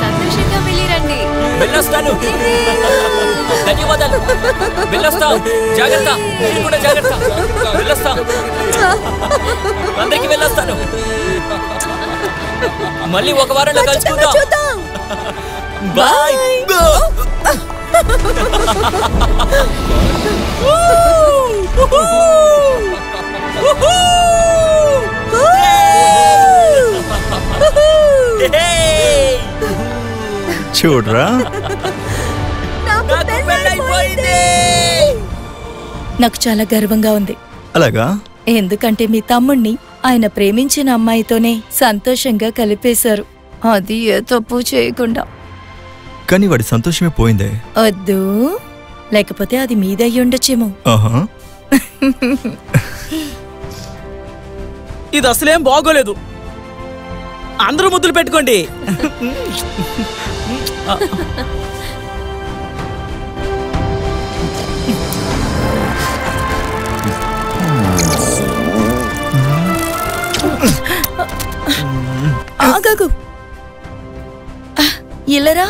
సంతోషంగా వెళ్ళిరండి. ధన్యవాదాలు. వెళ్ళొస్తాం, జాగ్రత్త. నేను కూడా జాగ్రత్త. వెళ్ళొస్తాం, అందరికి వెళ్ళొస్తాను. మళ్ళీ ఒక వారంలో కలుసుకుందాం. బాయ్. చూడరా, నాకు చాలా గర్వంగా ఉంది. అలాగా? ఎందుకంటే మీ తమ్ముణ్ణి ఆయన ప్రేమించిన అమ్మాయితోనే సంతోషంగా కలిపేశారు, అది ఏ తప్పు చేయకుండా. కానీ వాడి సంతోషమే పోయిందే. వద్దు, లేకపోతే అది మీదయ్యి ఉండొచ్చేమో. ఇది అసలేం బాగోలేదు. అందరూ ముద్దులు పెట్టుకోండి. ఆగాగు ఇల్లరా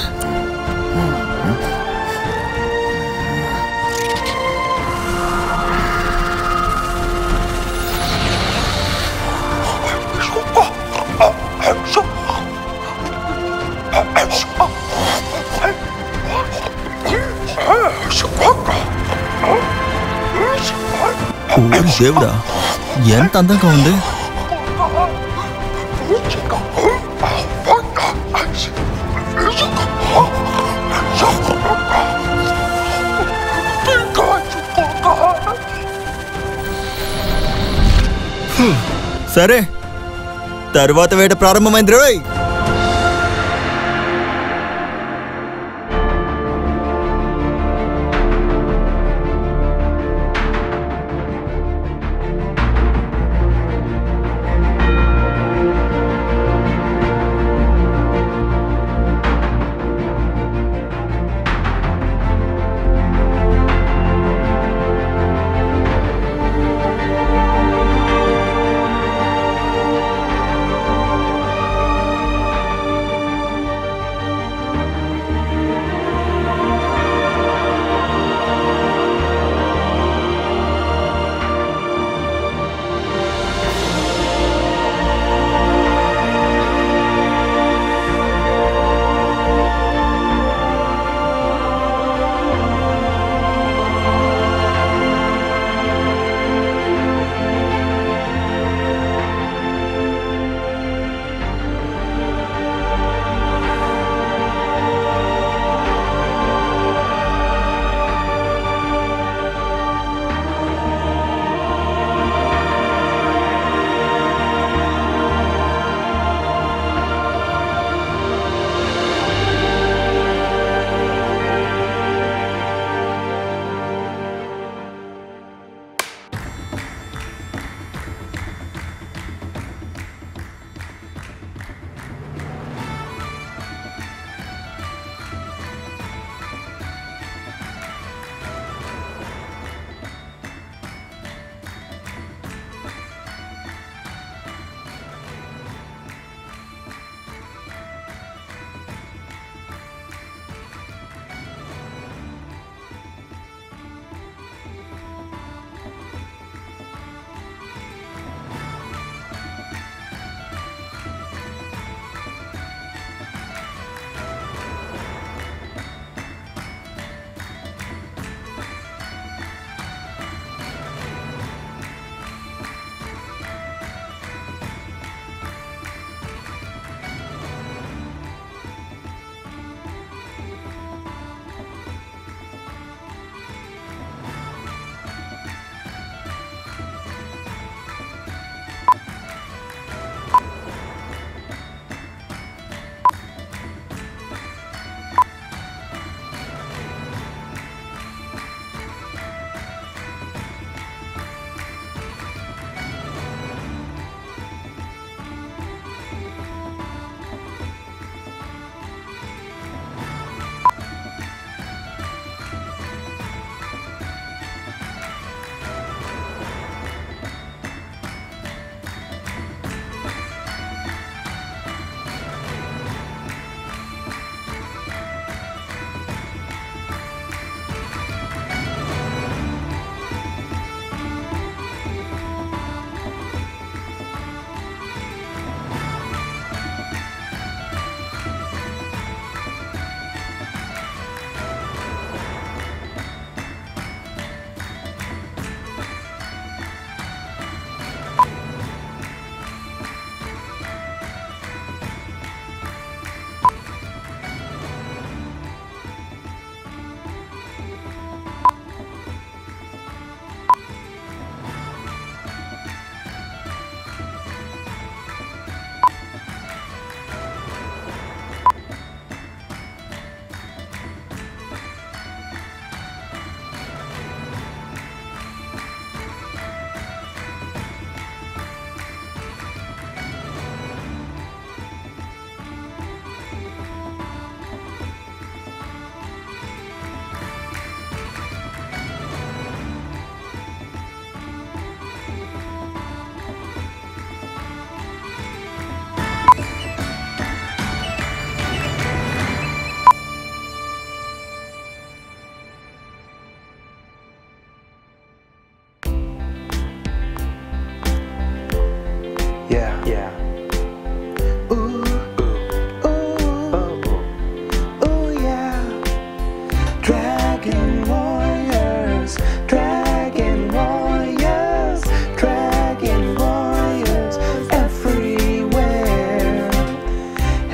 దేవుడా ఎంత అందంగా ఉంది. సరే తర్వాత వేట ప్రారంభమైంది రోయ్.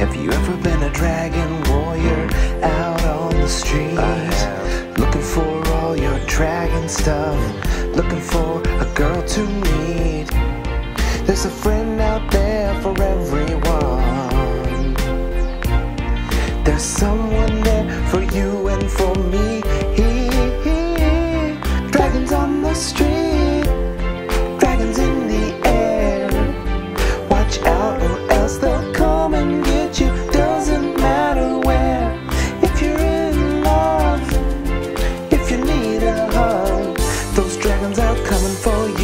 Have you ever been a dragon warrior out on the street? Looking for all your dragon stuff, looking for a girl to meet. There's a friend out there for everyone. There's someone there for you and for me. Dragons on the street, dragons in the air. Watch out or else they'll come. Coming for you.